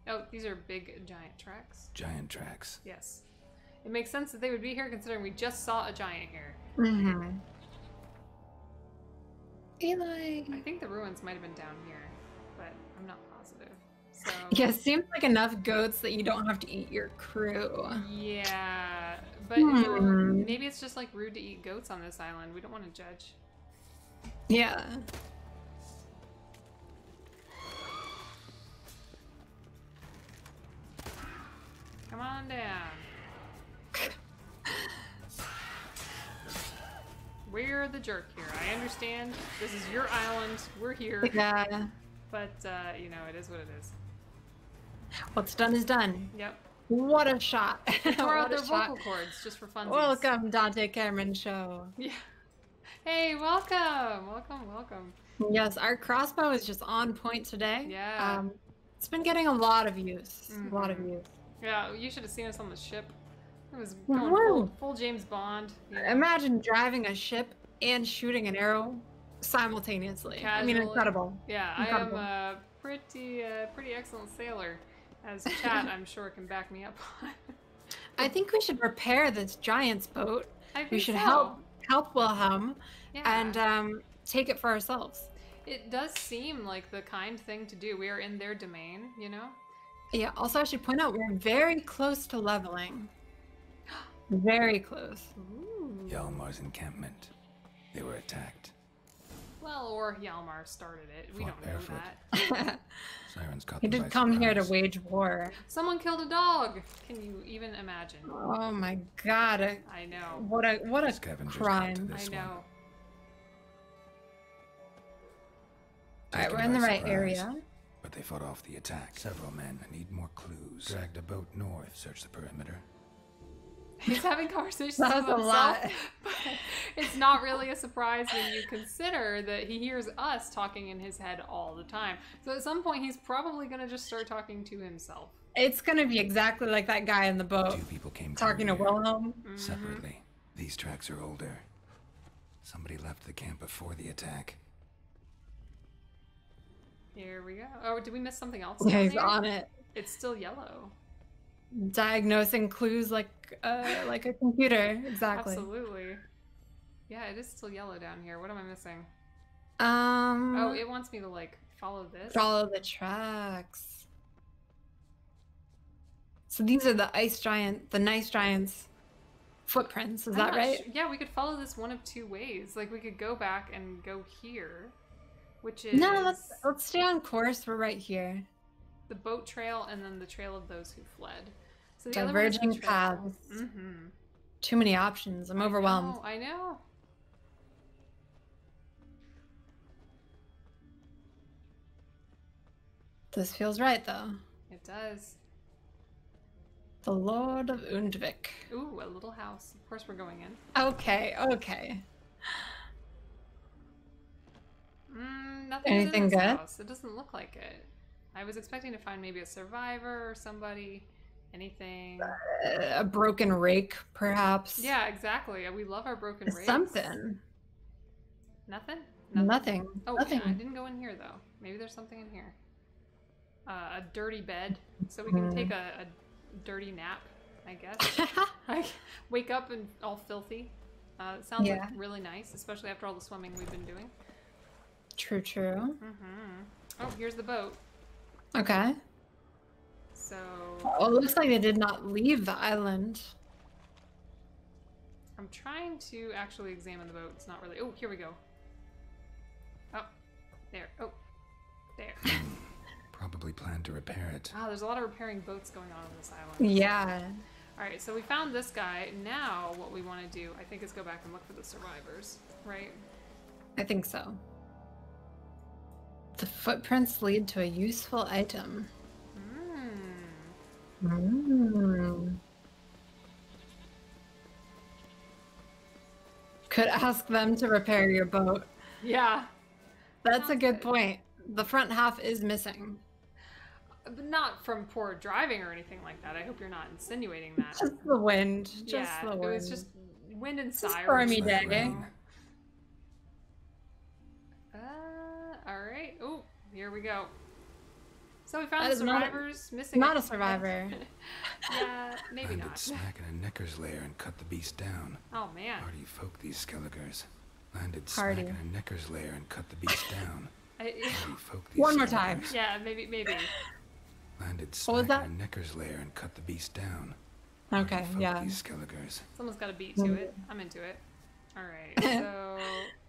Oh, these are big giant tracks. Giant tracks. Yes. It makes sense that they would be here considering we just saw a giant here. Mm-hmm. Eli. I think the ruins might have been down here, but I'm not positive. So... Yeah, seems like enough goats that you don't have to eat your crew. Yeah, but maybe it's just like rude to eat goats on this island. We don't want to judge. Yeah. Come on down. We're the jerk here. I understand. This is your island. We're here. Yeah. But, you know, it is what it is. What's done is done. Yep. What a shot. They tore out their vocal cords just for fun. Welcome, Dante Cameron Show. Yeah. Hey, welcome. Welcome, welcome. Yes, our crossbow is just on point today. Yeah. It's been getting a lot of use. Mm-hmm. A lot of use. Yeah, you should have seen us on the ship. It was going full James Bond. Yeah. Imagine driving a ship and shooting an arrow simultaneously. Casually. I mean, incredible. Yeah, incredible. I am a pretty excellent sailor, as chat I'm sure can back me up on. I think we should repair this giant's boat. I think we should help Wilhelm and take it for ourselves. It does seem like the kind thing to do. We are in their domain, you know? Yeah, also I should point out we're very close to leveling. Very close. Ooh. Hjalmar's encampment. They were attacked. Well, or Hjalmar started it. We don't know that. Sirens caught them. He did come here to wage war. Someone killed a dog. Can you even imagine? Oh my God! I know. What a crime! I know. Alright, we're in the right area. But they fought off the attack. Several men. I need more clues. Dragged a boat north. Searched the perimeter. He's having conversations with himself. That was a lot. But it's not really a surprise when you consider that he hears us talking in his head all the time. So at some point, he's probably going to just start talking to himself. It's going to be exactly like that guy in the boat. Two people came talking to Wilhelm. Mm-hmm. Separately. These tracks are older. Somebody left the camp before the attack. Here we go. Oh, did we miss something else? Yeah, he's on it. It's still yellow. Diagnosing clues like a computer. Exactly. Absolutely. Yeah, it is still yellow down here. What am I missing? Oh, it wants me to like follow this. Follow the tracks. So these are the ice giant, the nice giant's footprints. Is that right? Yeah, we could follow this one of two ways. Like we could go back and go here, which is no. Let's stay on course. We're right here. The boat trail and then the trail of those who fled. So the diverging paths. Mm-hmm. Too many options. I'm overwhelmed. I know. This feels right, though. It does. The Lord of Undvik. Ooh, a little house. Of course, we're going in. Okay. Okay. Nothing. Anything good? House. It doesn't look like it. I was expecting to find maybe a survivor or somebody, anything. A broken rake, perhaps. Yeah, exactly. We love our broken rakes. Something. Nothing? Nothing. Nothing. Oh, nothing. Yeah, I didn't go in here, though. Maybe there's something in here. A dirty bed. So we can take a dirty nap, I guess. I wake up and all filthy. Sounds like really nice, especially after all the swimming we've been doing. True, true. Mm-hmm. Oh, here's the boat. Okay. So. Oh, it looks like they did not leave the island. I'm trying to actually examine the boat. It's not really. Oh, here we go. Oh, there. Oh, there. Probably planned to repair it. Wow, there's a lot of repairing boats going on this island. Yeah. All right, so we found this guy. Now, what we want to do, I think, is go back and look for the survivors, right? I think so. The footprints lead to a useful item. Mm. Mm. Could ask them to repair your boat. Yeah. That's a good point. The front half is missing. But not from poor driving or anything like that. I hope you're not insinuating that. Just the wind. Just the wind. It was just wind and sirens. Stormy day. All right. Oh, here we go. So we found the survivors missing. Not a survivor. Yeah, maybe not. Landed smack in a Neckers lair and cut the beast down. Oh man. Hardy folk these Skelligers. Landed smack in a Neckers lair and cut the beast down. One more time. Yeah, maybe. Landed smack in a Neckers lair and cut the beast down. Okay, yeah. These Skelligers. Someone's got a beat to it. I'm into it. All right. So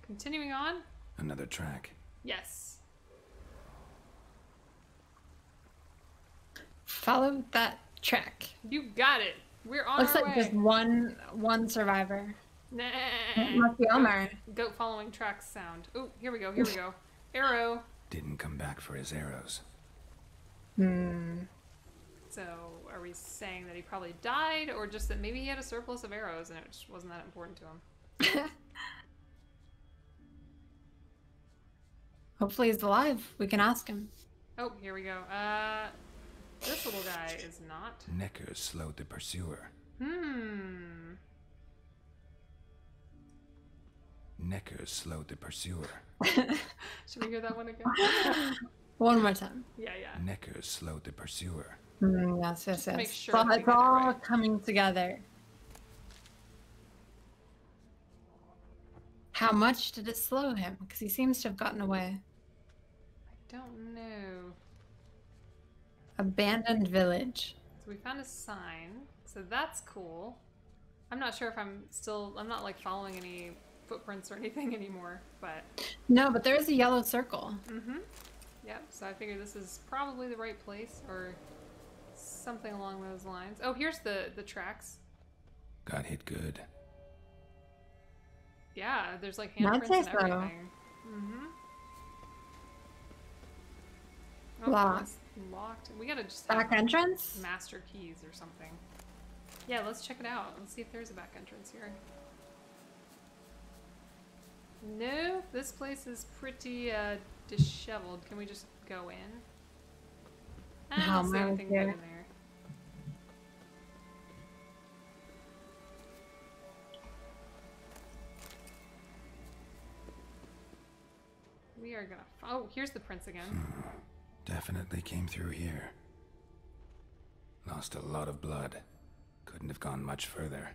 continuing on. Another track. Yes. Follow that track. You got it. We're on our way. Looks like just one survivor. Nah. Must be Hjalmar. Goat following tracks sound. Oh, here we go. Here we go. Arrow. Didn't come back for his arrows. Hmm. So are we saying that he probably died, or just that maybe he had a surplus of arrows and it just wasn't that important to him? Hopefully he's alive. We can ask him. Oh, here we go. This little guy is not. Neckers slowed the pursuer. Hmm. Neckers slowed the pursuer. Should we hear that one again? One more time. Yeah, yeah. Neckers slowed the pursuer. Mm, yes, yes, yes. Make sure it's all coming together. How much did it slow him? Because he seems to have gotten away. I don't know. Abandoned village. So we found a sign. So that's cool. I'm not sure if I'm not like following any footprints or anything anymore, but. No, but there is a yellow circle. Mm-hmm. Yep, so I figure this is probably the right place or something along those lines. Oh, here's the tracks. Got hit good. Yeah, there's like handprints and everything. Mm-hmm. Oh, locked. We gotta just back entrance. Master keys or something. Yeah, let's check it out. Let's see if there's a back entrance here. No, this place is pretty disheveled. Can we just go in? I don't see anything good in there. We are gonna. Oh, here's the prince again. Definitely came through here. Lost a lot of blood. Couldn't have gone much further.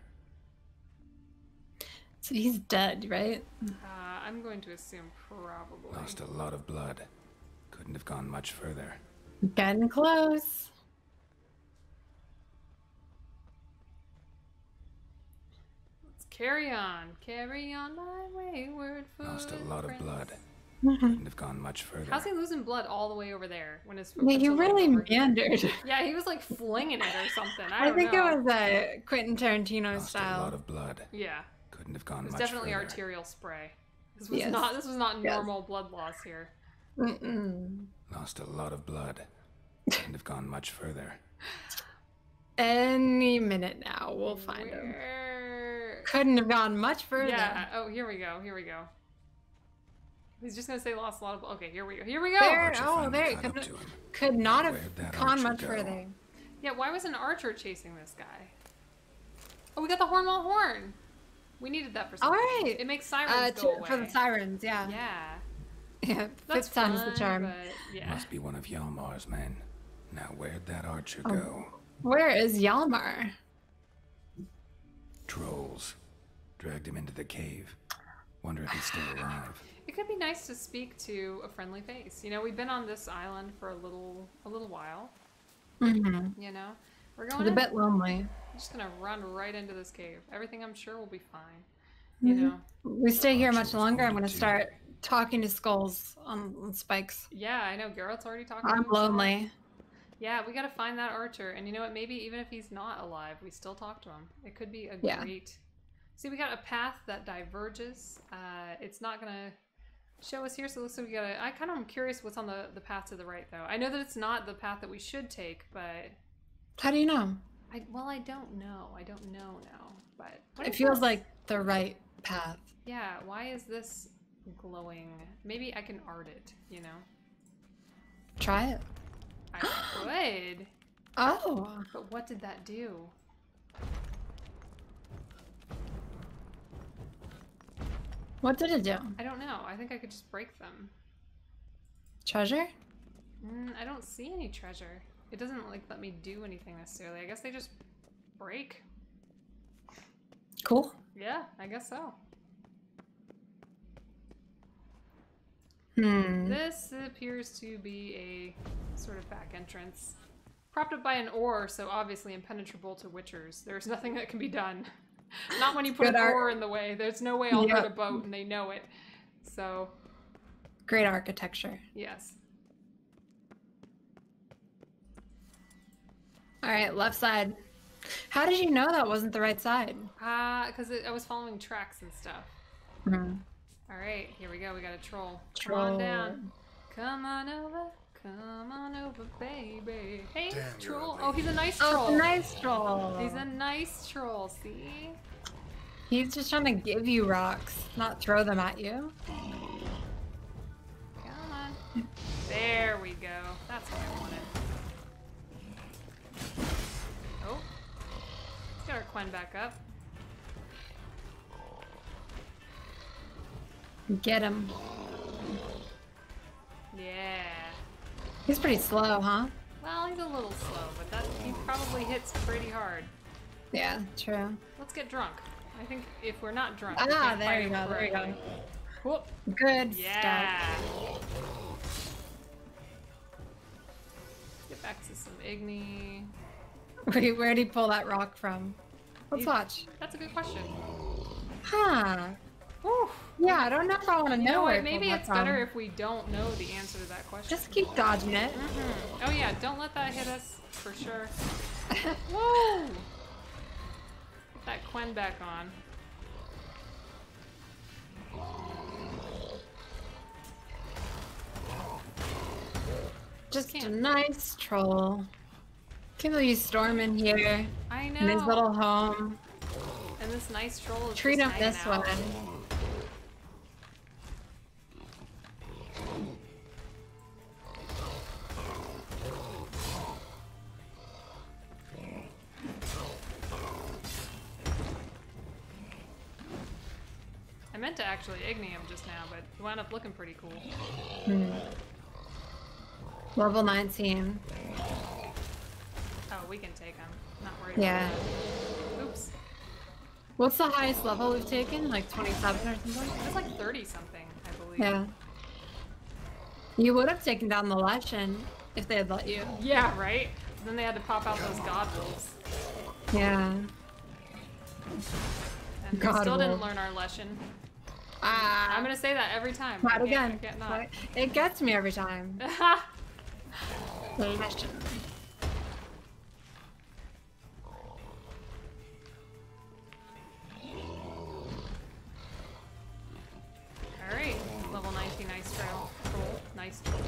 So he's dead, right? I'm going to assume probably. Lost a lot of blood. Couldn't have gone much further. Getting close. Let's carry on. Carry on my wayward foot. Lost a lot of blood. Couldn't have gone much further. How's he losing blood all the way over there when his foot? He really meandered. Yeah, he was like flinging it or something. I think it was a Quentin Tarantino style. Lost a lot of blood. Yeah. Couldn't have gone much further. It was definitely arterial spray. This was not. This was not normal blood loss here. Mm-mm. Lost a lot of blood. Couldn't have gone much further. Any minute now, we'll find him. Couldn't have gone much further. Yeah. Oh, here we go. Here we go. He's just gonna say lost a lot of. Okay, here we go. Here we go. There, oh, there. Could not have gone much further. Yeah, why was an archer chasing this guy? Oh, we got the Hornwall horn. We needed that for something. All right. It makes sirens go away. For the sirens, yeah. Yeah. Yeah. That's 5 times the charm. Yeah. Must be one of Hjalmar's men. Now, where'd that archer go? Where is Hjalmar? Trolls dragged him into the cave. Wonder if he's still alive. It could be nice to speak to a friendly face. You know, we've been on this island for a little while. Mm-hmm. You know, we're going. It's a bit lonely. I'm just gonna run right into this cave. Everything I'm sure will be fine. Mm-hmm. You know, we stay here much longer. I'm gonna start talking to skulls on spikes. Yeah, I know. Geralt's already talking. I'm lonely. Yeah, we gotta find that archer. And you know what? Maybe even if he's not alive, we still talk to him. It could be a great. See, we got a path that diverges. It's not gonna show us here, so it looks like we gotta. I kind of am curious what's on the path to the right, though. I know that it's not the path that we should take, but how do you know? I don't know. I don't know now, but it feels like the right path. Yeah. Why is this glowing? Maybe I can art it. You know. Try it. I could. Oh. But what did that do? What did it do? I don't know. I think I could just break them. Treasure? I don't see any treasure. It doesn't like let me do anything necessarily. I guess they just break. Cool. Yeah, I guess so. This appears to be a sort of back entrance. Propped up by an oar, so obviously impenetrable to witchers. There's nothing that can be done. Not when you put an oar in the way. There's no way I'll hurt a boat, and they know it. So, great architecture. Yes. All right, left side. How did you know that wasn't the right side? Because I was following tracks and stuff. Mm-hmm. All right, here we go. We got a troll. Come on down. Come on over, baby. Hey, damn troll. Oh, he's a nice troll. Oh, nice troll. He's a nice troll, see? He's just trying to give you rocks, not throw them at you. Come on. There we go. That's what I wanted. Oh. Let's get our Quen back up. Get him. Yeah. He's pretty slow, huh? Well, he's a little slow, but he probably hits pretty hard. Yeah, true. Let's get drunk. I think if we're not drunk, there you go, there you go. Whoop. Good start. Get back to some Igni. Wait, where did he pull that rock from? Let's watch. That's a good question. Huh. Whew. Yeah, I don't know if I want to know it. Maybe it's better if we don't know the answer to that question. Just keep dodging it. Mm-hmm. Oh yeah, don't let that hit us for sure. Whoa! Put that Quen back on. Just a nice troll. Can't believe you storm in here. I know. In his little home. And this nice troll is treat him this way. I meant to actually Igni him just now, but he wound up looking pretty cool. Mm. Level 19. Oh, we can take him. Not worried about that. Oops. What's the highest level we've taken? Like 27 or something? It was like 30 something, I believe. Yeah. You would have taken down the Leshen if they had let you. Yeah, right? Then they had to pop out those god wolves. Yeah. And god we still wolf. Didn't learn our Leshen. I'm gonna say that every time. Not again. Not. It gets me every time. Leshen. Alright, level 19, nice trail. Troll. Nice troll.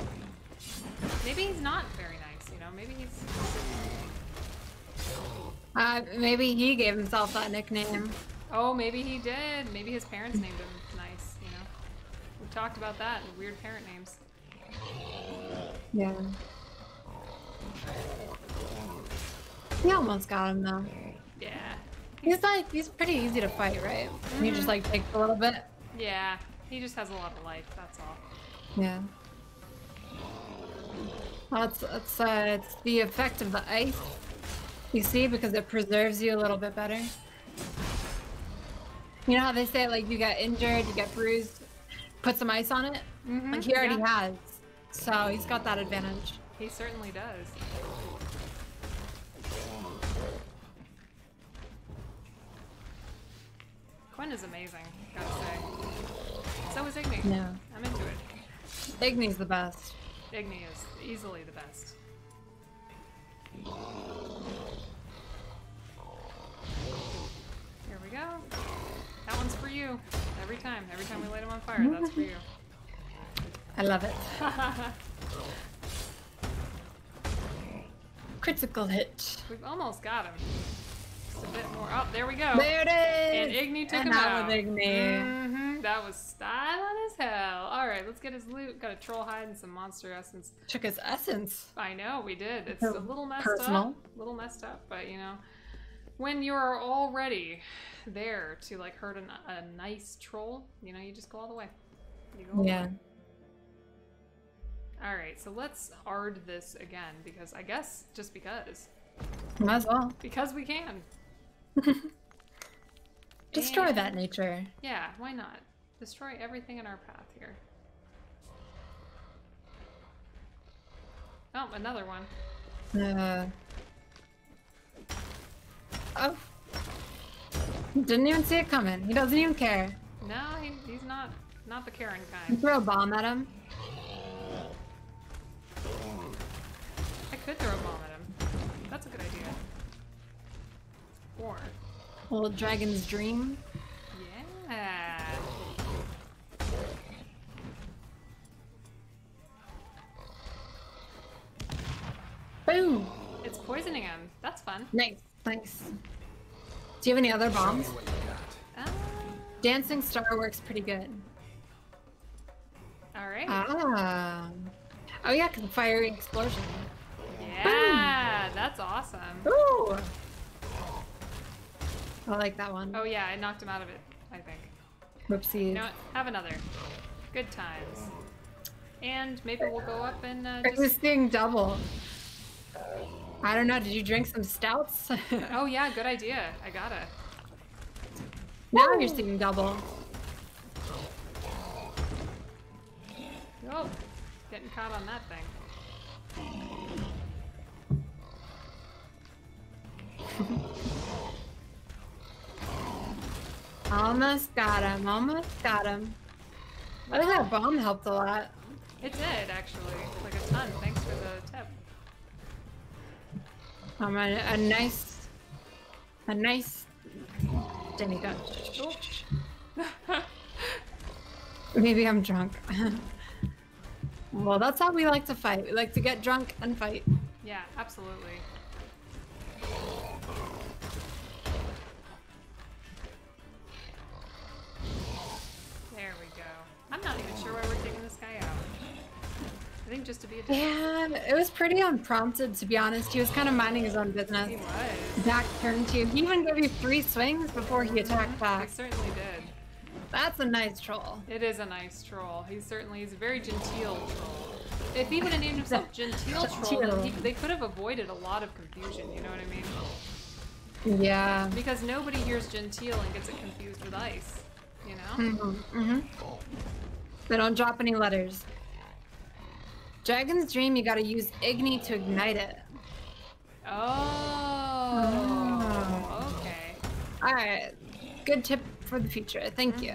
Maybe he's not very nice, you know? Maybe he's... maybe he gave himself that nickname. Oh, maybe he did. Maybe his parents named him nice, you know? We've talked about that, weird parent names. Yeah. He almost got him, though. Yeah. He's pretty easy to fight, right? Mm-hmm. He just, like, takes a little bit. Yeah. He just has a lot of life, that's all. Yeah. Well, it's the effect of the ice, you see, because it preserves you a little bit better. You know how they say, like, you get injured, you get bruised, put some ice on it? Mm-hmm. Like, he already has. So he's got that advantage. He certainly does. Quen is amazing, gotta say. So is Igni. Yeah. I'm into it. Igni's the best. Igni is easily the best. Here we go. That one's for you. Every time. Every time we light him on fire, that's for you. I love it. Critical hit. We've almost got him. Just a bit more. Oh, there we go. There it is. And Igni took him out. That was Igni. Mm-hmm. That was styling as hell. All right, let's get his loot. Got a troll hide and some monster essence. Took his essence. I know, we did. It's a little messed up. A little messed up, but you know. When you're already there to like hurt a nice troll, you know, you just go all the way. You go all the way. Alright, so let's Ard this again, because I guess just because. Might as well. Because we can. Destroy that nature. Yeah, why not? Destroy everything in our path here. Oh, another one. Oh. Didn't even see it coming. He doesn't even care. No, he's not the caring kind. You throw a bomb at him. I could throw a bomb at him. That's a good idea. Or... old dragon's dream? Yeah! Boom! It's poisoning him. That's fun. Nice. Nice. Do you have any other bombs? Dancing star works pretty good. Alright. Oh yeah, because fiery explosion. Yeah, boom. That's awesome. Ooh. I like that one. Oh yeah, I knocked him out of it, I think. Whoopsies. You know what? Have another. Good times. And maybe we'll go up and just... I was seeing double. I don't know, did you drink some stouts? Oh yeah, good idea. I gotta. Now you're seeing double. Oh. Getting caught on that thing. Almost got him, almost got him. I think that bomb helped a lot. It did, actually. Like a ton. Thanks for the tip. A nice Dani Dutch. Maybe I'm drunk. Well, that's how we like to fight. We like to get drunk and fight. Yeah, absolutely. There we go. I'm not even sure why we're taking this guy out. I think just to be a dick. Yeah, it was pretty unprompted, to be honest. He was kind of minding his own business. He was. Back turned to you. He even gave you 3 swings before he attacked back. He certainly did. That's a nice troll. It is a nice troll. He certainly is a very genteel troll. If he would have named himself Genteel Troll, they could have avoided a lot of confusion, you know what I mean? Yeah. Because nobody hears Genteel and gets it confused with ice, you know? Mm-hmm, mm-hmm. They don't drop any letters. Dragon's Dream, you gotta use Igni to ignite it. Oh. Okay. Alright. Good tip for the future. Thank you.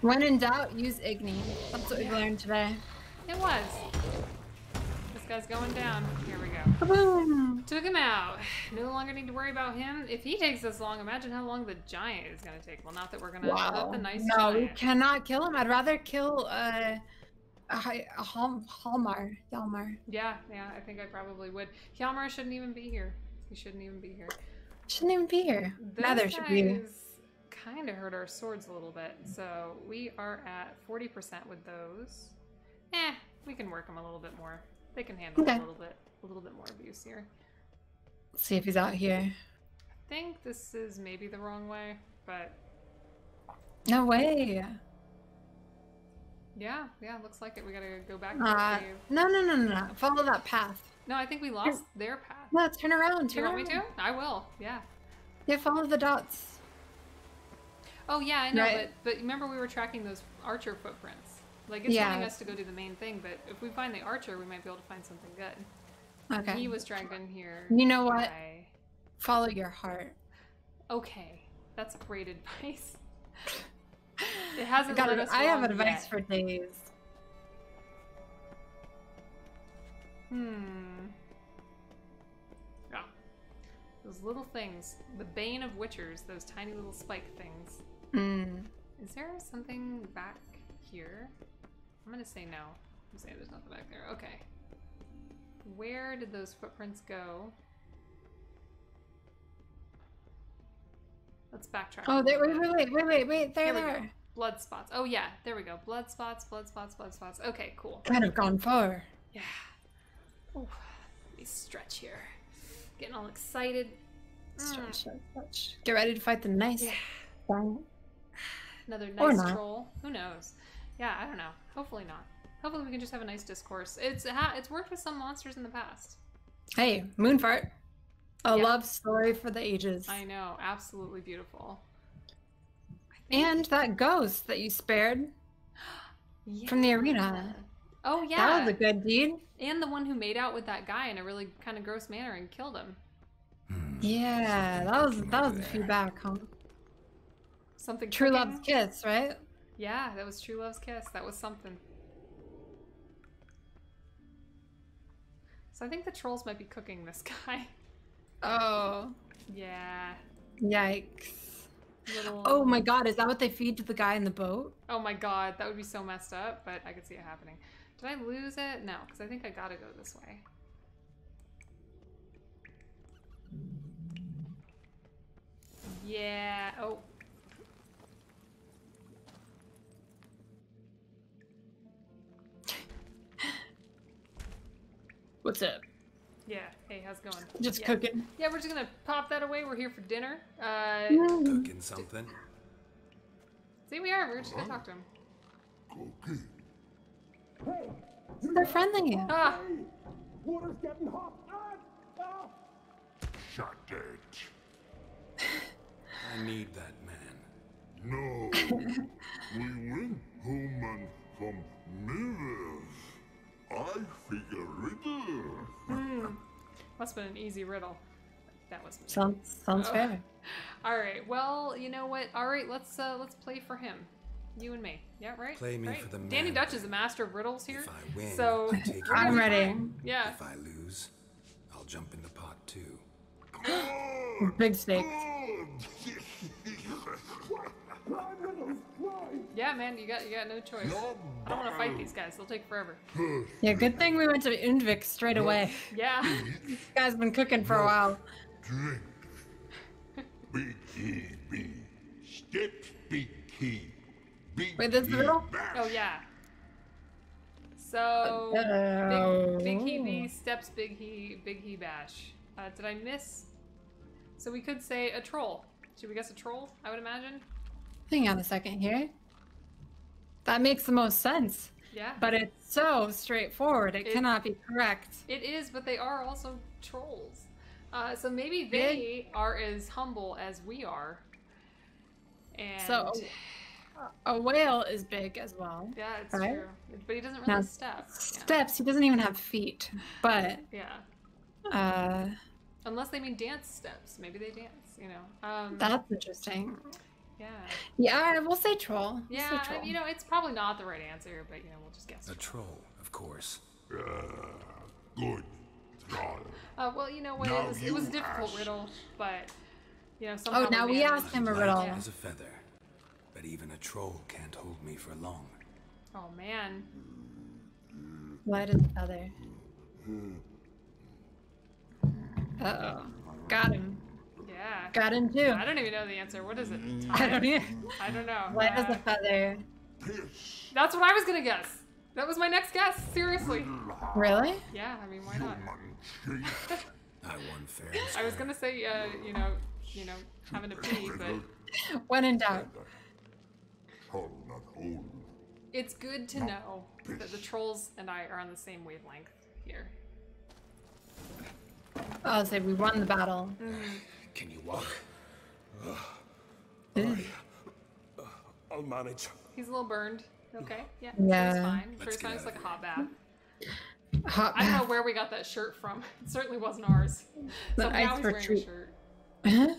When in doubt, use Igni. That's what we learned today. It was. This guy's going down. Here we go. Boom. Took him out. No longer need to worry about him. If he takes this long, imagine how long the giant is going to take. Well, not that we're going to help the nice giant. No, we cannot kill him. I'd rather kill Hjalmar. Yeah, I think I probably would. Hjalmar shouldn't even be here. He shouldn't even be here. Shouldn't even be here. Neither should be here. Kind of hurt our swords a little bit, so we are at 40% with those. We can work them a little bit more. They can handle a little bit more abuse here. Let's see if he's out here. I think this is maybe the wrong way, but no way. Yeah, looks like it. We gotta go back to the cave. No. Follow that path. No, I think we lost their path. No, turn around. Do you want me to? I will. Yeah, follow the dots. Oh yeah, I know, right. but remember we were tracking those archer footprints. Like, it's wanting us to go do the main thing, but if we find the archer, we might be able to find something good. Okay. He was dragged in here. You know what? Follow your heart. Okay, that's great advice. It hasn't led us I have advice for days. Yeah. Those little things, the bane of witchers, those tiny little spike things. Is there something back here? I'm gonna say no. I'm saying there's nothing back there. Okay. Where did those footprints go? Let's backtrack. Oh, wait. There they are. Blood spots. Oh yeah, there we go. Blood spots. Okay, cool. Kind of gone far. Yeah. Ooh, let me stretch here. Getting all excited. Stretch. Get ready to fight the nice. Yeah. Another nice troll. Who knows? Yeah, I don't know. Hopefully not. Hopefully we can just have a nice discourse. It's worked with some monsters in the past. Hey, Moonfart. A love story for the ages. I know. Absolutely beautiful. And that ghost that you spared from the arena. Oh, yeah. That was a good deed. And the one who made out with that guy in a really kind of gross manner and killed him. Yeah, that was a few back, huh? Something true cooking. Love's kiss, right? Yeah, that was true love's kiss. That was something. So I think the trolls might be cooking this guy. Oh. Yeah. Yikes. Oh my god, is that what they feed to the guy in the boat? Oh my god, that would be so messed up, but I could see it happening. Did I lose it? No, because I think I gotta go this way. Yeah, oh. What's up? Yeah, hey, how's it going? Just cooking. Yeah, we're just gonna pop that away. We're here for dinner. Cooking something. See, we're just gonna talk to him. They're friendly. Ah. Water's getting hot. Shut it. I need that man. No. We went human from mirrors. I figure riddle. Must have been an easy riddle. That was me. Sounds fair. All right. Well, you know what? All right. Let's play for him. You and me. Yeah. Right. Play me for the man. Dani Dutch is the master of riddles here. If I win, so I'm ready. Yeah. If I lose, I'll jump in the pot too. Big snake. Yeah, man, you got no choice. I don't want to fight these guys. They'll take forever. Yeah, good thing we went to Undvik straight away. Yeah. This guy's been cooking for a while. Drink. Be steps be key. Wait, this is real? Oh, yeah. So, big he be steps, big he bash. Did I miss? So we could say a troll. Should we guess a troll, I would imagine? Hang on a second here. That makes the most sense. Yeah. But it's so straightforward. It cannot be correct. It is, but they are also trolls. So maybe they are as humble as we are. And so a whale is big as well. Yeah, it's true. But he doesn't really step. Steps, he doesn't even have feet. But unless they mean dance steps. Maybe they dance, you know. That's interesting. Yeah. Yeah, we'll say troll. We'll say troll. You know, it's probably not the right answer, but you know, we'll just guess. A troll, of course. Good. Well, you know what, it was a difficult riddle, but, you know, somehow... Oh, now we asked him a riddle. As a feather, but even a troll can't hold me for long. Oh, man. Light as a feather. Uh-oh. Got him. Yeah. Got him, too. I don't even know the answer. What is it? I don't either. I don't know. Light as a feather. That's what I was going to guess. That was my next guess, seriously. Really? Yeah, I mean, why not? I was gonna say, you know, having to pee, but... When in doubt. It's good to know that the trolls and I are on the same wavelength here. I'll say we won the battle. Can you walk? I'll manage. He's a little burned. Okay, yeah. Yeah. That's fine. First time it's like a hot bath. I don't know where we got that shirt from. It certainly wasn't ours. So now he's wearing a shirt.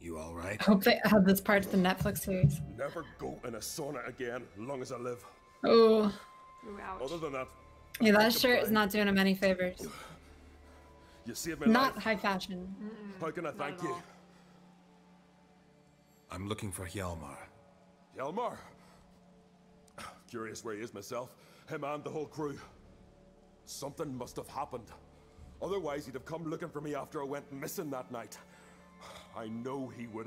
You all right? I hope they have this part of the Netflix series. Never go in a sauna again, long as I live. Oh. Other than that. Yeah, that shirt is not doing him any favors. You saved my life. Not high fashion. How can I thank you? I'm looking for Hjalmar. Hjalmar. Curious where he is myself, him and the whole crew. Something must have happened. Otherwise, he'd have come looking for me after I went missing that night. I know he would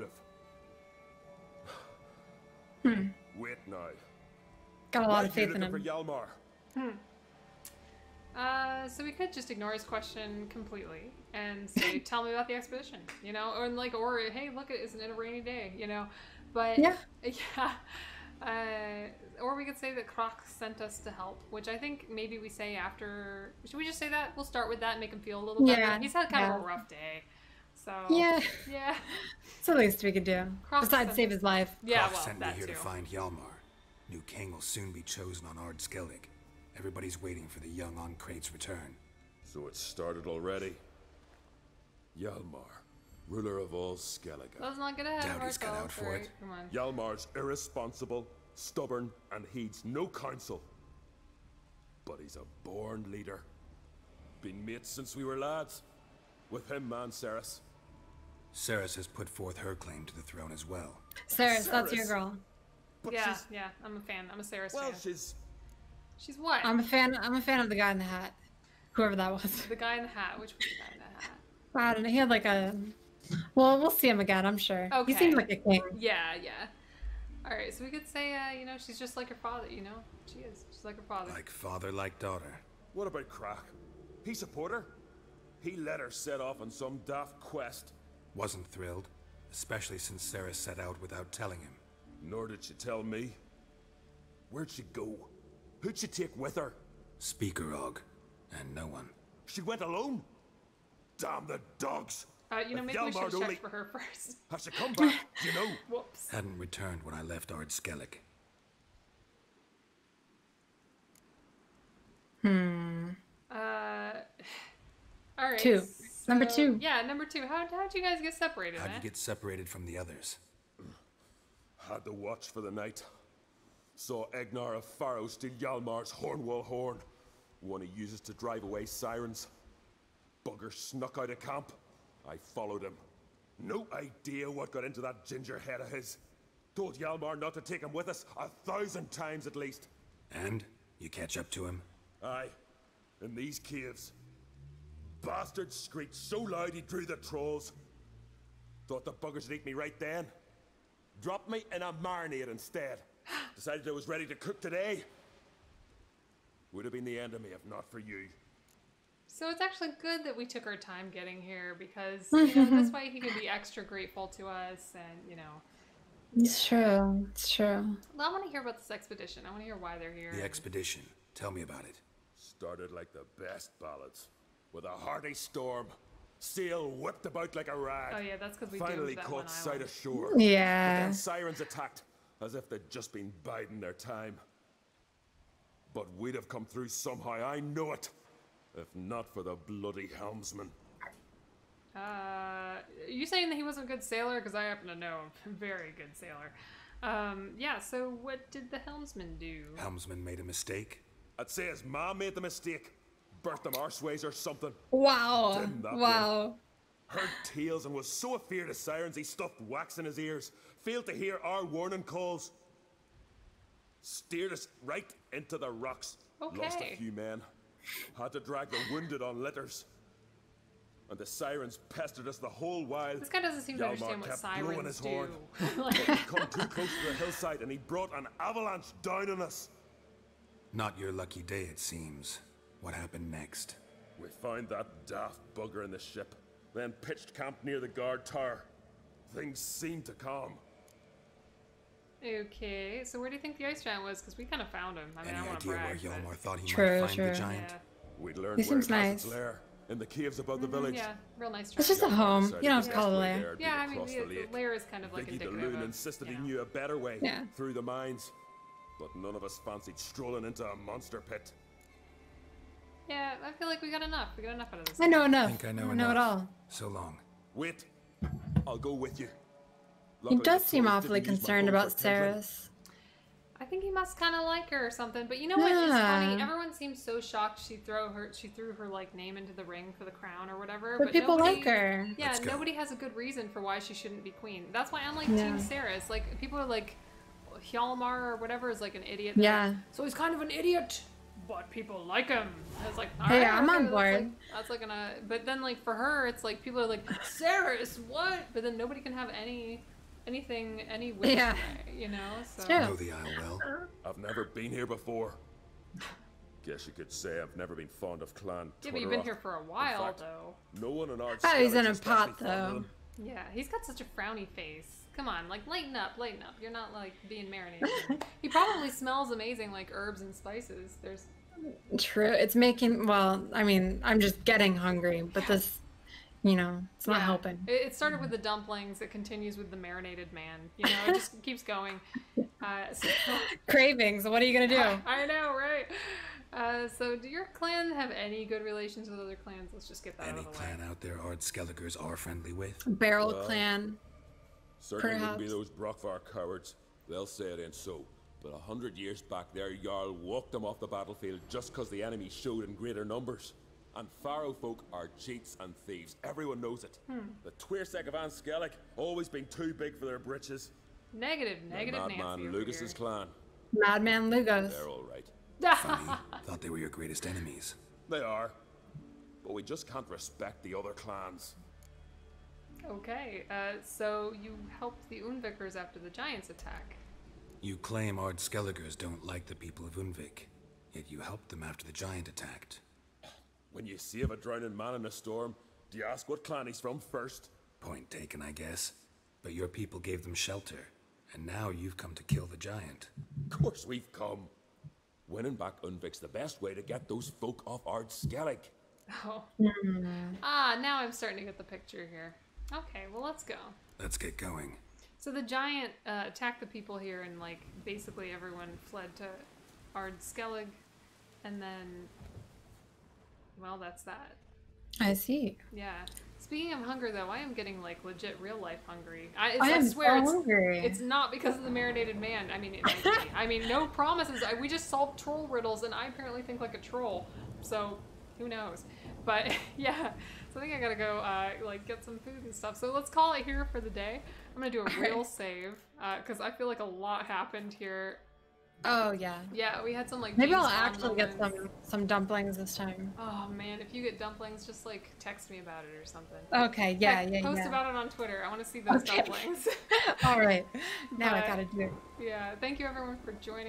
have. Wait now. Got a lot of faith in him. For Hjalmar. So we could just ignore his question completely and say, "Tell me about the expedition," you know, or like, or hey, look, isn't it a rainy day, you know? But yeah. Or we could say that Krok sent us to help, which I think maybe we say after. Should we just say that? We'll start with that and make him feel a little better. He's had kind of a rough day, so yeah. It's the least we could do. Krok besides save his life. Yeah, Krok sent me here to find Hjalmar. New king will soon be chosen on Ard Skellig. Everybody's waiting for the young Oncrate's return. So it started already. Hjalmar. Ruler of all Skellige. Let's not get ahead of ourselves. Hjalmar's irresponsible, stubborn, and heeds no counsel. But he's a born leader. Been mates since we were lads. With him, man, Saris. Saris has put forth her claim to the throne as well. Saris, that's your girl. But yeah, I'm a fan. I'm a Saris fan. Well, she's what? I'm a fan of the guy in the hat. Whoever that was. The guy in the hat. Which was the guy in the hat? I don't know. He had like a... Well, we'll see him again, I'm sure. Okay. He seemed like a king. Yeah. All right, so we could say, you know, she's just like her father, you know? She is. She's like her father. Like father, like daughter. What about Krok? He support her? He let her set off on some daft quest. Wasn't thrilled, especially since Sarah set out without telling him. Nor did she tell me. Where'd she go? Who'd she take with her? Speakerog, and no one. She went alone? Damn the dogs! You know, maybe we should check for her first. I should come back, you know. Whoops. Hadn't returned when I left Ard Skellig. All right. Two. So, number two. Yeah, number two. How'd you guys get separated? How'd you get separated from the others? Had to watch for the night. Saw Egnar of Faro steal Hjalmar's Hornwall horn. One he uses to drive away sirens. Bugger snuck out of camp. I followed him. No idea what got into that ginger head of his. Told Hjalmar not to take him with us 1,000 times at least. And? You catch up to him? Aye. In these caves. Bastard screeched so loud he drew the trolls. Thought the buggers would eat me right then. Dropped me in a marinade instead. Decided I was ready to cook today. Would have been the end of me if not for you. So it's actually good that we took our time getting here because, you know, this way he could be extra grateful to us and, you know. It's true. It's true. Well, I want to hear about this expedition. I want to hear why they're here. The expedition. Tell me about it. Started like the best ballads. With a hearty storm. Sail whipped about like a rag. Oh yeah, that's because we finally caught sight of shore. Yeah. But then sirens attacked as if they'd just been biding their time. But we'd have come through somehow, I know it. If not for the bloody helmsman. Are you saying that he wasn't a good sailor? Because I happen to know a very good sailor. Yeah, so what did the helmsman do? Helmsman made a mistake? I'd say his mom made the mistake. Birthed them arseways or something. Wow. Wow. Heard tales and was so afeard of sirens he stuffed wax in his ears. Failed to hear our warning calls. Steered us right into the rocks. Okay. Lost a few men. Had to drag the wounded on litters. And the sirens pestered us the whole while. This guy doesn't seem to understand what sirens do. Like... We come too close to the hillside and he brought an avalanche down on us. Not your lucky day, it seems. What happened next? We found that daft bugger in the ship. Then pitched camp near the guard tower. Things seemed to calm. Okay, so where do you think the ice giant was? Because we kind of found him. I mean, any idea where Hjalmar thought he might find the giant? We learned where it has its lair. In the caves above the village. Yeah, real nice. It's just a home. You don't have to call it a lair. Yeah, I mean, the lair is kind of like indicative of... Viggy Daloon insisted he knew a better way through the mines. But none of us fancied strolling into a monster pit. Yeah, I feel like we got enough. We got enough out of this. I know enough. I think I know enough. I know it all. So long. Wait, I'll go with you. He does seem awfully concerned about Saris. I think he must kind of like her or something. But you know what is funny? Everyone seems so shocked she threw her like name into the ring for the crown or whatever. But people like her. Yeah, nobody has a good reason for why she shouldn't be queen. That's why I'm like Team Saris. Like people are like Hjalmar or whatever is like an idiot. Yeah. So he's kind of an idiot. But people like him. I was like, all right, I'm on board. That's like gonna. But then like for her, it's like people are like, Saris, what? But then nobody can have any wish, you know. So. I know the Isle well. I've never been here before. Guess you could say I've never been fond of clan. Yeah, but you've been here for a while, though. No one in Ard Skellig. Oh, he's in a pot, though. Yeah, he's got such a frowny face. Come on, like lighten up, lighten up. You're not like being marinated. He probably smells amazing, like herbs and spices. There's true. It's making well. I mean, I'm just getting hungry, but this, you know, it's not helping. It started with the dumplings. It continues with the marinated man. You know, it just keeps going. So... Cravings. What are you gonna do? I know, right? So do your clan have any good relations with other clans? Let's just get that out of the way. Any clan out there Ard Skelligers are friendly with? Barrel clan. Certainly wouldn't be those Brockvar cowards. They'll say it ain't so. But 100 years back there, Jarl walked them off the battlefield just because the enemy showed in greater numbers. And Faro folk are cheats and thieves. Everyone knows it. The Tweersec of Ard Skellig always been too big for their britches. Negative Nancy. Madman Lugos's clan. Madman Lugos. They're all right. Funny. Thought they were your greatest enemies. They are. But we just can't respect the other clans. Okay, so you helped the Undvikers after the giants' attack. You claim Ard Skelligers don't like the people of Undvik, yet you helped them after the giant attacked. When you save a drowning man in a storm, do you ask what clan he's from first? Point taken, I guess. But your people gave them shelter, and now you've come to kill the giant. Of course we've come. Winning back Undvik's the best way to get those folk off Ard Skellig. Oh. Now I'm starting to get the picture here. Okay, well, let's go. Let's get going. So the giant attacked the people here, and like basically everyone fled to Ard Skellig, and then, well, that's that. I see. Yeah. Speaking of hunger, though, I am getting like legit real life hungry. I swear, it's not because of the marinated man. I mean, it might be. I mean, no promises. We just solved troll riddles, and I apparently think like a troll. So. Who knows? But yeah, so I think I gotta go like get some food and stuff. So let's call it here for the day. I'm gonna do a real save, because I feel like a lot happened here. Oh, yeah. Yeah, we had some, like, maybe I'll actually get some dumplings this time. Oh, man, if you get dumplings, just, like, text me about it or something. Okay, yeah, like, yeah, post about it on Twitter. I want to see those dumplings. All right. Now I gotta do it. Yeah, thank you, everyone, for joining.